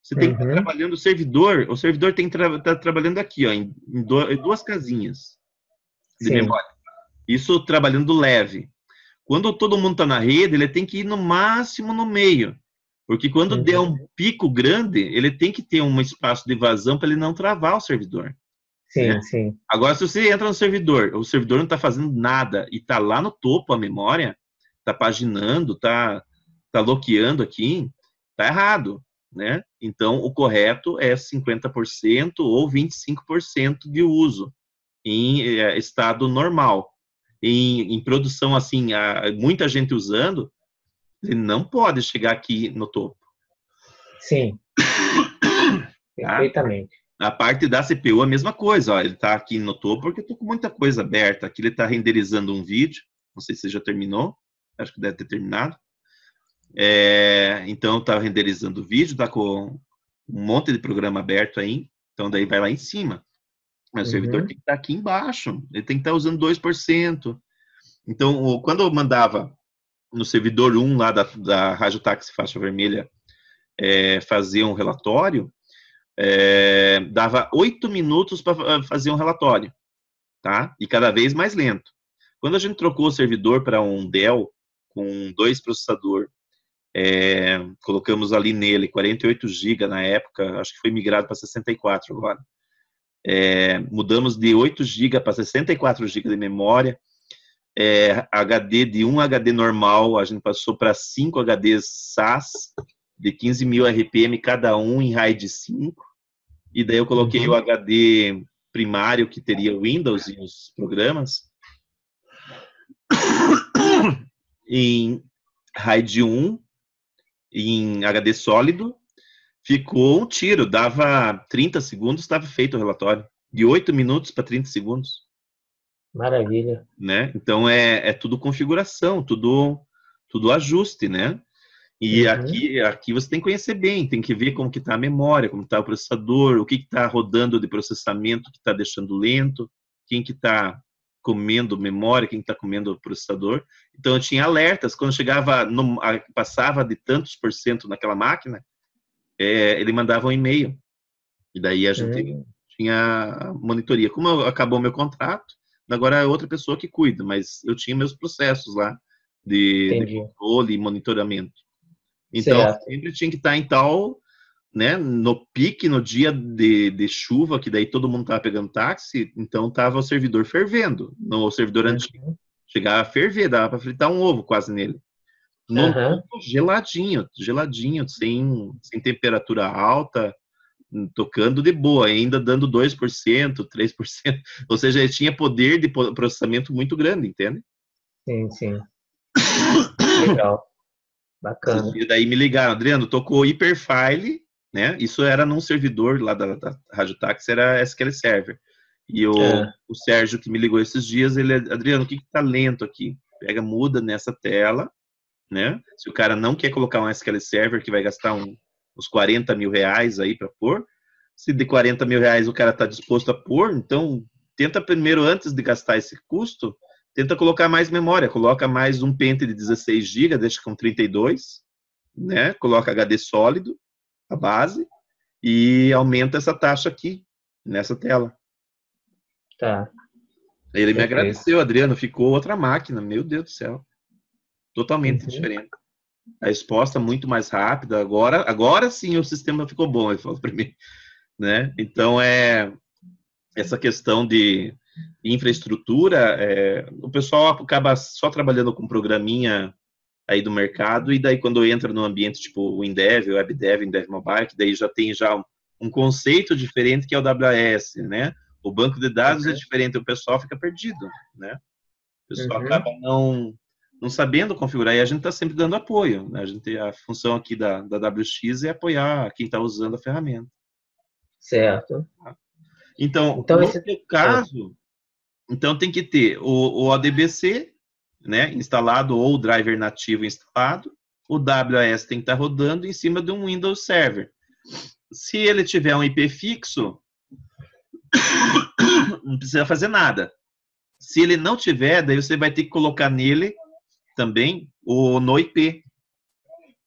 Você tem que estar uhum. tá trabalhando o servidor, o servidor tem que estar tá trabalhando aqui, ó, em, do, em duas casinhas de Sim. memória. Isso trabalhando leve. Quando todo mundo está na rede, ele tem que ir no máximo no meio. Porque quando uhum. der um pico grande, ele tem que ter um espaço de vazão para ele não travar o servidor. Sim, né? Sim. Agora, se você entra no servidor, o servidor não está fazendo nada e está lá no topo a memória, tá paginando, tá, tá bloqueando aqui, tá errado, né? Então, o correto é cinquenta por cento ou vinte e cinco por cento de uso em é, estado normal. Em, em produção, assim, há muita gente usando, ele não pode chegar aqui no topo. Sim. Perfeitamente. Tá? A parte da C P U é a mesma coisa, ó, ele tá aqui no topo porque eu tô com muita coisa aberta. Aqui ele tá renderizando um vídeo, não sei se já terminou. Acho que deve ter terminado. É, então, está renderizando o vídeo, está com um monte de programa aberto aí. Então, daí vai lá em cima. Mas uhum. o servidor tem que estar tá aqui embaixo. Ele tem que estar tá usando dois por cento. Então, quando eu mandava no servidor um lá da, da Rádio Táxi Faixa Vermelha é, fazer um relatório, é, dava oito minutos para fazer um relatório. Tá? E cada vez mais lento. Quando a gente trocou o servidor para um Dell com dois processadores, é, colocamos ali nele quarenta e oito gigas na época, acho que foi migrado para sessenta e quatro agora. É, mudamos de oito gigas para sessenta e quatro gigas de memória, é, H D de um H D normal, a gente passou para cinco H Ds S A S de quinze mil R P M cada um em RAID cinco, e daí eu coloquei uhum. o H D primário que teria o Windows e os programas, em RAID um, em H D sólido, ficou um tiro, dava trinta segundos, estava feito o relatório, de oito minutos para trinta segundos. Maravilha. Né? Então é, é tudo configuração, tudo, tudo ajuste, né? E uhum. aqui, aqui você tem que conhecer bem, tem que ver como que está a memória, como está o processador, o que está rodando de processamento que está deixando lento, quem que está comendo memória, quem está comendo processador. Então eu tinha alertas quando chegava, no, passava de tantos por cento naquela máquina, é, ele mandava um e-mail e daí a gente é. tinha monitoria. Como acabou meu contrato, agora é outra pessoa que cuida, mas eu tinha meus processos lá de, de controle e monitoramento. Então, certo. sempre tinha que estar em tal, né, no pique, no dia de, de chuva, que daí todo mundo estava pegando táxi, então estava o servidor fervendo. No, o servidor uhum. antigo chegava a ferver, dava para fritar um ovo quase nele. No uhum. geladinho, geladinho, sem, sem temperatura alta, tocando de boa, ainda dando dois por cento, três por cento. Ou seja, ele tinha poder de processamento muito grande, entende? Sim, sim. Legal. Bacana. E daí me ligaram, Adriano, tocou hiperfile, né? Isso era num servidor lá da, da Rádio Táxi, era S Q L Server. E o, é. o Sérgio que me ligou esses dias, ele, Adriano, o que que tá lento aqui? Pega, muda nessa tela, né? Se o cara não quer colocar um S Q L Server que vai gastar um, uns quarenta mil reais aí para pôr, se de quarenta mil reais o cara tá disposto a pôr, então tenta primeiro, antes de gastar esse custo, tenta colocar mais memória, coloca mais um pente de dezesseis gigas, deixa com trinta e dois, né? Coloca H D sólido, a base, e aumenta essa taxa aqui, nessa tela. Tá. Ele me agradeceu, Adriano, ficou outra máquina, meu Deus do céu. Totalmente uhum. diferente. A resposta muito mais rápida, agora, agora sim o sistema ficou bom, ele falou para mim, né? Então, é essa questão de infraestrutura, é, o pessoal acaba só trabalhando com programinha aí do mercado, e daí quando entra no ambiente tipo WinDev, WebDev, WinDev Mobile, que daí já tem já um, um conceito diferente que é o W A S, né? O banco de dados uhum. é diferente, o pessoal fica perdido, né? O pessoal uhum. acaba não, não sabendo configurar, e a gente está sempre dando apoio, né? A gente, a função aqui da, da W X é apoiar quem está usando a ferramenta. Certo. Então, então no esse... meu caso... Então, tem que ter o, o O D B C, né, instalado, ou o driver nativo instalado. O W A S tem que estar rodando em cima de um Windows Server. Se ele tiver um I P fixo, não precisa fazer nada. Se ele não tiver, daí você vai ter que colocar nele também o No I P.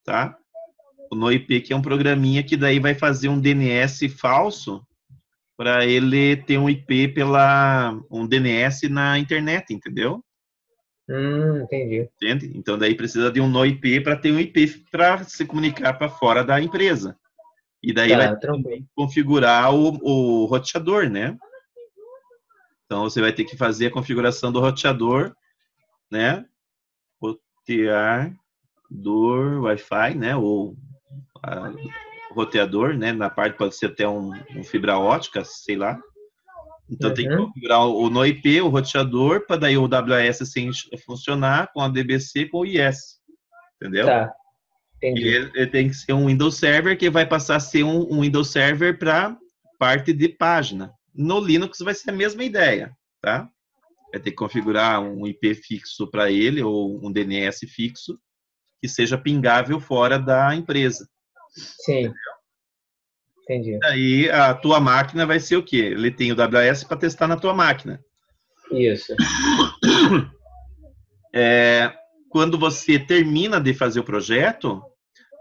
Tá? O No I P, que é um programinha que daí vai fazer um D N S falso, para ele ter um I P pela... um D N S na internet, entendeu? Hum, entendi. Entende? Então, daí precisa de um no I P para ter um I P para se comunicar para fora da empresa. E daí tá, vai também configurar o, o roteador, né? Então, você vai ter que fazer a configuração do roteador, né? Roteador Wi-Fi, né? Ou... A, roteador, né? Na parte pode ser até um, um fibra ótica, sei lá. Então uhum. tem que configurar o no I P, o roteador, para daí o W A S assim funcionar com a D B C, com o I S. Entendeu? Tá. Entendi. E ele, ele tem que ser um Windows Server, que vai passar a ser um, um Windows Server para parte de página. No Linux vai ser a mesma ideia, tá? Vai ter que configurar um I P fixo para ele, ou um D N S fixo, que seja pingável fora da empresa. Sim, entendi. Aí a tua máquina vai ser o que? Ele tem o W A S para testar na tua máquina. Isso. É, quando você termina de fazer o projeto,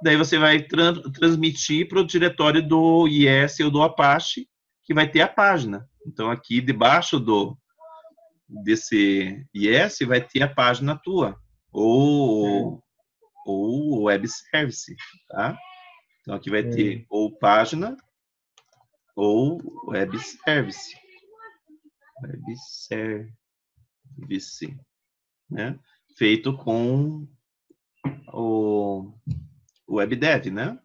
daí você vai trans transmitir para o diretório do I I S ou do Apache, que vai ter a página. Então aqui debaixo do desse I I S vai ter a página tua, ou ou o web service, tá? Então, aqui vai ter hum. ou página ou web service. Web service. Né? Feito com o WebDev, né?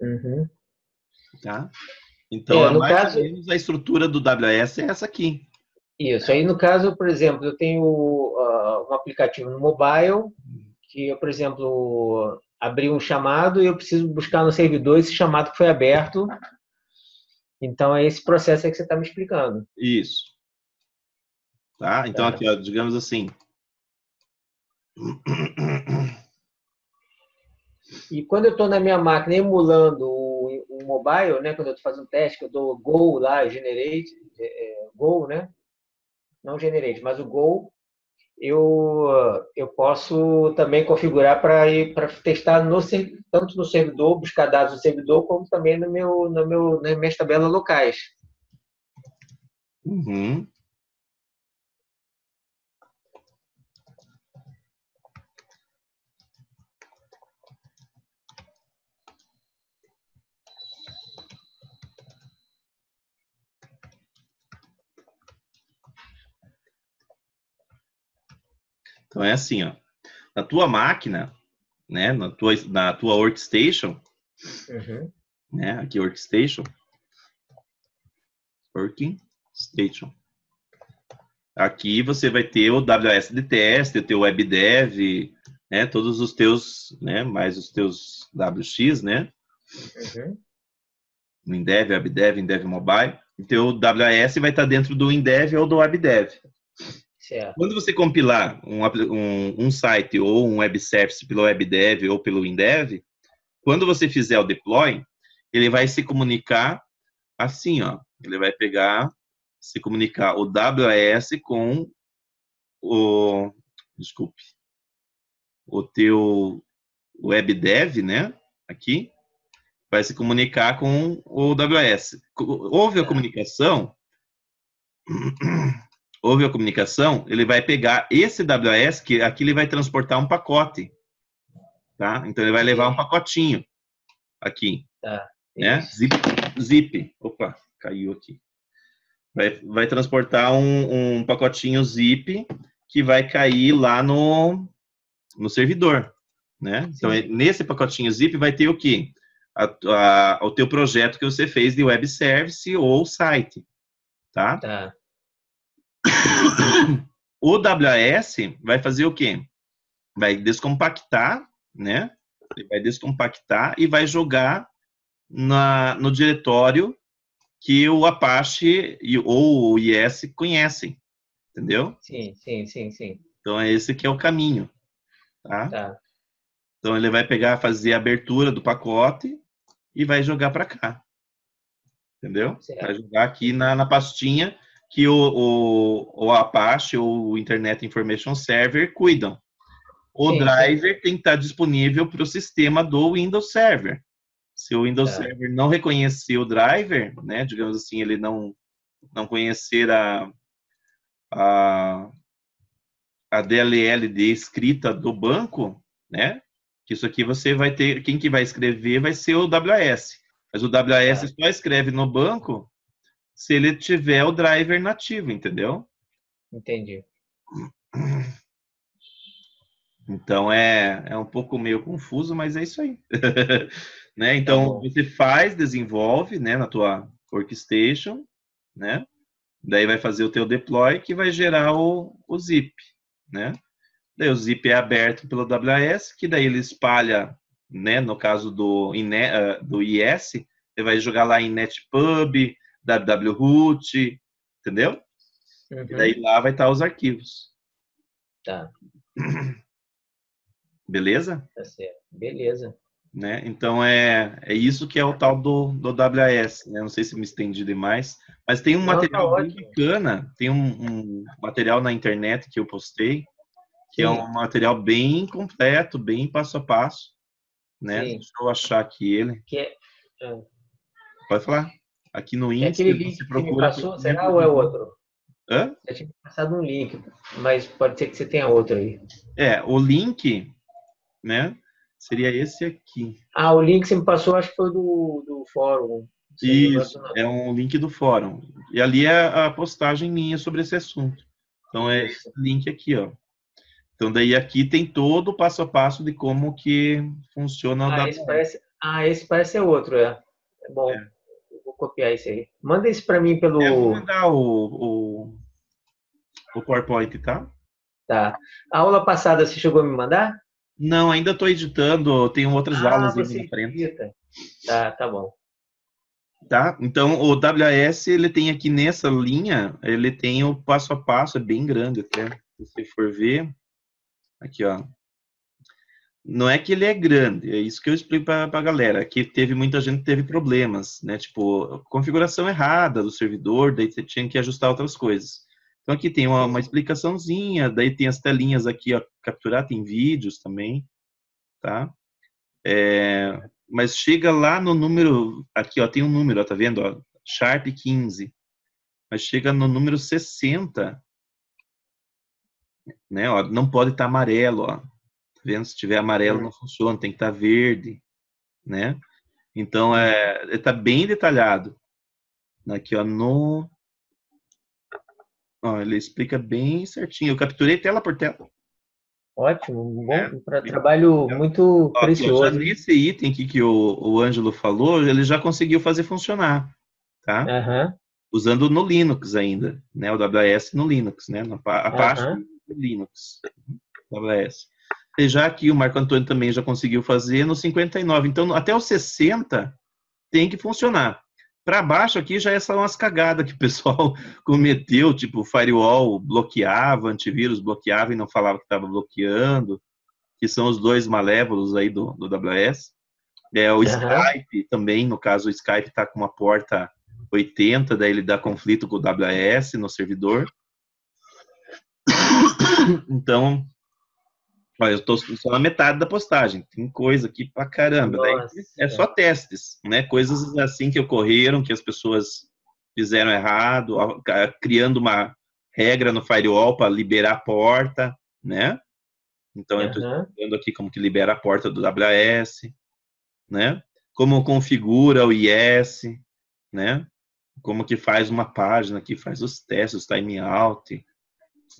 Uhum. Tá? Então, é, no mais caso... ou menos a estrutura do W A S é essa aqui. Isso. Aí, no caso, por exemplo, eu tenho uh, um aplicativo no mobile que, eu, por exemplo... abri um chamado e eu preciso buscar no servidor esse chamado que foi aberto. Então, é esse processo aí que você está me explicando. Isso. Tá? Então, tá. Aqui, ó, digamos assim. E quando eu estou na minha máquina emulando o, o mobile, né? Quando eu estou fazendo um teste, que eu dou Go lá, Generate, é, Go, né? Não Generate, mas o Go... Eu, eu posso também configurar para testar no, tanto no servidor, buscar dados no servidor, como também no meu, no meu, nas minhas tabelas locais. Uhum. Então é assim, ó. Na tua máquina, né? Na tua, na tua workstation, uhum. né? Aqui workstation, working station. Aqui você vai ter o W A S de teste, o teu WebDev, né? Todos os teus, né? Mais os teus W X, né? Uhum. WinDev, WebDev, WinDev Mobile. Então, o W A S vai estar dentro do WinDev ou do WebDev. Certo. Quando você compilar um, um, um site ou um web service pelo WebDev ou pelo WinDev, quando você fizer o deploy, ele vai se comunicar assim, ó. Ele vai pegar, se comunicar o W A S com o... Desculpe. O teu WebDev, né? Aqui. Vai se comunicar com o W A S. Houve a comunicação, houve a comunicação, ele vai pegar esse W A S, que aqui ele vai transportar um pacote, tá? Então ele vai levar um pacotinho aqui, tá, né? Zip, zip, opa, caiu aqui. Vai, vai transportar um, um pacotinho zip que vai cair lá no, no servidor, né? Então Sim. nesse pacotinho zip vai ter o quê? A, a, o teu projeto que você fez de web service ou site, tá? Tá. O W A S vai fazer o quê? Vai descompactar, né? Ele vai descompactar e vai jogar na, no diretório que o Apache e, ou o I I S conhecem, entendeu? Sim, sim, sim, sim. Então, é esse que é o caminho, tá? Tá. Então, ele vai pegar, fazer a abertura do pacote e vai jogar para cá, entendeu? Certo. Vai jogar aqui na, na pastinha que o, o, o Apache ou o Internet Information Server cuidam. O sim, driver sim. tem que estar disponível para o sistema do Windows Server. Se o Windows tá. Server não reconhecer o driver, né, digamos assim, ele não, não conhecer a, a, a D L L de escrita do banco, né? Que isso aqui você vai ter, quem que vai escrever vai ser o W A S. Mas o W A S ah. só escreve no banco se ele tiver o driver nativo, entendeu? Entendi. Então é, é um pouco meio confuso, mas é isso aí. Né? Então tá você faz, desenvolve, né, na tua workstation, né? Daí vai fazer o teu deploy que vai gerar o, o zip, né? Daí o zip é aberto pelo W A S, que daí ele espalha, né, no caso do, do I I S, ele vai jogar lá em netpub, wwroot, entendeu? Uhum. E daí lá vai estar os arquivos. Tá. Beleza? Tá certo. Beleza. Né? Então, é, é isso que é o tal do, do W A S, né? Não sei se me estendi demais, mas tem um Não, material tá muito bacana, tem um, um material na internet que eu postei, que é um material bem completo, bem passo a passo, né? Sim. Deixa eu achar aqui ele. Que é... Pode falar. Aqui no Insta. É aquele link você procura, que me passou, que... será ou é outro? Hã? Eu tinha passado um link, mas pode ser que você tenha outro aí. É, o link, né? Seria esse aqui. Ah, o link que você me passou, acho que foi do, do fórum. Isso, é um link do fórum. E ali é a postagem minha sobre esse assunto. Então é esse link aqui, ó. Então, daí aqui tem todo o passo a passo de como que funciona a ah, esse parece, ah, esse parece ser outro, é. É bom, é. Eu vou copiar esse aí. Manda esse para mim pelo... Eu vou mandar o, o, o PowerPoint, tá? Tá. A aula passada você chegou a me mandar? Não, ainda estou editando, tenho outras ah, aulas ali na frente. Edita. Tá, tá bom. Tá? Então, o W A S, ele tem aqui nessa linha, ele tem o passo a passo, é bem grande até, se você for ver. Aqui, ó. Não é que ele é grande, é isso que eu explico para a galera. Aqui teve muita gente que teve problemas, né? Tipo, configuração errada do servidor, daí você tinha que ajustar outras coisas. Então aqui tem uma, uma explicaçãozinha, daí tem as telinhas aqui, ó, capturar, tem vídeos também, tá? É, mas chega lá no número, aqui, ó, tem um número, ó, tá vendo? Ó, Sharp quinze. Mas chega no número sessenta. Né, ó, não pode estar tá amarelo, ó. Tá vendo? Se tiver amarelo não funciona, tem que estar tá verde, né? Então é, está bem detalhado. Aqui, ó, no, ó, ele explica bem certinho. Eu capturei tela por tela, Ótimo, bom, é, um trabalho é, muito ó, precioso. Já nesse item aqui que o, o Ângelo falou, ele já conseguiu fazer funcionar, tá? Uhum. Usando no Linux ainda, né? O W A S no Linux, né? A Apache uhum. no Linux, W A S. E já aqui o Marco Antônio também já conseguiu fazer no cinquenta e nove. Então, até o sessenta tem que funcionar. Para baixo aqui já são as cagadas que o pessoal cometeu, tipo, firewall bloqueava, antivírus bloqueava e não falava que estava bloqueando, que são os dois malévolos aí do, do W S. É, o uhum. Skype também, no caso, o Skype está com uma porta oitenta, daí ele dá conflito com o W S no servidor. Então, olha, eu estou só na metade da postagem, tem coisa aqui pra caramba. Nossa, daí é só testes, né? Coisas assim que ocorreram, que as pessoas fizeram errado, criando uma regra no firewall para liberar a porta, né? Então, uhum. eu estou explicando aqui como que libera a porta do W A S, né? Como configura o I S, né? Como que faz uma página aqui, faz os testes, os timeout,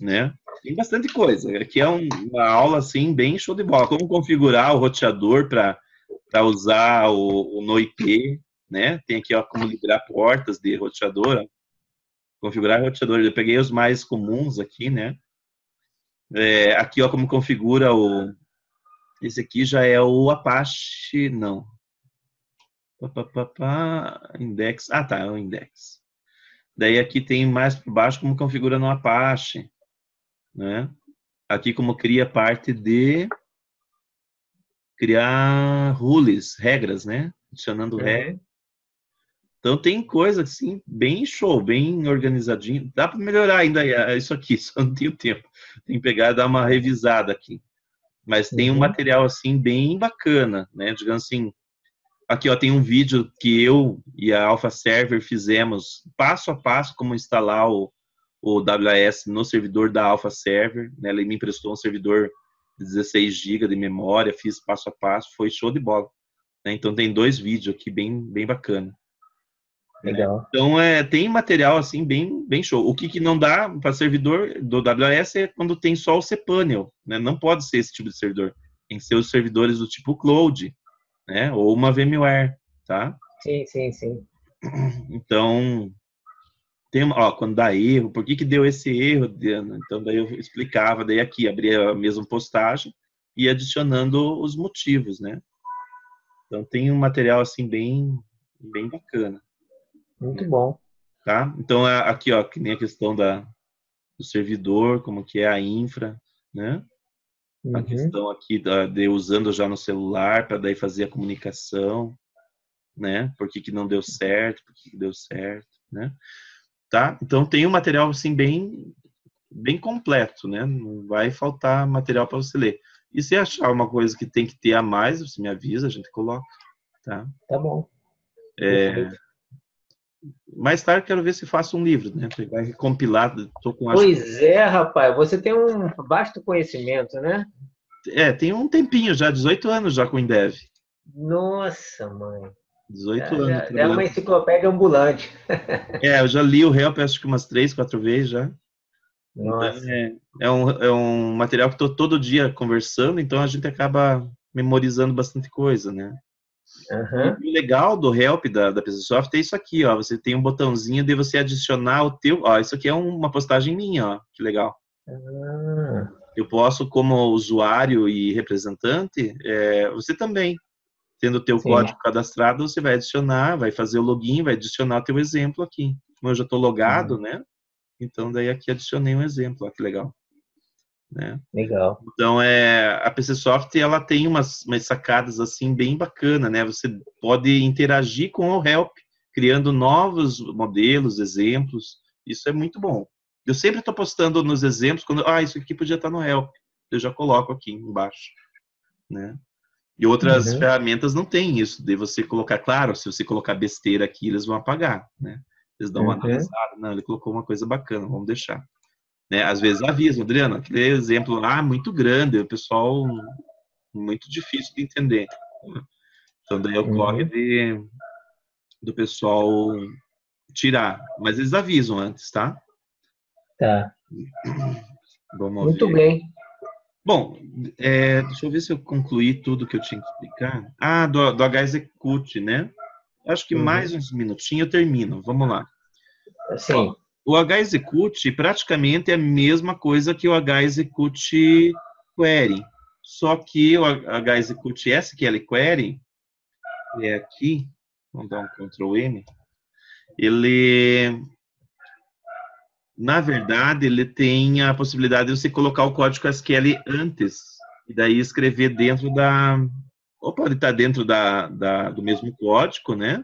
né? Tem bastante coisa. Aqui é uma aula assim bem show de bola. Como configurar o roteador para usar o, o No I P, né? Tem aqui ó, como liberar portas de roteador. Ó. Configurar roteador. Eu peguei os mais comuns aqui, né? É, aqui ó, como configura o... Esse aqui já é o Apache... Não. Pá, pá, pá, pá. Index. Ah, tá. É o Index. Daí aqui tem mais por baixo como configura no Apache. Né? Aqui como cria parte de criar rules, regras, né? Adicionando é. regras. Então tem coisa assim, bem show, bem organizadinho. Dá para melhorar ainda isso aqui, só não tenho tempo. Tem que pegar e dar uma revisada aqui. Mas uhum. tem um material assim bem bacana, né? Digamos assim, aqui ó, tem um vídeo que eu e a Alpha Server fizemos passo a passo como instalar o o W A S no servidor da Alpha Server, né? Ele me emprestou um servidor de dezesseis gigas de memória, fiz passo a passo, foi show de bola, né? Então tem dois vídeos aqui bem, bem bacana. Legal. Né? Então é, tem material assim bem, bem show. O que, que não dá para servidor do W A S é quando tem só o cPanel, né? Não pode ser esse tipo de servidor. Tem que ser os servidores do tipo Cloud, né? Ou uma VMware, tá? Sim, sim, sim. Então... Tem, ó, quando dá erro, por que que deu esse erro, Adriano? Então daí eu explicava, daí aqui abria a mesma postagem e adicionando os motivos, né? Então tem um material assim bem, bem bacana. Muito né? bom. Tá? Então aqui ó, que nem a questão da, do servidor, como que é a infra, né? Uhum. A questão aqui da, de usando já no celular para daí fazer a comunicação, né? Por que que não deu certo, por que que deu certo, né? Tá? Então tem um material assim bem, bem completo, né? Não vai faltar material para você ler. E se achar uma coisa que tem que ter a mais, você me avisa, a gente coloca, tá? Tá bom. É... Mais tarde quero ver se faço um livro, né? Vai compilar, tô com... Pois é, rapaz, você tem um vasto conhecimento, né? É, tem um tempinho já, dezoito anos já com o WinDev. Nossa, mãe. dezoito anos. É uma enciclopédia ambulante. É, eu já li o Help, acho que umas três, quatro vezes já. Nossa. É, é, um, é um material que estou todo dia conversando, então a gente acaba memorizando bastante coisa, né? Uhum. E o legal do Help da, da PCSoft é isso aqui, ó. Você tem um botãozinho de você adicionar o teu... Ó, isso aqui é uma postagem minha, ó. Que legal. Ah. Eu posso, como usuário e representante, é, você também. Tendo o teu Sim. código cadastrado, você vai adicionar, vai fazer o login, vai adicionar o teu exemplo aqui. Como eu já estou logado, uhum. né? Então, daí aqui adicionei um exemplo. Olha que legal. Né? Legal. Então, é, a PCSoft, ela tem umas, umas sacadas, assim, bem bacana, né? Você pode interagir com o Help, criando novos modelos, exemplos. Isso é muito bom. Eu sempre estou postando nos exemplos, quando, ah, isso aqui podia estar no Help. Eu já coloco aqui embaixo, né? E outras uhum. ferramentas não tem isso, de você colocar, claro, se você colocar besteira aqui, eles vão apagar, né? Eles dão uma uhum. analisada, não, ele colocou uma coisa bacana, vamos deixar. Né? Às vezes avisam, Adriano, aquele exemplo lá, ah, muito grande, o pessoal, muito difícil de entender. Então, daí ocorre uhum. de, do pessoal tirar, mas eles avisam antes, tá? Tá. Vamos muito ver. Bem. Bom, é, deixa eu ver se eu concluí tudo que eu tinha que explicar. Ah, do, do HExecute, né? Acho que uhum. mais uns minutinhos eu termino. Vamos lá. Sim. O HExecute praticamente é a mesma coisa que o HExecuteQuery. Só que o HExecuteSQLQuery, é aqui, vamos dar um control M, ele, na verdade, ele tem a possibilidade de você colocar o código S Q L antes, e daí escrever dentro da... Ou pode estar dentro da, da, do mesmo código, né?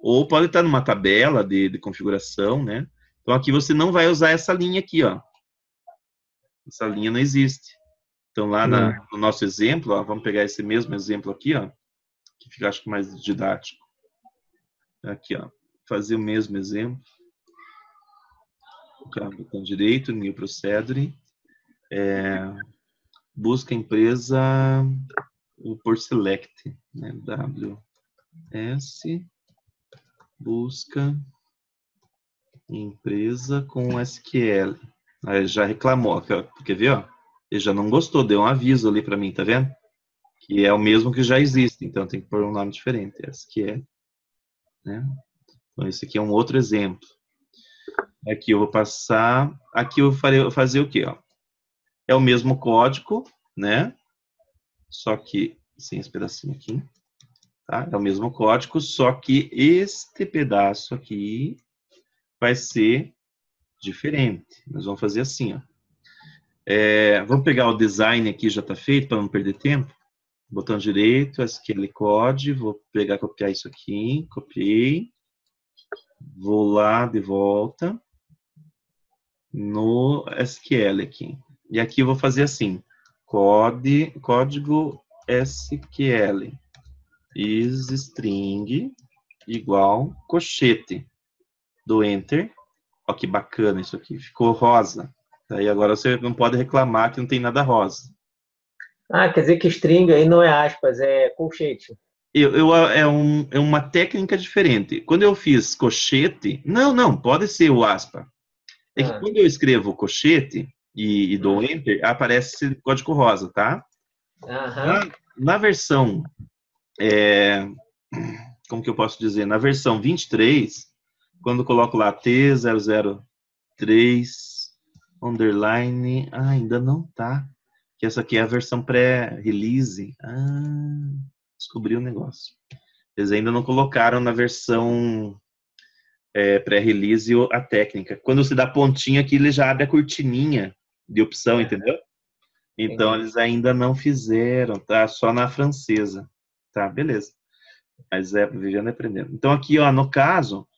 Ou pode estar numa tabela de, de configuração, né? Então, aqui você não vai usar essa linha aqui, ó. Essa linha não existe. Então, lá na, no nosso exemplo, ó, vamos pegar esse mesmo exemplo aqui, ó. Que fica, acho que, mais didático. Aqui, ó. Fazer o mesmo exemplo. Colocar o botão direito, New Procedure. É, busca empresa por Select. Né? W S... Busca empresa com S Q L. Aí já reclamou, quer ver, ó? Ele já não gostou, deu um aviso ali para mim, tá vendo? Que é o mesmo que já existe, então tem que pôr um nome diferente, S Q L. Né? Então esse aqui é um outro exemplo. Aqui eu vou passar, aqui eu vou fazer o quê, ó? É o mesmo código, né? Só que, sem esse pedacinho aqui. Tá? É o mesmo código, só que este pedaço aqui vai ser diferente. Nós vamos fazer assim, ó. É, vamos pegar o design aqui, já está feito, para não perder tempo. Botão direito, S Q L Code, vou pegar, copiar isso aqui, copiei. Vou lá de volta no S Q L aqui. E aqui eu vou fazer assim, code, código S Q L. Is string igual colchete do enter. Ó, que bacana isso aqui. Ficou rosa. Daí agora você não pode reclamar que não tem nada rosa. Ah, quer dizer que string aí não é aspas, é colchete. Eu, eu, é, um, é uma técnica diferente. Quando eu fiz colchete... Não, não, pode ser o aspa. É ah. que quando eu escrevo colchete e, e dou enter, aparece código rosa, tá? Aham. Na, na versão... É, como que eu posso dizer? Na versão vinte e três, quando eu coloco lá T zero zero três, underline, ah, ainda não tá. Que essa aqui é a versão pré-release. Ah, descobri o negócio. Eles ainda não colocaram na versão é, pré-release a técnica. Quando você dá pontinha aqui, ele já abre a cortininha de opção, entendeu? Então, eles ainda não fizeram, tá? Só na francesa. Tá, beleza. Mas é vivendo e aprendendo. Então, aqui, ó, no caso,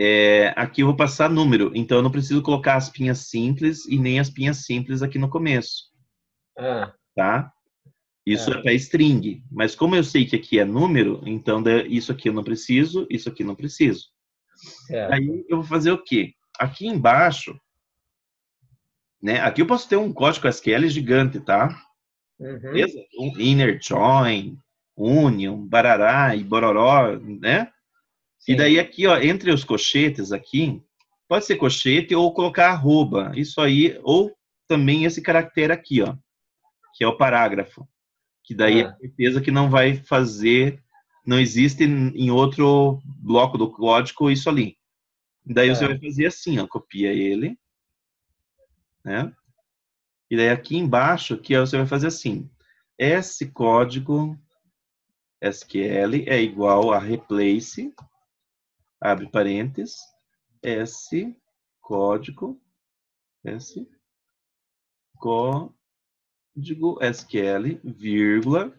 é, aqui eu vou passar número. Então, eu não preciso colocar as pinhas simples e nem as pinhas simples aqui no começo. Ah. Tá? Isso ah. é para string. Mas como eu sei que aqui é número, então isso aqui eu não preciso, isso aqui eu não preciso. Certo. Aí eu vou fazer o quê? Aqui embaixo, né? Aqui eu posso ter um código S Q L gigante, tá? Uhum. Beleza? Um inner join... Union, barará e bororó, né? Sim. E daí aqui, ó, entre os cochetes aqui, pode ser cochete ou colocar arroba, isso aí, ou também esse caractere aqui, ó, que é o parágrafo, que daí ah. é certeza que não vai fazer, não existe em outro bloco do código isso ali. E daí ah. você vai fazer assim, ó, copia ele, né? E daí aqui embaixo, aqui, ó, você vai fazer assim, esse código... S Q L é igual a replace, abre parênteses, S, código, S, código S Q L, vírgula,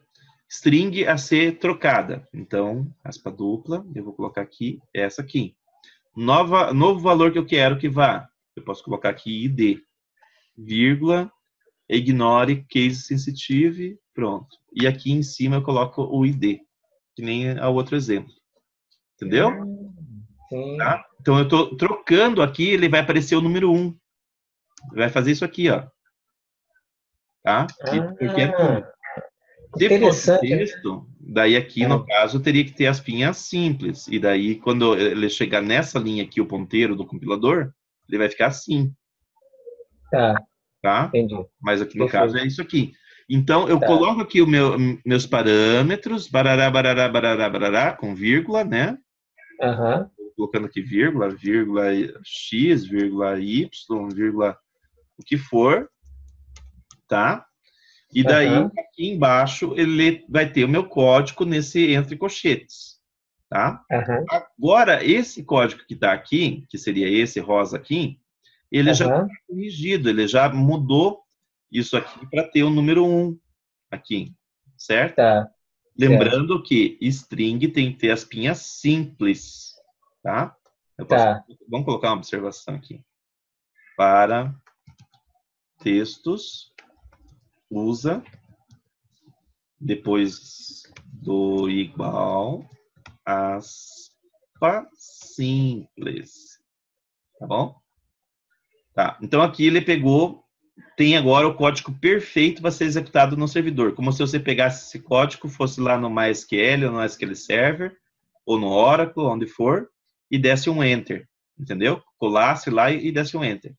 string a ser trocada. Então, aspa dupla, eu vou colocar aqui, essa aqui. Nova, novo valor que eu quero que vá, eu posso colocar aqui I D, vírgula, ignore case sensitive, pronto. E aqui em cima eu coloco o I D, que nem ao outro exemplo. Entendeu? Sim. Tá? Então eu estou trocando aqui, ele vai aparecer o número um. Vai fazer isso aqui, ó. Tá? Aqui, ah, porque é interessante. Depois disso, daí aqui, é. no caso, teria que ter as pinhas simples. E daí, quando ele chegar nessa linha aqui, o ponteiro do compilador, ele vai ficar assim. Tá. tá? Entendi. Mas aqui no Perfeito. Caso é isso aqui. Então, eu tá. coloco aqui o meu, meus parâmetros, barará, barará, barará, barará, com vírgula, né? Uhum. Colocando aqui vírgula, vírgula X, vírgula Y, vírgula o que for, tá? E daí, uhum. aqui embaixo, ele vai ter o meu código nesse entre colchetes, tá? Uhum. Agora, esse código que está aqui, que seria esse rosa aqui, ele uhum. já está corrigido, ele já mudou isso aqui para ter o número um aqui, certo? Tá. Lembrando certo. Que string tem que ter as pinhas simples, tá? Eu posso... tá. Vamos colocar uma observação aqui. Para textos, usa, depois do igual, aspa simples, tá bom? Tá, então aqui ele pegou... Tem agora o código perfeito para ser executado no servidor. Como se você pegasse esse código, fosse lá no MySQL, ou no S Q L Server, ou no Oracle, onde for, e desse um Enter, entendeu? Colasse lá e desse um Enter.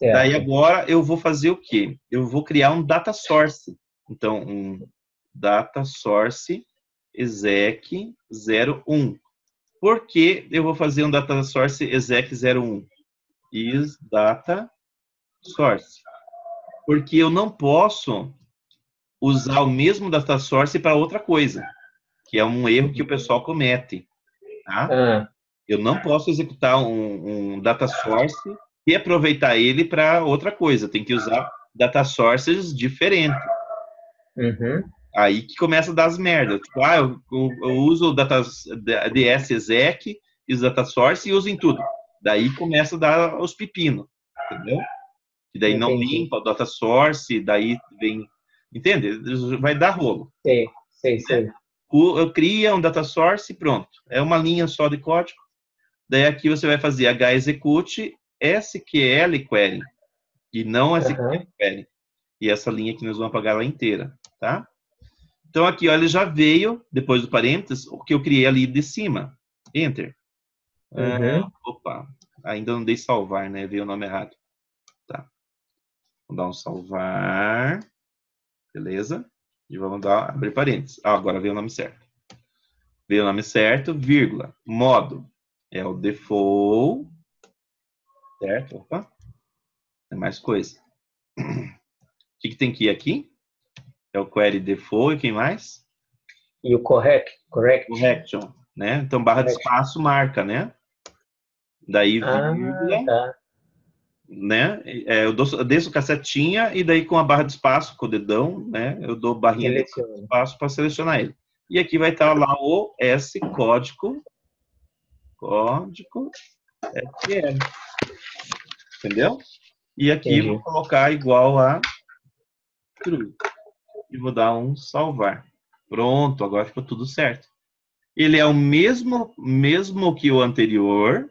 É. Daí agora eu vou fazer o quê? Eu vou criar um data source. Então, um data source exec zero um. Por que eu vou fazer um data source exec zero um? Is data source. Porque eu não posso usar o mesmo data source para outra coisa, que é um erro que o pessoal comete. Tá? Ah. Eu não posso executar um, um data source e aproveitar ele para outra coisa. Tem que usar data sources diferentes. Uhum. Aí que começa a dar as merdas. Tipo, ah, eu, eu, eu uso o data D S exec, uso data source e uso em tudo. Daí começa a dar os pepinos. Entendeu? Que daí Entendi. Não limpa o data source, daí vem... Entende? Vai dar rolo. Sei, sei, sei. Eu crio um data source e pronto. É uma linha só de código. Daí aqui você vai fazer HExecuteSQLQuery e não HExecuteQuery. Uhum. E essa linha que nós vamos apagar ela inteira, tá? Então aqui, olha, ele já veio, depois do parênteses, o que eu criei ali de cima. Enter. Uhum. Ah, opa, ainda não dei salvar, né? Veio o nome errado. Vamos dar um salvar, beleza? E vamos dar, abrir parênteses. Ah, agora veio o nome certo. Veio o nome certo, vírgula, modo. É o default, certo? Opa, é mais coisa. O que, que tem que ir aqui? É o query default e quem mais? E o correct, correct. Correction, né? Então, barra correct. De espaço, marca, né? Daí, vírgula. Ah, tá. Né? É, eu, dou, eu desço cacetinha e daí com a barra de espaço, com o dedão, né? Eu dou barrinha Seleciona. De espaço para selecionar ele. E aqui vai estar lá o S código, código F L. Entendeu? E aqui Entendi. Vou colocar igual a true. E vou dar um salvar. Pronto, agora ficou tudo certo. Ele é o mesmo, mesmo que o anterior,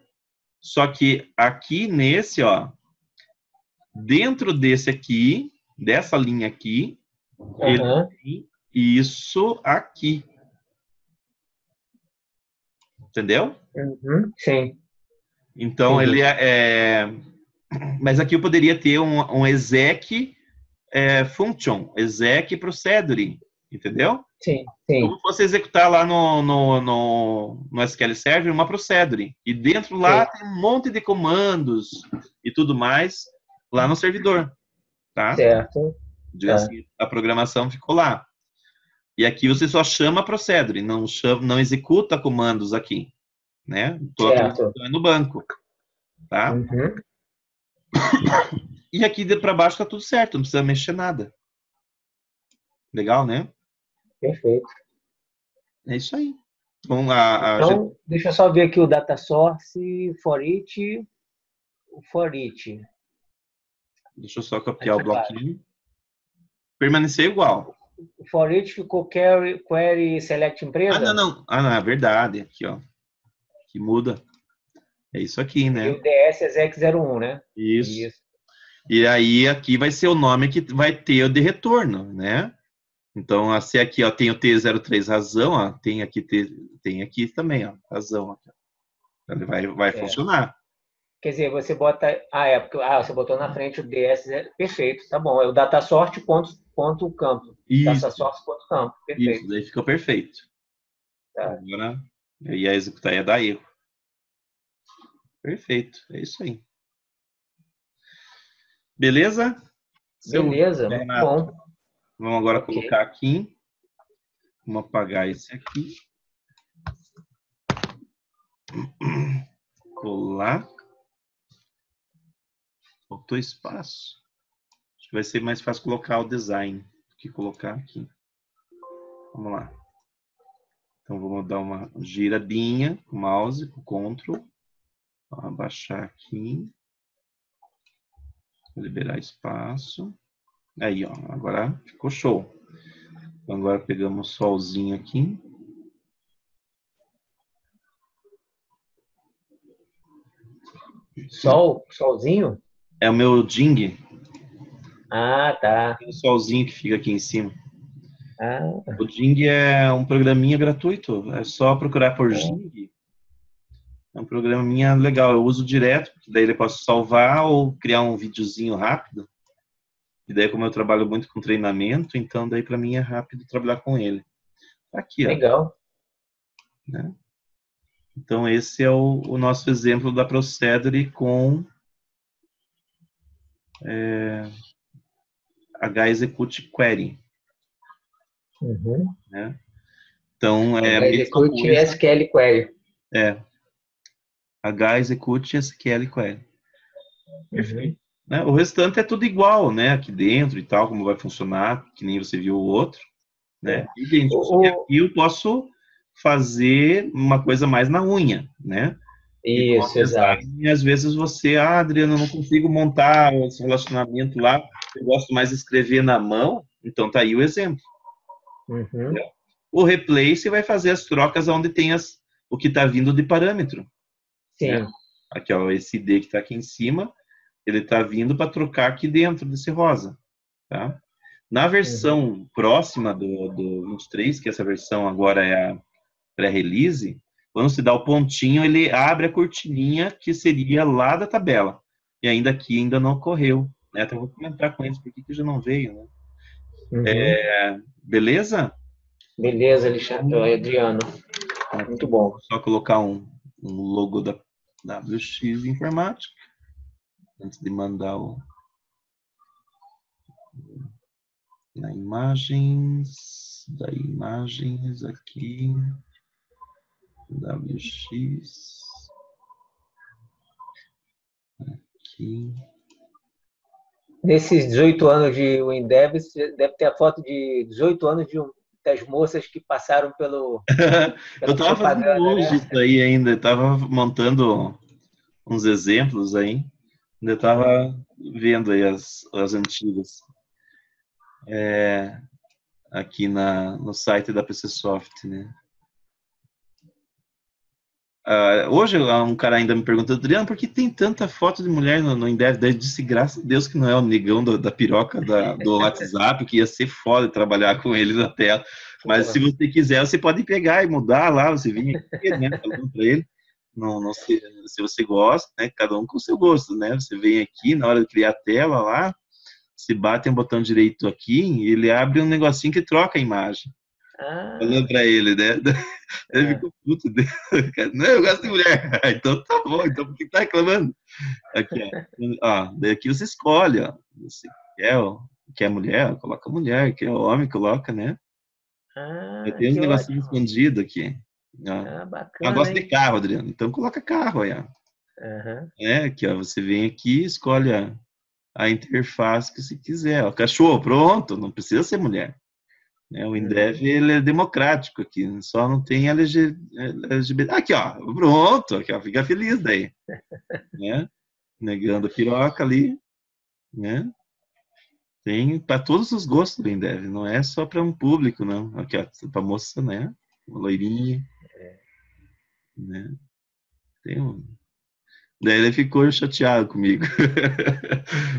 só que aqui nesse, ó, dentro desse aqui, dessa linha aqui, uhum. ele tem isso aqui. Entendeu? Uhum. Sim. Então, uhum. ele é, é... Mas aqui eu poderia ter um, um exec é, function, exec procedure, entendeu? Sim, sim. Como você executar lá no, no, no, no S Q L Server uma procedure. E dentro lá sim. tem um monte de comandos e tudo mais lá no servidor. Tá? Certo. Diga assim, a programação ficou lá. E aqui você só chama procedure, não, chama, não executa comandos aqui. Né? Toda certo. A programação é no banco. Tá? Uhum. E aqui para baixo está tudo certo, não precisa mexer nada. Legal, né? Perfeito. É isso aí. Bom, a, a então, gente... deixa eu só ver aqui o data source, for it, for it. Deixa eu só copiar o bloquinho. Permaneceu igual. For it ficou query, query select empresa? Ah, não, não. Ah, não, é verdade. Aqui, ó. Que muda. É isso aqui, né? E o D S é exec zero um, né? Isso. Isso. E aí, aqui vai ser o nome que vai ter o de retorno, né? Então, assim, aqui, ó, tem o T zero três razão, ó, tem aqui, tem aqui também, ó, razão. Ó. Ele vai, vai é. funcionar. Quer dizer, você bota... Ah, é, porque, ah, você botou na frente o D S, perfeito, tá bom. É o datasort.campo. datasort.campo, perfeito. Isso, daí fica perfeito. Tá. Agora, eu ia executar, ia dar erro. Perfeito, é isso aí. Beleza? Beleza, muito bom. Vamos agora okay. colocar aqui. Vamos apagar esse aqui. Colar. Faltou espaço. Acho que vai ser mais fácil colocar o design do que colocar aqui. Vamos lá. Então vamos dar uma giradinha com o mouse, com o Ctrl. Vamos abaixar aqui. Vou liberar espaço. Aí, ó. Agora ficou show. Então, agora pegamos o solzinho aqui. Sol? Solzinho? É o meu ding. Ah, tá. Tem o solzinho que fica aqui em cima. Ah. O ding é um programinha gratuito. É só procurar por ding. É um programinha legal. Eu uso direto, porque daí eu posso salvar ou criar um videozinho rápido. E daí, como eu trabalho muito com treinamento, então daí para mim é rápido trabalhar com ele. Tá aqui, ó. Legal. Né? Então, esse é o, o nosso exemplo da Procedure com é, HExecuteQuery. Uhum. Né? Então, é HExecuteSQLQuery. É. HExecuteSQLQuery. Uhum. Perfeito. Né? O restante é tudo igual, né? Aqui dentro e tal, como vai funcionar, que nem você viu o outro. Né? E dentro, o... aqui eu posso fazer uma coisa mais na unha, né? Isso, exato. E às vezes você, ah, Adriano, eu não consigo montar esse relacionamento lá, eu gosto mais de escrever na mão, então tá aí o exemplo. Uhum. O replay, você vai fazer as trocas onde tem as, o que tá vindo de parâmetro. Sim. Né? Aqui, ó, esse I D que tá aqui em cima, ele tá vindo para trocar aqui dentro desse rosa, tá? Na versão uhum. próxima do, do vinte e três, que essa versão agora é a pré-release, quando se dá o pontinho, ele abre a cortininha que seria lá da tabela. E ainda aqui ainda não ocorreu. Né? Então, eu vou comentar com eles porque que já não veio. Né? Uhum. É, beleza? Beleza, Alexandre, Adriano. Tá. Muito bom. Só colocar um, um logo da W X Informática. Antes de mandar o... Na imagens... Da imagens aqui... W X aqui. Nesses dezoito anos de WinDev, deve ter a foto de dezoito anos de um, das moças que passaram pelo... Eu estava fazendo hoje isso aí ainda, estava montando uns exemplos aí, ainda estava vendo aí as, as antigas. É, aqui na, no site da PCSoft, né? Uh, hoje um cara ainda me pergunta, Adriano, por que tem tanta foto de mulher no WinDev? Eu disse, graças a Deus que não é o negão do, da piroca da, do WhatsApp, que ia ser foda trabalhar com ele na tela. Mas se você quiser, você pode pegar e mudar lá, você vem aqui, né, falando pra ele. Não, não sei, se você gosta, né, cada um com o seu gosto, né? Você vem aqui, na hora de criar a tela lá, se bate um botão direito aqui, ele abre um negocinho que troca a imagem. Ah. Falando pra ele, né? Ele é. Ficou puto dele. Não, eu gosto de mulher. Então tá bom, então por que tá reclamando? Aqui, ó. Ó, daí aqui você escolhe, ó. Você quer, ó, quer mulher, coloca mulher. Quer homem, coloca, né? Ah, tem uns negocinhos escondidos aqui. Ó. Ah, bacana. Eu gosto hein? De carro, Adriano. Então coloca carro aí, ó. Uhum. É, aqui, ó. Você vem aqui e escolhe a, a interface que você quiser. Ó. Cachorro, pronto. Não precisa ser mulher. O WinDev, ele é democrático aqui, só não tem L G B T. Aqui, ó, pronto, aqui, ó, fica feliz daí. Né? Negando a piroca ali. Né? Tem para todos os gostos do WinDev, não é só para um público, não. Aqui, ó, para moça, né? Uma loirinha. Né? Tem um... Daí ele ficou chateado comigo.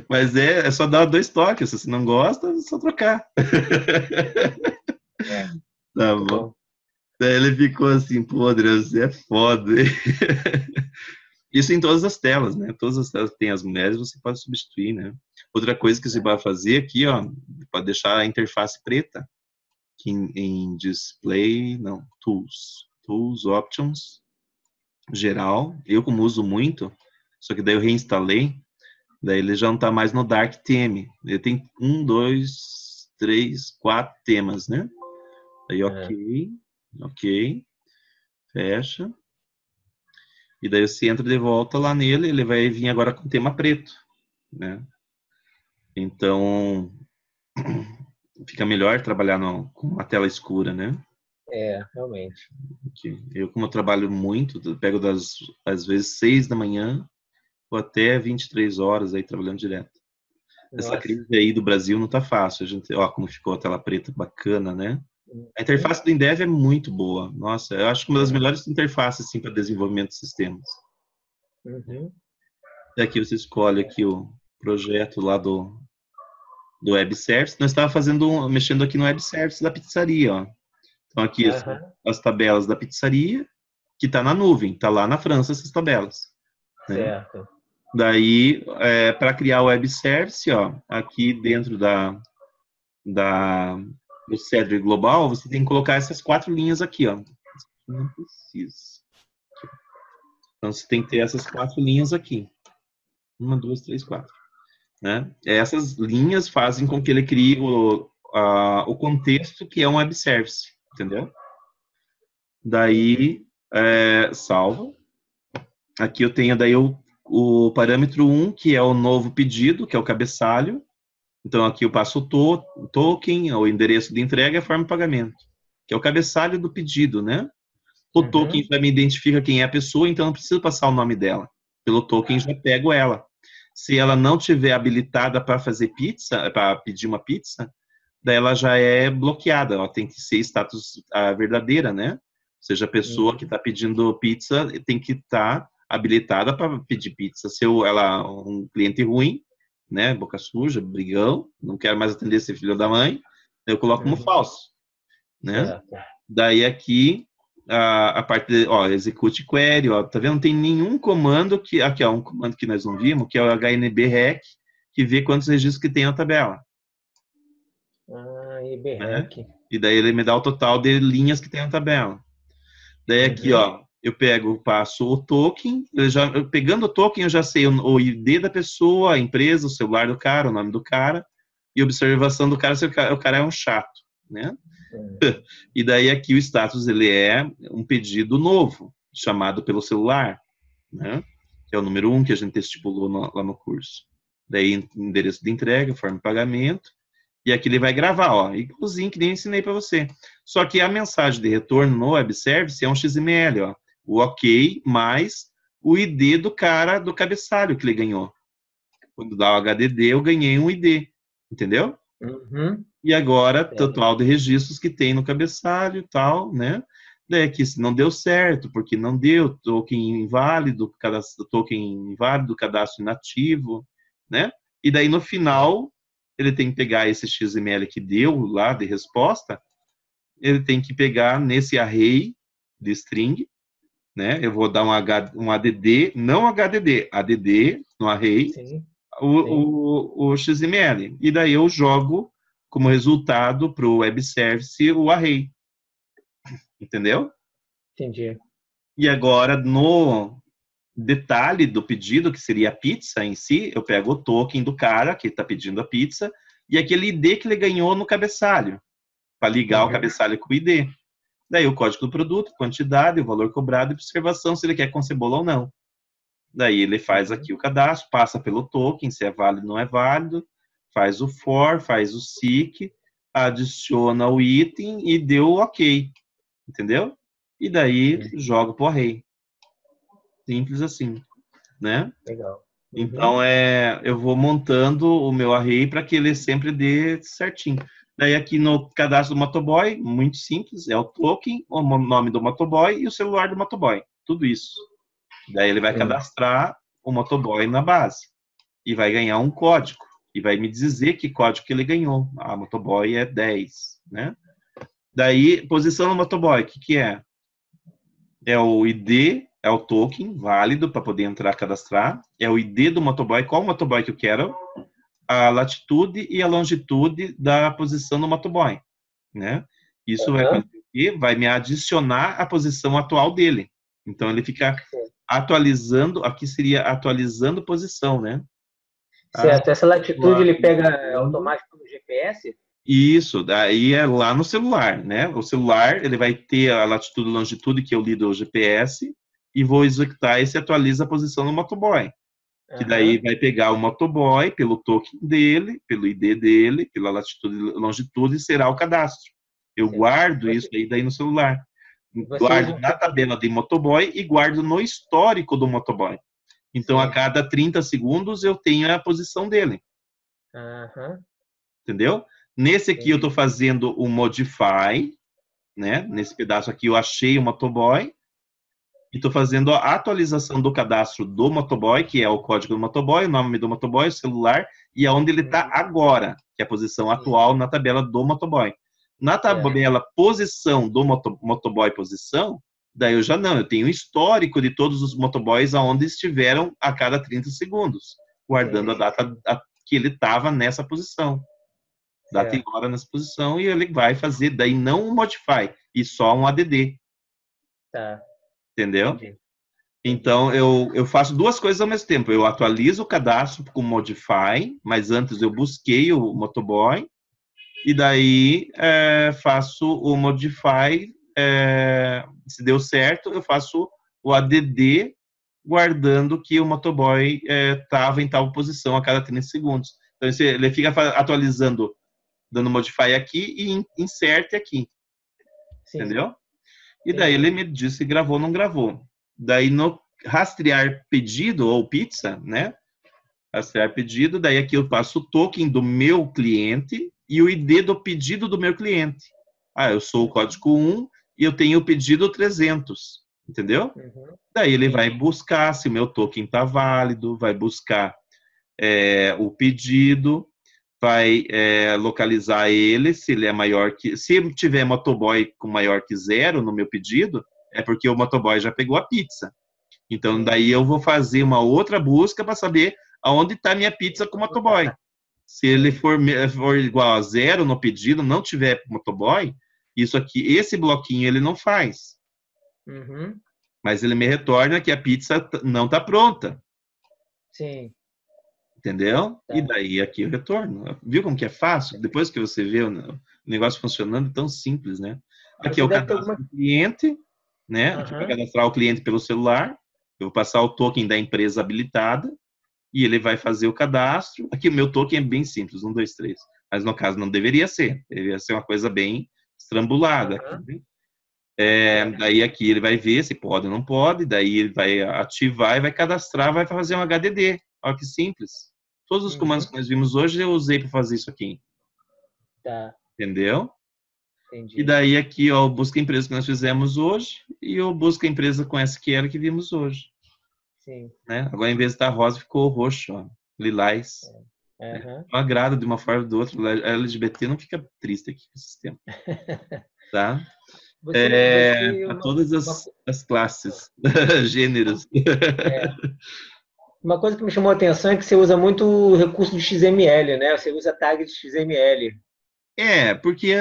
Mas é, é só dar dois toques. Se você não gosta, é só trocar. É, tá bom. bom. Daí ele ficou assim, pô, Adriano, você é foda. Isso em todas as telas, né? Todas as telas que tem as mulheres, você pode substituir, né? Outra coisa que você vai fazer aqui, ó, pode deixar a interface preta, que em, em display, não, tools, tools, options, geral. Eu, como uso muito, só que daí eu reinstalei, daí ele já não está mais no Dark Theme. Ele tem um, dois, três, quatro temas, né? Daí ok, é. ok, fecha. E daí você entra de volta lá nele, ele vai vir agora com o tema preto, né? Então, fica melhor trabalhar no, com a tela escura, né? É, realmente. Eu, como eu trabalho muito, eu pego das, às vezes, seis da manhã ou até vinte e três horas aí trabalhando direto. Nossa. Essa crise aí do Brasil não tá fácil. A gente, ó, como ficou a tela preta bacana, né? A interface do WinDev é muito boa. Nossa, eu acho que uma das melhores interfaces assim, para desenvolvimento de sistemas. Uhum. E aqui você escolhe aqui o projeto lá do, do Web Service. Nós estávamos fazendo, mexendo aqui no Web Service da pizzaria. Ó. Então aqui uhum. as, as tabelas da pizzaria, que está na nuvem. Está lá na França essas tabelas. Né? Certo. Daí, é, para criar o Web Service, ó, aqui dentro da... da o Cedro global, você tem que colocar essas quatro linhas aqui, ó. Não precisa. Então, você tem que ter essas quatro linhas aqui. Uma, duas, três, quatro. Né? Essas linhas fazem com que ele crie o, a, o contexto que é um web service, entendeu? Daí, é, salvo. Aqui eu tenho daí o, o parâmetro um, que é o novo pedido, que é o cabeçalho. Então, aqui eu passo o to token, o endereço de entrega e a forma de pagamento, que é o cabeçalho do pedido, né? O uhum. token já me identifica quem é a pessoa, então não preciso passar o nome dela. Pelo token, já pego ela. Se ela não tiver habilitada para fazer pizza, para pedir uma pizza, daí ela já é bloqueada. Ela tem que ser status a verdadeira, né? Ou seja, a pessoa uhum. que está pedindo pizza tem que estar tá habilitada para pedir pizza. Se eu, ela um cliente ruim, né, boca suja, brigão, não quero mais atender esse filho da mãe, eu coloco como falso, né? É. Daí aqui, a, a parte, de, ó, execute query, ó, tá vendo? Não tem nenhum comando que, aqui ó, um comando que nós não vimos, que é o H N B rec, que vê quantos registros que tem na tabela. Ah, I B rec. Né? E daí ele me dá o total de linhas que tem na tabela. Daí aqui, uhum. ó, eu pego, passo o token, eu já, eu, pegando o token eu já sei o, o I D da pessoa, a empresa, o celular do cara, o nome do cara, e observação do cara se o cara, o cara é um chato, né? É. E daí aqui o status, ele é um pedido novo, chamado pelo celular, né? Que é o número um que a gente estipulou no, lá no curso. Daí endereço de entrega, forma de pagamento, e aqui ele vai gravar, ó, igualzinho que nem ensinei para você. Só que a mensagem de retorno no web service é um X M L, ó. O ok mais o I D do cara do cabeçalho que ele ganhou. Quando dá o H D D, eu ganhei um I D. Entendeu? Uhum. E agora, é. total de registros que tem no cabeçalho e tal, né? Daí aqui, se não deu certo, porque não deu, token inválido, cadastro, token inválido, cadastro inativo, né? E daí, no final, ele tem que pegar esse X M L que deu lá de resposta, ele tem que pegar nesse array de string, né? Eu vou dar um, H, um A D D, não H D D, A D D no array, sim, o, sim. O, o X M L. E daí eu jogo como resultado para o web service o array. Entendeu? Entendi. E agora, no detalhe do pedido, que seria a pizza em si, eu pego o token do cara que está pedindo a pizza e aquele I D que ele ganhou no cabeçalho, para ligar uhum. o cabeçalho com o I D. Daí o código do produto, quantidade, o valor cobrado e observação, se ele quer com cebola ou não. Daí ele faz aqui o cadastro, passa pelo token, se é válido ou não é válido, faz o for, faz o seek, adiciona o item e deu o ok. Entendeu? E daí é. joga pro array. Simples assim, né? Legal. Uhum. Então, é, eu vou montando o meu array para que ele sempre dê certinho. Daí aqui no cadastro do motoboy, muito simples, é o token, o nome do motoboy e o celular do motoboy. Tudo isso. Daí ele vai cadastrar o motoboy na base. E vai ganhar um código. E vai me dizer que código que ele ganhou. Ah, motoboy é dez, né? Daí, posição do motoboy, o que que é? É o I D é o token válido para poder entrar, cadastrar, é o I D do motoboy, qual motoboy que eu quero, a latitude e a longitude da posição do motoboy, né? Isso uhum. vai, vai me adicionar a posição atual dele. Então, ele fica atualizando, aqui seria atualizando posição, né? Certo, essa latitude ele pega automático no G P S? Isso, daí é lá no celular, né? O celular, ele vai ter a latitude e longitude que eu li do G P S e vou executar esse atualiza a posição do motoboy. Uhum. Que daí vai pegar o motoboy pelo token dele, pelo I D dele, pela latitude e longitude e será o cadastro. Eu certo. guardo isso aí daí no celular. Você guardo usa... na tabela de motoboy e guardo no histórico do motoboy. Então, Sim. a cada trinta segundos eu tenho a posição dele. Uhum. Entendeu? Nesse aqui Sim. eu estou fazendo o modify, né? Nesse pedaço aqui eu achei o motoboy e estou fazendo a atualização do cadastro do motoboy, que é o código do motoboy, o nome do motoboy, o celular e aonde ele está agora, que é a posição Sim. atual na tabela do motoboy. Na tabela é. posição do moto, motoboy posição, daí eu já não, eu tenho um histórico de todos os motoboys aonde estiveram a cada trinta segundos, guardando é. a data a, que ele estava nessa posição. Data é. e hora nessa posição e ele vai fazer, daí não um modify, e só um A D D. Tá. Entendeu? Entendi. Então, eu, eu faço duas coisas ao mesmo tempo. Eu atualizo o cadastro com modify, mas antes eu busquei o motoboy, e daí é, faço o modify, é, se deu certo, eu faço o A D D guardando que o motoboy estava é, em tal posição a cada trinta segundos. Então ele fica atualizando, dando modify aqui e insert aqui. Sim. Entendeu? E daí ele me disse se gravou ou não gravou. Daí no rastrear pedido ou pizza, né? Rastrear pedido, daí aqui eu passo o token do meu cliente e o I D do pedido do meu cliente. Ah, eu sou o código um e eu tenho o pedido trezentos, entendeu? Uhum. Daí ele vai buscar se o meu token está válido, vai buscar é, o pedido, vai é, localizar ele, se ele é maior que... Se tiver motoboy com maior que zero no meu pedido, é porque o motoboy já pegou a pizza. Então, daí eu vou fazer uma outra busca para saber aonde está a minha pizza com o motoboy. Se ele for, for igual a zero no pedido, não tiver motoboy, isso aqui, esse bloquinho ele não faz. Uhum. Mas ele me retorna que a pizza não está pronta. Sim. Entendeu? Tá. E daí aqui eu retorno. Viu como que é fácil? Depois que você vê o negócio funcionando, é tão simples, né? Aqui eu cadastro alguma... o cliente, né? Uhum. Aqui eu vou cadastrar o cliente pelo celular. Eu vou passar o token da empresa habilitada. E ele vai fazer o cadastro. Aqui o meu token é bem simples, um, dois, três. Mas no caso não deveria ser. Deveria ser uma coisa bem estrambulada. Uhum. É, daí aqui ele vai ver se pode ou não pode. Daí ele vai ativar e vai cadastrar, vai fazer um H D D. Olha que simples. Todos os comandos uhum. que nós vimos hoje eu usei para fazer isso aqui. Tá. Entendeu? Entendi. E daí aqui ó, o busca empresa que nós fizemos hoje e o busca empresa com S Q L que vimos hoje. Sim. Né? Agora, em vez de estar rosa, ficou roxo, ó, lilás. Uhum. Né? Não agrada de uma forma ou de outra. A L G B T não fica triste aqui com o sistema. Tá? Você, é, você, uma, todas as, uma... as classes, gêneros. É. Uma coisa que me chamou a atenção é que você usa muito o recurso de X M L, né? Você usa tag de X M L. É, porque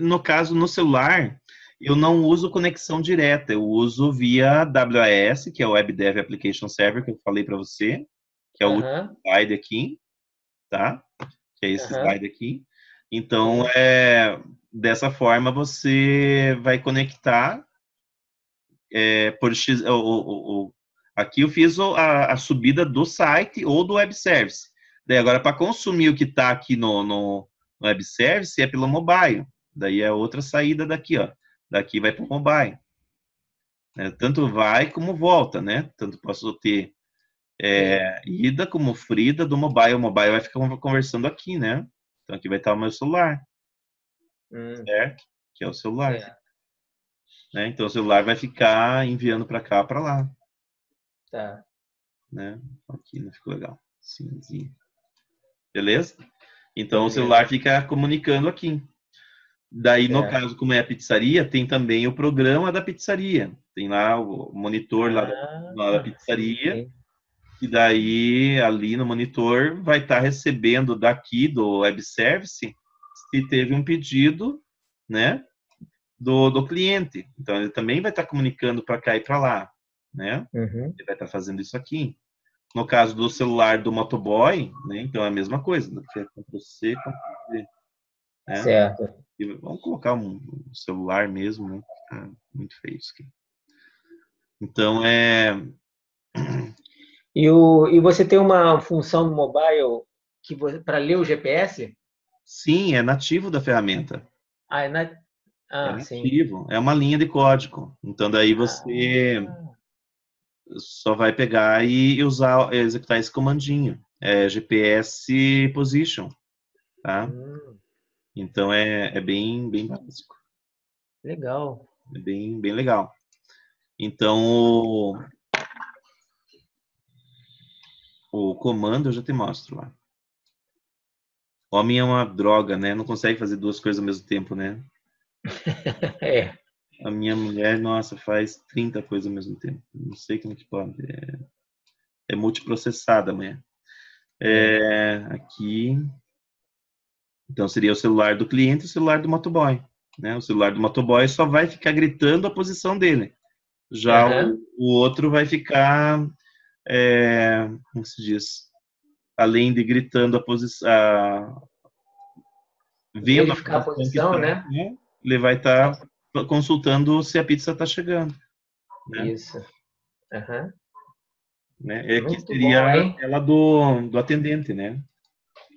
no caso, no celular... Eu não uso conexão direta, eu uso via W A S, que é o WebDev Application Server, que eu falei para você, que é o uhum. slide aqui, tá? Que é esse uhum. slide aqui. Então, é, dessa forma, você vai conectar é, por X... Ou, ou, ou, aqui eu fiz a, a subida do site ou do web service. Daí, agora, para consumir o que está aqui no, no, no web service, é pelo mobile. Daí, é outra saída daqui, ó. Daqui vai para o mobile. É, tanto vai como volta, né? Tanto posso ter é, ida como frida do mobile. O mobile vai ficar conversando aqui, né? Então aqui vai estar o meu celular. Hum. Certo? Que é o celular. É. Né? Então o celular vai ficar enviando para cá, para lá. Tá. Né? Aqui não ficou legal. Cinzinho. Beleza? Então Beleza. o celular fica comunicando aqui. Daí, no é. caso, como é a pizzaria, tem também o programa da pizzaria. Tem lá o monitor lá, ah, da, lá da pizzaria. Sim. E daí, ali no monitor, vai estar tá recebendo daqui do web service se teve um pedido, né, do, do cliente. Então, ele também vai estar tá comunicando para cá e para lá, né? Uhum. Ele vai estar tá fazendo isso aqui. No caso do celular do motoboy, né, então é a mesma coisa. Aqui é Ctrl-C, Ctrl-V. Né? Certo. E vamos colocar um celular mesmo, né? Ah, muito feio isso aqui. Então, é... E, o, e você tem uma função no mobile para ler o G P S? Sim, é nativo da ferramenta. Ah, é, na... ah, é nativo. Sim. É uma linha de código. Então, daí você ah. só vai pegar e usar, executar esse comandinho. É G P S Position. Tá? Hum. Então, é, é bem, bem básico. Legal. É bem, bem legal. Então... O comando eu já te mostro lá. Homem é uma droga, né? Não consegue fazer duas coisas ao mesmo tempo, né? É. A minha mulher, nossa, faz trinta coisas ao mesmo tempo. Não sei como que pode. É, é multiprocessada, mulher. É, aqui. Então, seria o celular do cliente e o celular do motoboy. Né? O celular do motoboy só vai ficar gritando a posição dele. Já uhum. o, o outro vai ficar... É, como se diz, além de gritando a posição, a... vendo a, a posição, tá, né? né? Ele vai estar tá consultando se a pizza está chegando. Né? Isso. Uhum. Né? É que seria bom, a tela do, do atendente, né?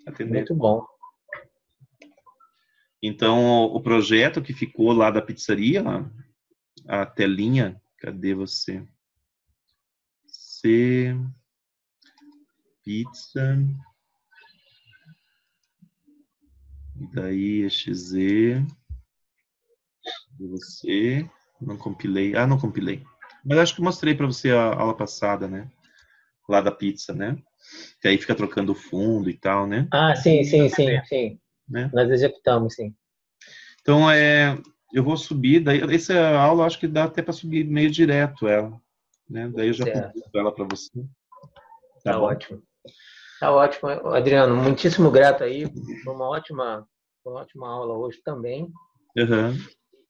Atendente. Muito bom. Então, o projeto que ficou lá da pizzaria, a telinha, cadê você? Pizza e daí X Z você não compilei, ah, não compilei, mas acho que mostrei para você a aula passada, né? Lá da pizza, né? Que aí fica trocando o fundo e tal, né? Ah, sim, sim, sim, sim. Né? Nós executamos, sim. Então é, eu vou subir, daí essa aula acho que dá até para subir meio direto ela. Né? Daí eu já publico ela para você. Tá, tá ótimo. Tá ótimo, Adriano. Muitíssimo grato aí. Foi uma ótima, uma ótima aula hoje também. Uhum.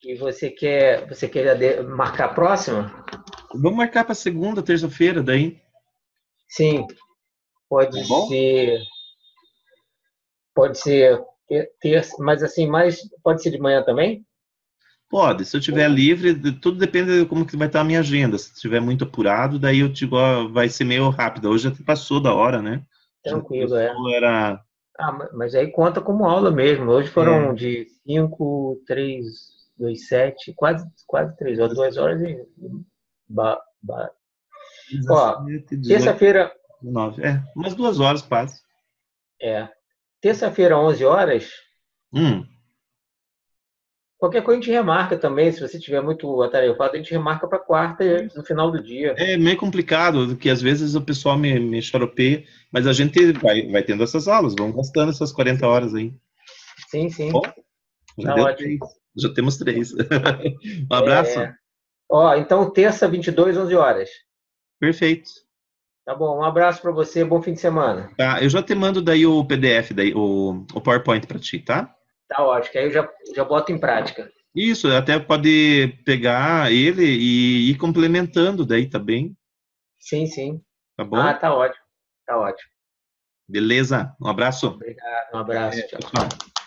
E você quer, você quer marcar a próxima? Vamos marcar para segunda, terça-feira, daí? Sim. Pode tá ser. Pode ser terça, mas assim, mais pode ser de manhã também? Pode, se eu tiver livre, tudo depende de como que vai estar a minha agenda. Se estiver muito apurado, daí eu digo, ó, vai ser meio rápido. Hoje até passou da hora, né? Tranquilo, é. Era... Ah, mas aí conta como aula mesmo. Hoje foram é. de cinco, três, dois, sete, quase, quase três, ou duas horas e... Ba, ba. Ó, terça-feira... nove, é, umas duas horas quase. É. Terça-feira, onze horas... Hum... Qualquer coisa a gente remarca também, se você tiver muito atarefado, a gente remarca para quarta no final do dia. É meio complicado, porque às vezes o pessoal me, me xaropeia, mas a gente vai, vai tendo essas aulas, vamos gastando essas quarenta horas aí. Sim, sim. Bom, já, tá ótimo. Já temos três. Um abraço. É... Ó, então, terça, vinte e dois, onze horas. Perfeito. Tá bom, um abraço para você, bom fim de semana. Tá, eu já te mando daí o P D F, daí, o, o PowerPoint para ti, tá? Tá ótimo, aí eu já, já boto em prática. Isso, até pode pegar ele e ir complementando daí, tá bem? Sim, sim. Tá bom? Ah, tá ótimo, tá ótimo. Beleza, um abraço. Obrigado, um abraço, é, tchau. tchau.